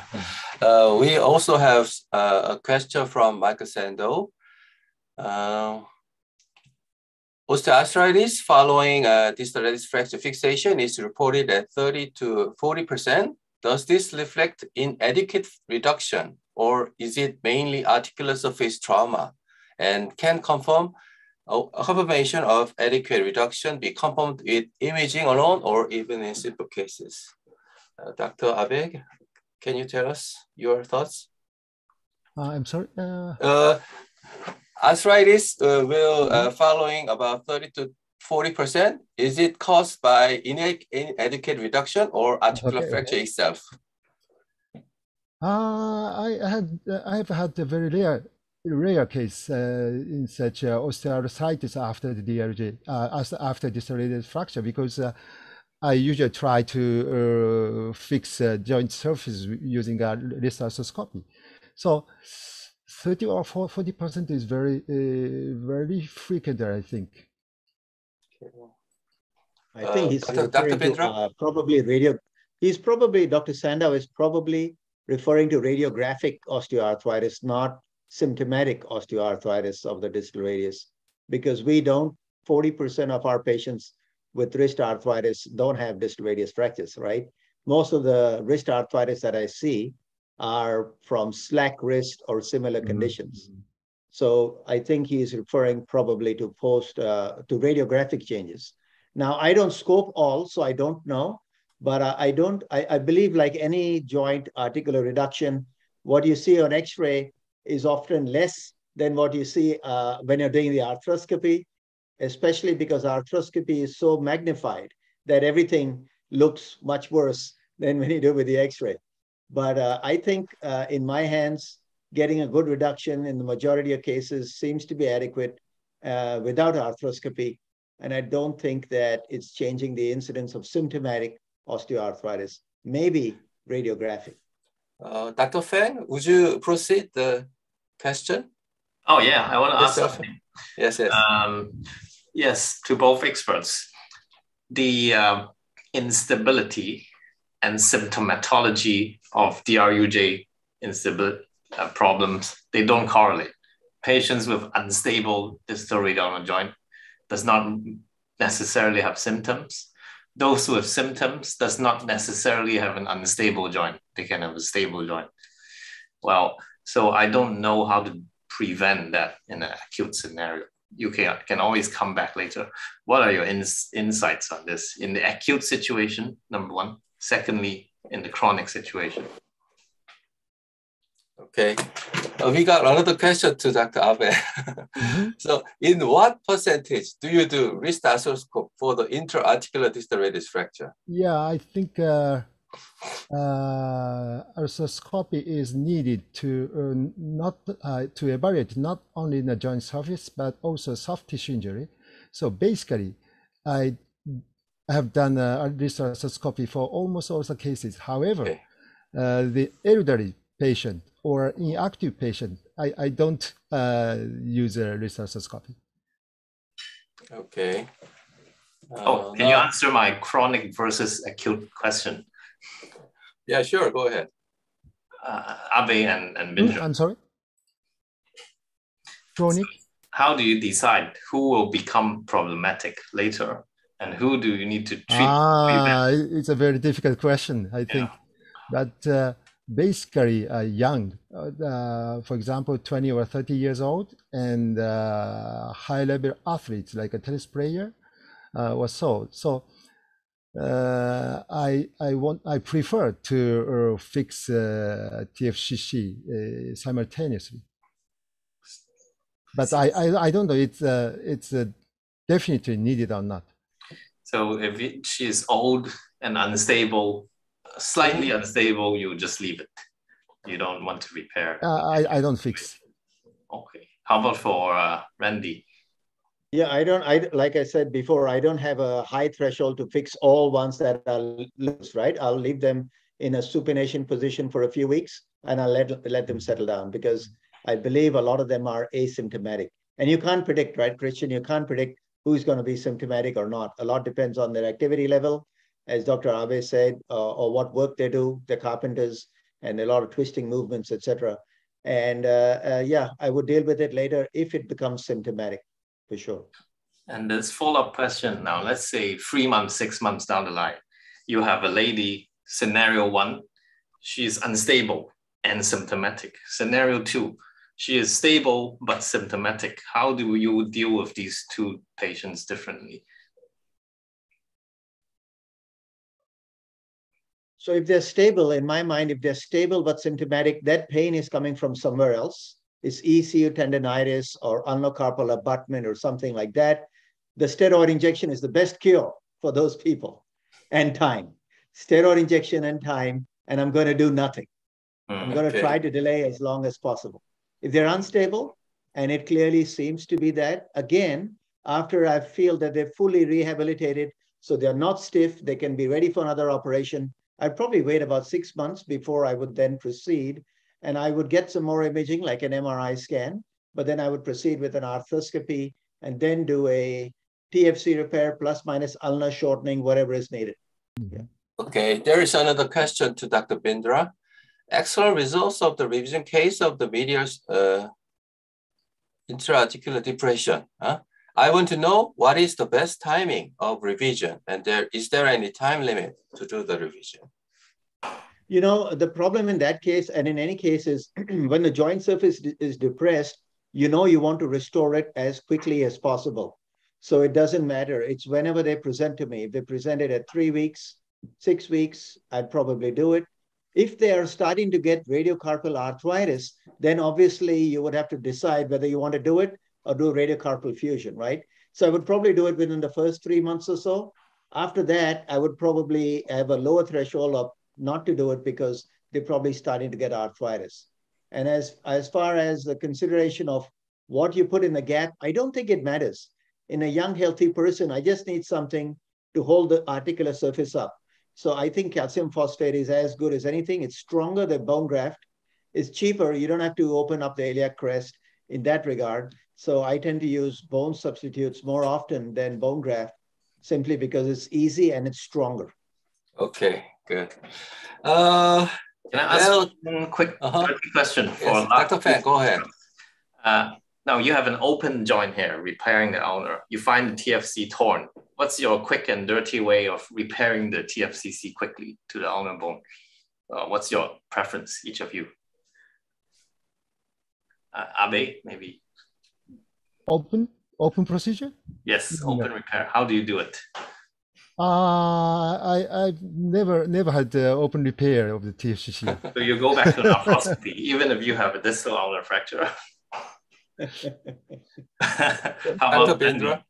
Uh, we also have uh, a question from Michael Sando. Uh, osteoarthritis following a distal radius fracture fixation is reported at thirty to forty percent. Does this reflect inadequate reduction or is it mainly articular surface trauma? And can confirm a confirmation of adequate reduction be confirmed with imaging alone or even in simple cases? Uh, Doctor Abeg, can you tell us your thoughts? Uh, I'm sorry? Uh... Uh, arthritis uh, will uh, following about thirty to forty percent. Is it caused by inadequate reduction or articular okay, fracture okay. itself? Uh, I, had, I have had a very rare rare case uh, in such uh, osteoarthritis after the D R J, uh, after distal radius fracture, because uh, I usually try to uh, fix uh, joint surface using a wrist arthroscopy. So thirty or forty percent is very, uh, very frequent, I think. I think he's uh, Doctor Bindra? To, uh, probably radio. He's probably, Doctor Sandow is probably referring to radiographic osteoarthritis, not symptomatic osteoarthritis of the distal radius, because we don't, forty percent of our patients with wrist arthritis don't have distal radius fractures, right? Most of the wrist arthritis that I see are from slack wrist or similar mm-hmm. conditions. So I think he's referring probably to post, uh, to radiographic changes. Now I don't scope all, so I don't know, but I, I don't, I, I believe like any joint articular reduction, what you see on x-ray is often less than what you see uh, when you're doing the arthroscopy, especially because arthroscopy is so magnified that everything looks much worse than when you do with the x-ray. But uh, I think uh, in my hands, getting a good reduction in the majority of cases seems to be adequate uh, without arthroscopy. And I don't think that it's changing the incidence of symptomatic osteoarthritis, maybe radiographic. Uh, Doctor Feng, would you proceed the question? Oh, yeah, I want to ask something. Yes, yes. Um, yes, to both experts. The uh, instability and symptomatology of D R U J instabil uh, problems, they don't correlate. Patients with unstable distal radial joint does not necessarily have symptoms. Those with symptoms does not necessarily have an unstable joint. They can have a stable joint. Well, so I don't know how to prevent that in an acute scenario. You can, can always come back later. What are your ins insights on this? In the acute situation, number one. Secondly, in the chronic situation. Okay. Uh, we got another question to Doctor Abe. Mm-hmm. So in what percentage do you do wrist arthroscope for the intra-articular distal radius fracture? Yeah, I think uh, uh, arthroscopy is needed to, uh, not, uh, to evaluate not only in the joint surface, but also soft tissue injury. So basically, I have done uh, wrist arthroscopy for almost all the cases. However, okay. uh, the elderly patient or inactive patient, I, I don't uh, use a wrist arthroscopy. Okay. Uh, oh, can now, you answer my chronic versus acute question? Yeah, sure. Go ahead. Uh, Abe and, and Bindra. I'm sorry? Chronic? So how do you decide who will become problematic later and who do you need to treat? Ah, it's a very difficult question, I think. Yeah. But uh, basically uh, young, uh, for example, twenty or thirty years old, and uh, high-level athletes like a tennis player uh, or so. So uh, I I want I prefer to uh, fix uh, T F C C uh, simultaneously. But I, I I don't know it's uh, it's uh, definitely needed or not. So if it, she is old and unstable. Slightly unstable, you just leave it. You don't want to repair. Uh, I I don't fix. Okay. How about for uh, Randy? Yeah, I don't. I like I said before, I don't have a high threshold to fix all ones that are loose. Right, I'll leave them in a supination position for a few weeks, and I'll let let them settle down because I believe a lot of them are asymptomatic, and you can't predict, right, Christian? You can't predict who's going to be symptomatic or not. A lot depends on their activity level, as Doctor Abe said, uh, or what work they do, the carpenters, and a lot of twisting movements, et cetera. And uh, uh, yeah, I would deal with it later if it becomes symptomatic, for sure. And this follow-up question now, let's say three months, six months down the line, you have a lady, scenario one, she's unstable and symptomatic. Scenario two, she is stable but symptomatic. How do you deal with these two patients differently? So if they're stable, in my mind, if they're stable but symptomatic, that pain is coming from somewhere else. It's E C U tendonitis or ulnocarpal abutment or something like that. The steroid injection is the best cure for those people, and time. Steroid injection and time, and I'm going to do nothing. Mm, I'm going to okay. try to delay as long as possible. If they're unstable, and it clearly seems to be that, again, after I feel that they're fully rehabilitated, so they're not stiff, they can be ready for another operation, I'd probably wait about six months before I would then proceed, and I would get some more imaging like an M R I scan, but then I would proceed with an arthroscopy and then do a T F C repair plus minus ulna shortening, whatever is needed. Yeah. Okay, there is another question to Doctor Bindra. Excellent results of the revision case of the medial uh, intra-articular depression. Huh? I want to know what is the best timing of revision, and there is there any time limit to do the revision? You know, the problem in that case, and in any case, is when the joint surface is depressed, you know you want to restore it as quickly as possible. So it doesn't matter. It's whenever they present to me. If they present it at three weeks, six weeks, I'd probably do it. If they are starting to get radiocarpal arthritis, then obviously you would have to decide whether you want to do it or do radiocarpal fusion, right? So I would probably do it within the first three months or so. After that, I would probably have a lower threshold of not to do it because they're probably starting to get arthritis. And as, as far as the consideration of what you put in the gap, I don't think it matters. In a young, healthy person, I just need something to hold the articular surface up. So I think calcium phosphate is as good as anything. It's stronger than bone graft. It's cheaper. You don't have to open up the iliac crest in that regard. So I tend to use bone substitutes more often than bone graft simply because it's easy and it's stronger. Okay, good. Uh, Can I ask well, one quick uh-huh. question? For yes, Doctor Fan, go ahead. Uh, now you have an open joint here, repairing the ulnar. You find the T F C torn. What's your quick and dirty way of repairing the T F C C quickly to the ulnar bone? Uh, what's your preference, each of you? Uh, Abe, maybe. Open, open procedure? Yes, open yeah. repair. How do you do it? Uh, I, I've never never had uh, open repair of the T F C C. So you go back to arthroscopy, even if you have a distal ulnar fracture. How about Bindra?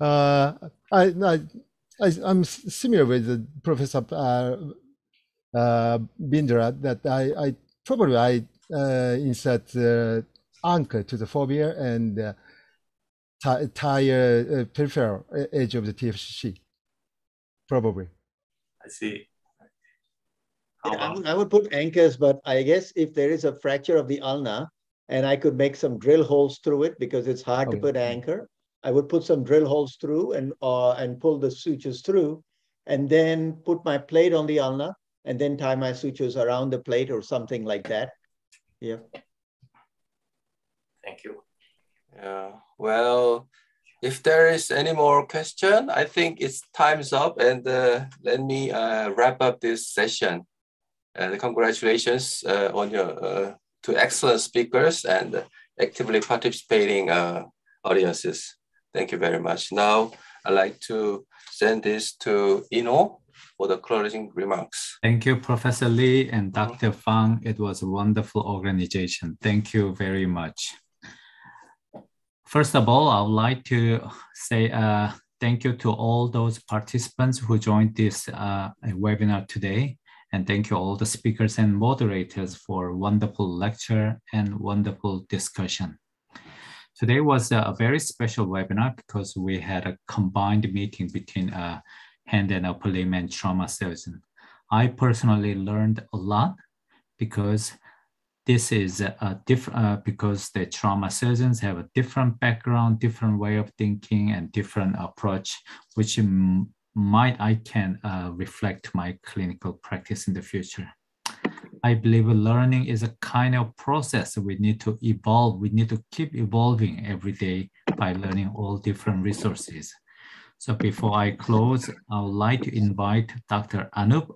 Uh, I, I, I, I'm similar with Professor uh, uh, Bindra that I, I probably I uh, insert uh, anchor to the fovea and uh, tie, tie uh, uh, peripheral edge of the T F C C. Probably. I see. Yeah, I, would, I would put anchors, but I guess if there is a fracture of the ulna and I could make some drill holes through it because it's hard okay. to put an anchor, I would put some drill holes through and, uh, and pull the sutures through and then put my plate on the ulna and then tie my sutures around the plate or something like that. Yeah. Thank you. Yeah. Well, if there is any more question, I think it's time's up, and uh, let me uh, wrap up this session. And congratulations uh, on your uh, two excellent speakers and actively participating uh, audiences. Thank you very much. Now I'd like to send this to Inho for the closing remarks. Thank you, Professor Lee and Doctor Fang. It was a wonderful organization. Thank you very much. First of all, I would like to say uh, thank you to all those participants who joined this uh, webinar today. And thank you all the speakers and moderators for a wonderful lecture and wonderful discussion. Today was a very special webinar because we had a combined meeting between uh, hand and upper limb and trauma surgeon. I personally learned a lot because This is a different uh, because the trauma surgeons have a different background, different way of thinking, and different approach, which might I can uh, reflect my clinical practice in the future. I believe learning is a kind of process. We need to evolve. We need to keep evolving every day by learning all different resources. So before I close, I would like to invite Doctor Anup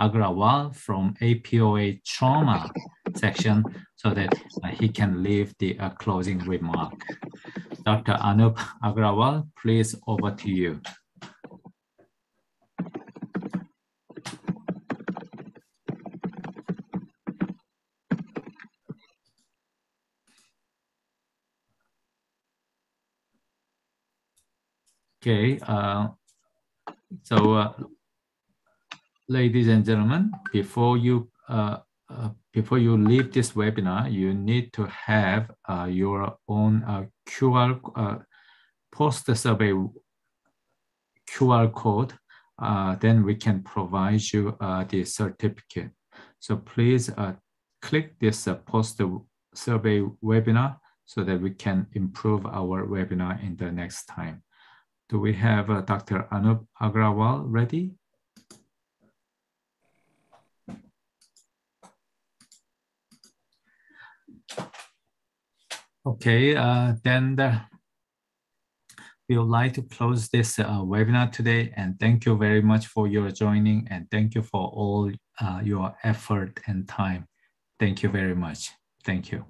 Agrawal from A P O A Trauma section so that uh, he can leave the uh, closing remark. Doctor Anup Agrawal, please, over to you. Okay, uh, so uh, ladies and gentlemen, before you uh, uh, before you leave this webinar, you need to have uh, your own uh, Q R uh, post survey Q R code. Uh, then we can provide you uh, the certificate. So please uh, click this uh, post survey webinar so that we can improve our webinar in the next time. Do we have uh, Doctor Anup Agrawal ready? Okay, uh, then the, we would like to close this uh, webinar today, and thank you very much for your joining, and thank you for all uh, your effort and time. Thank you very much. Thank you.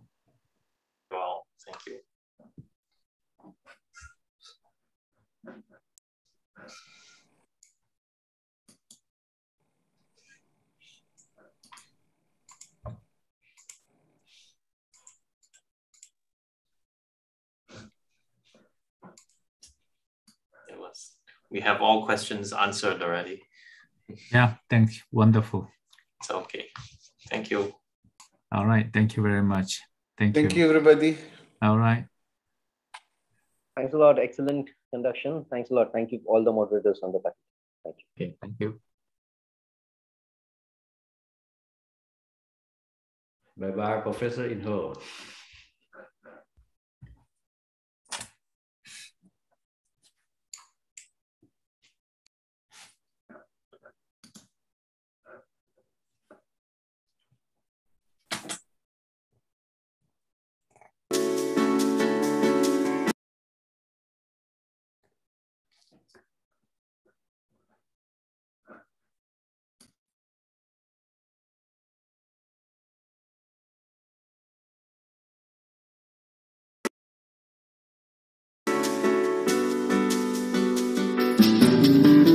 Well, thank you. We have all questions answered already. Yeah, thanks. Wonderful. It's okay. Thank you. All right. Thank you very much. Thank, Thank you. Thank you, everybody. All right. Thanks a lot. Excellent conduction. Thanks a lot. Thank you, all the moderators on the panel. Thank you. Okay. Thank you. Bye-bye, Professor Inho. Thank you.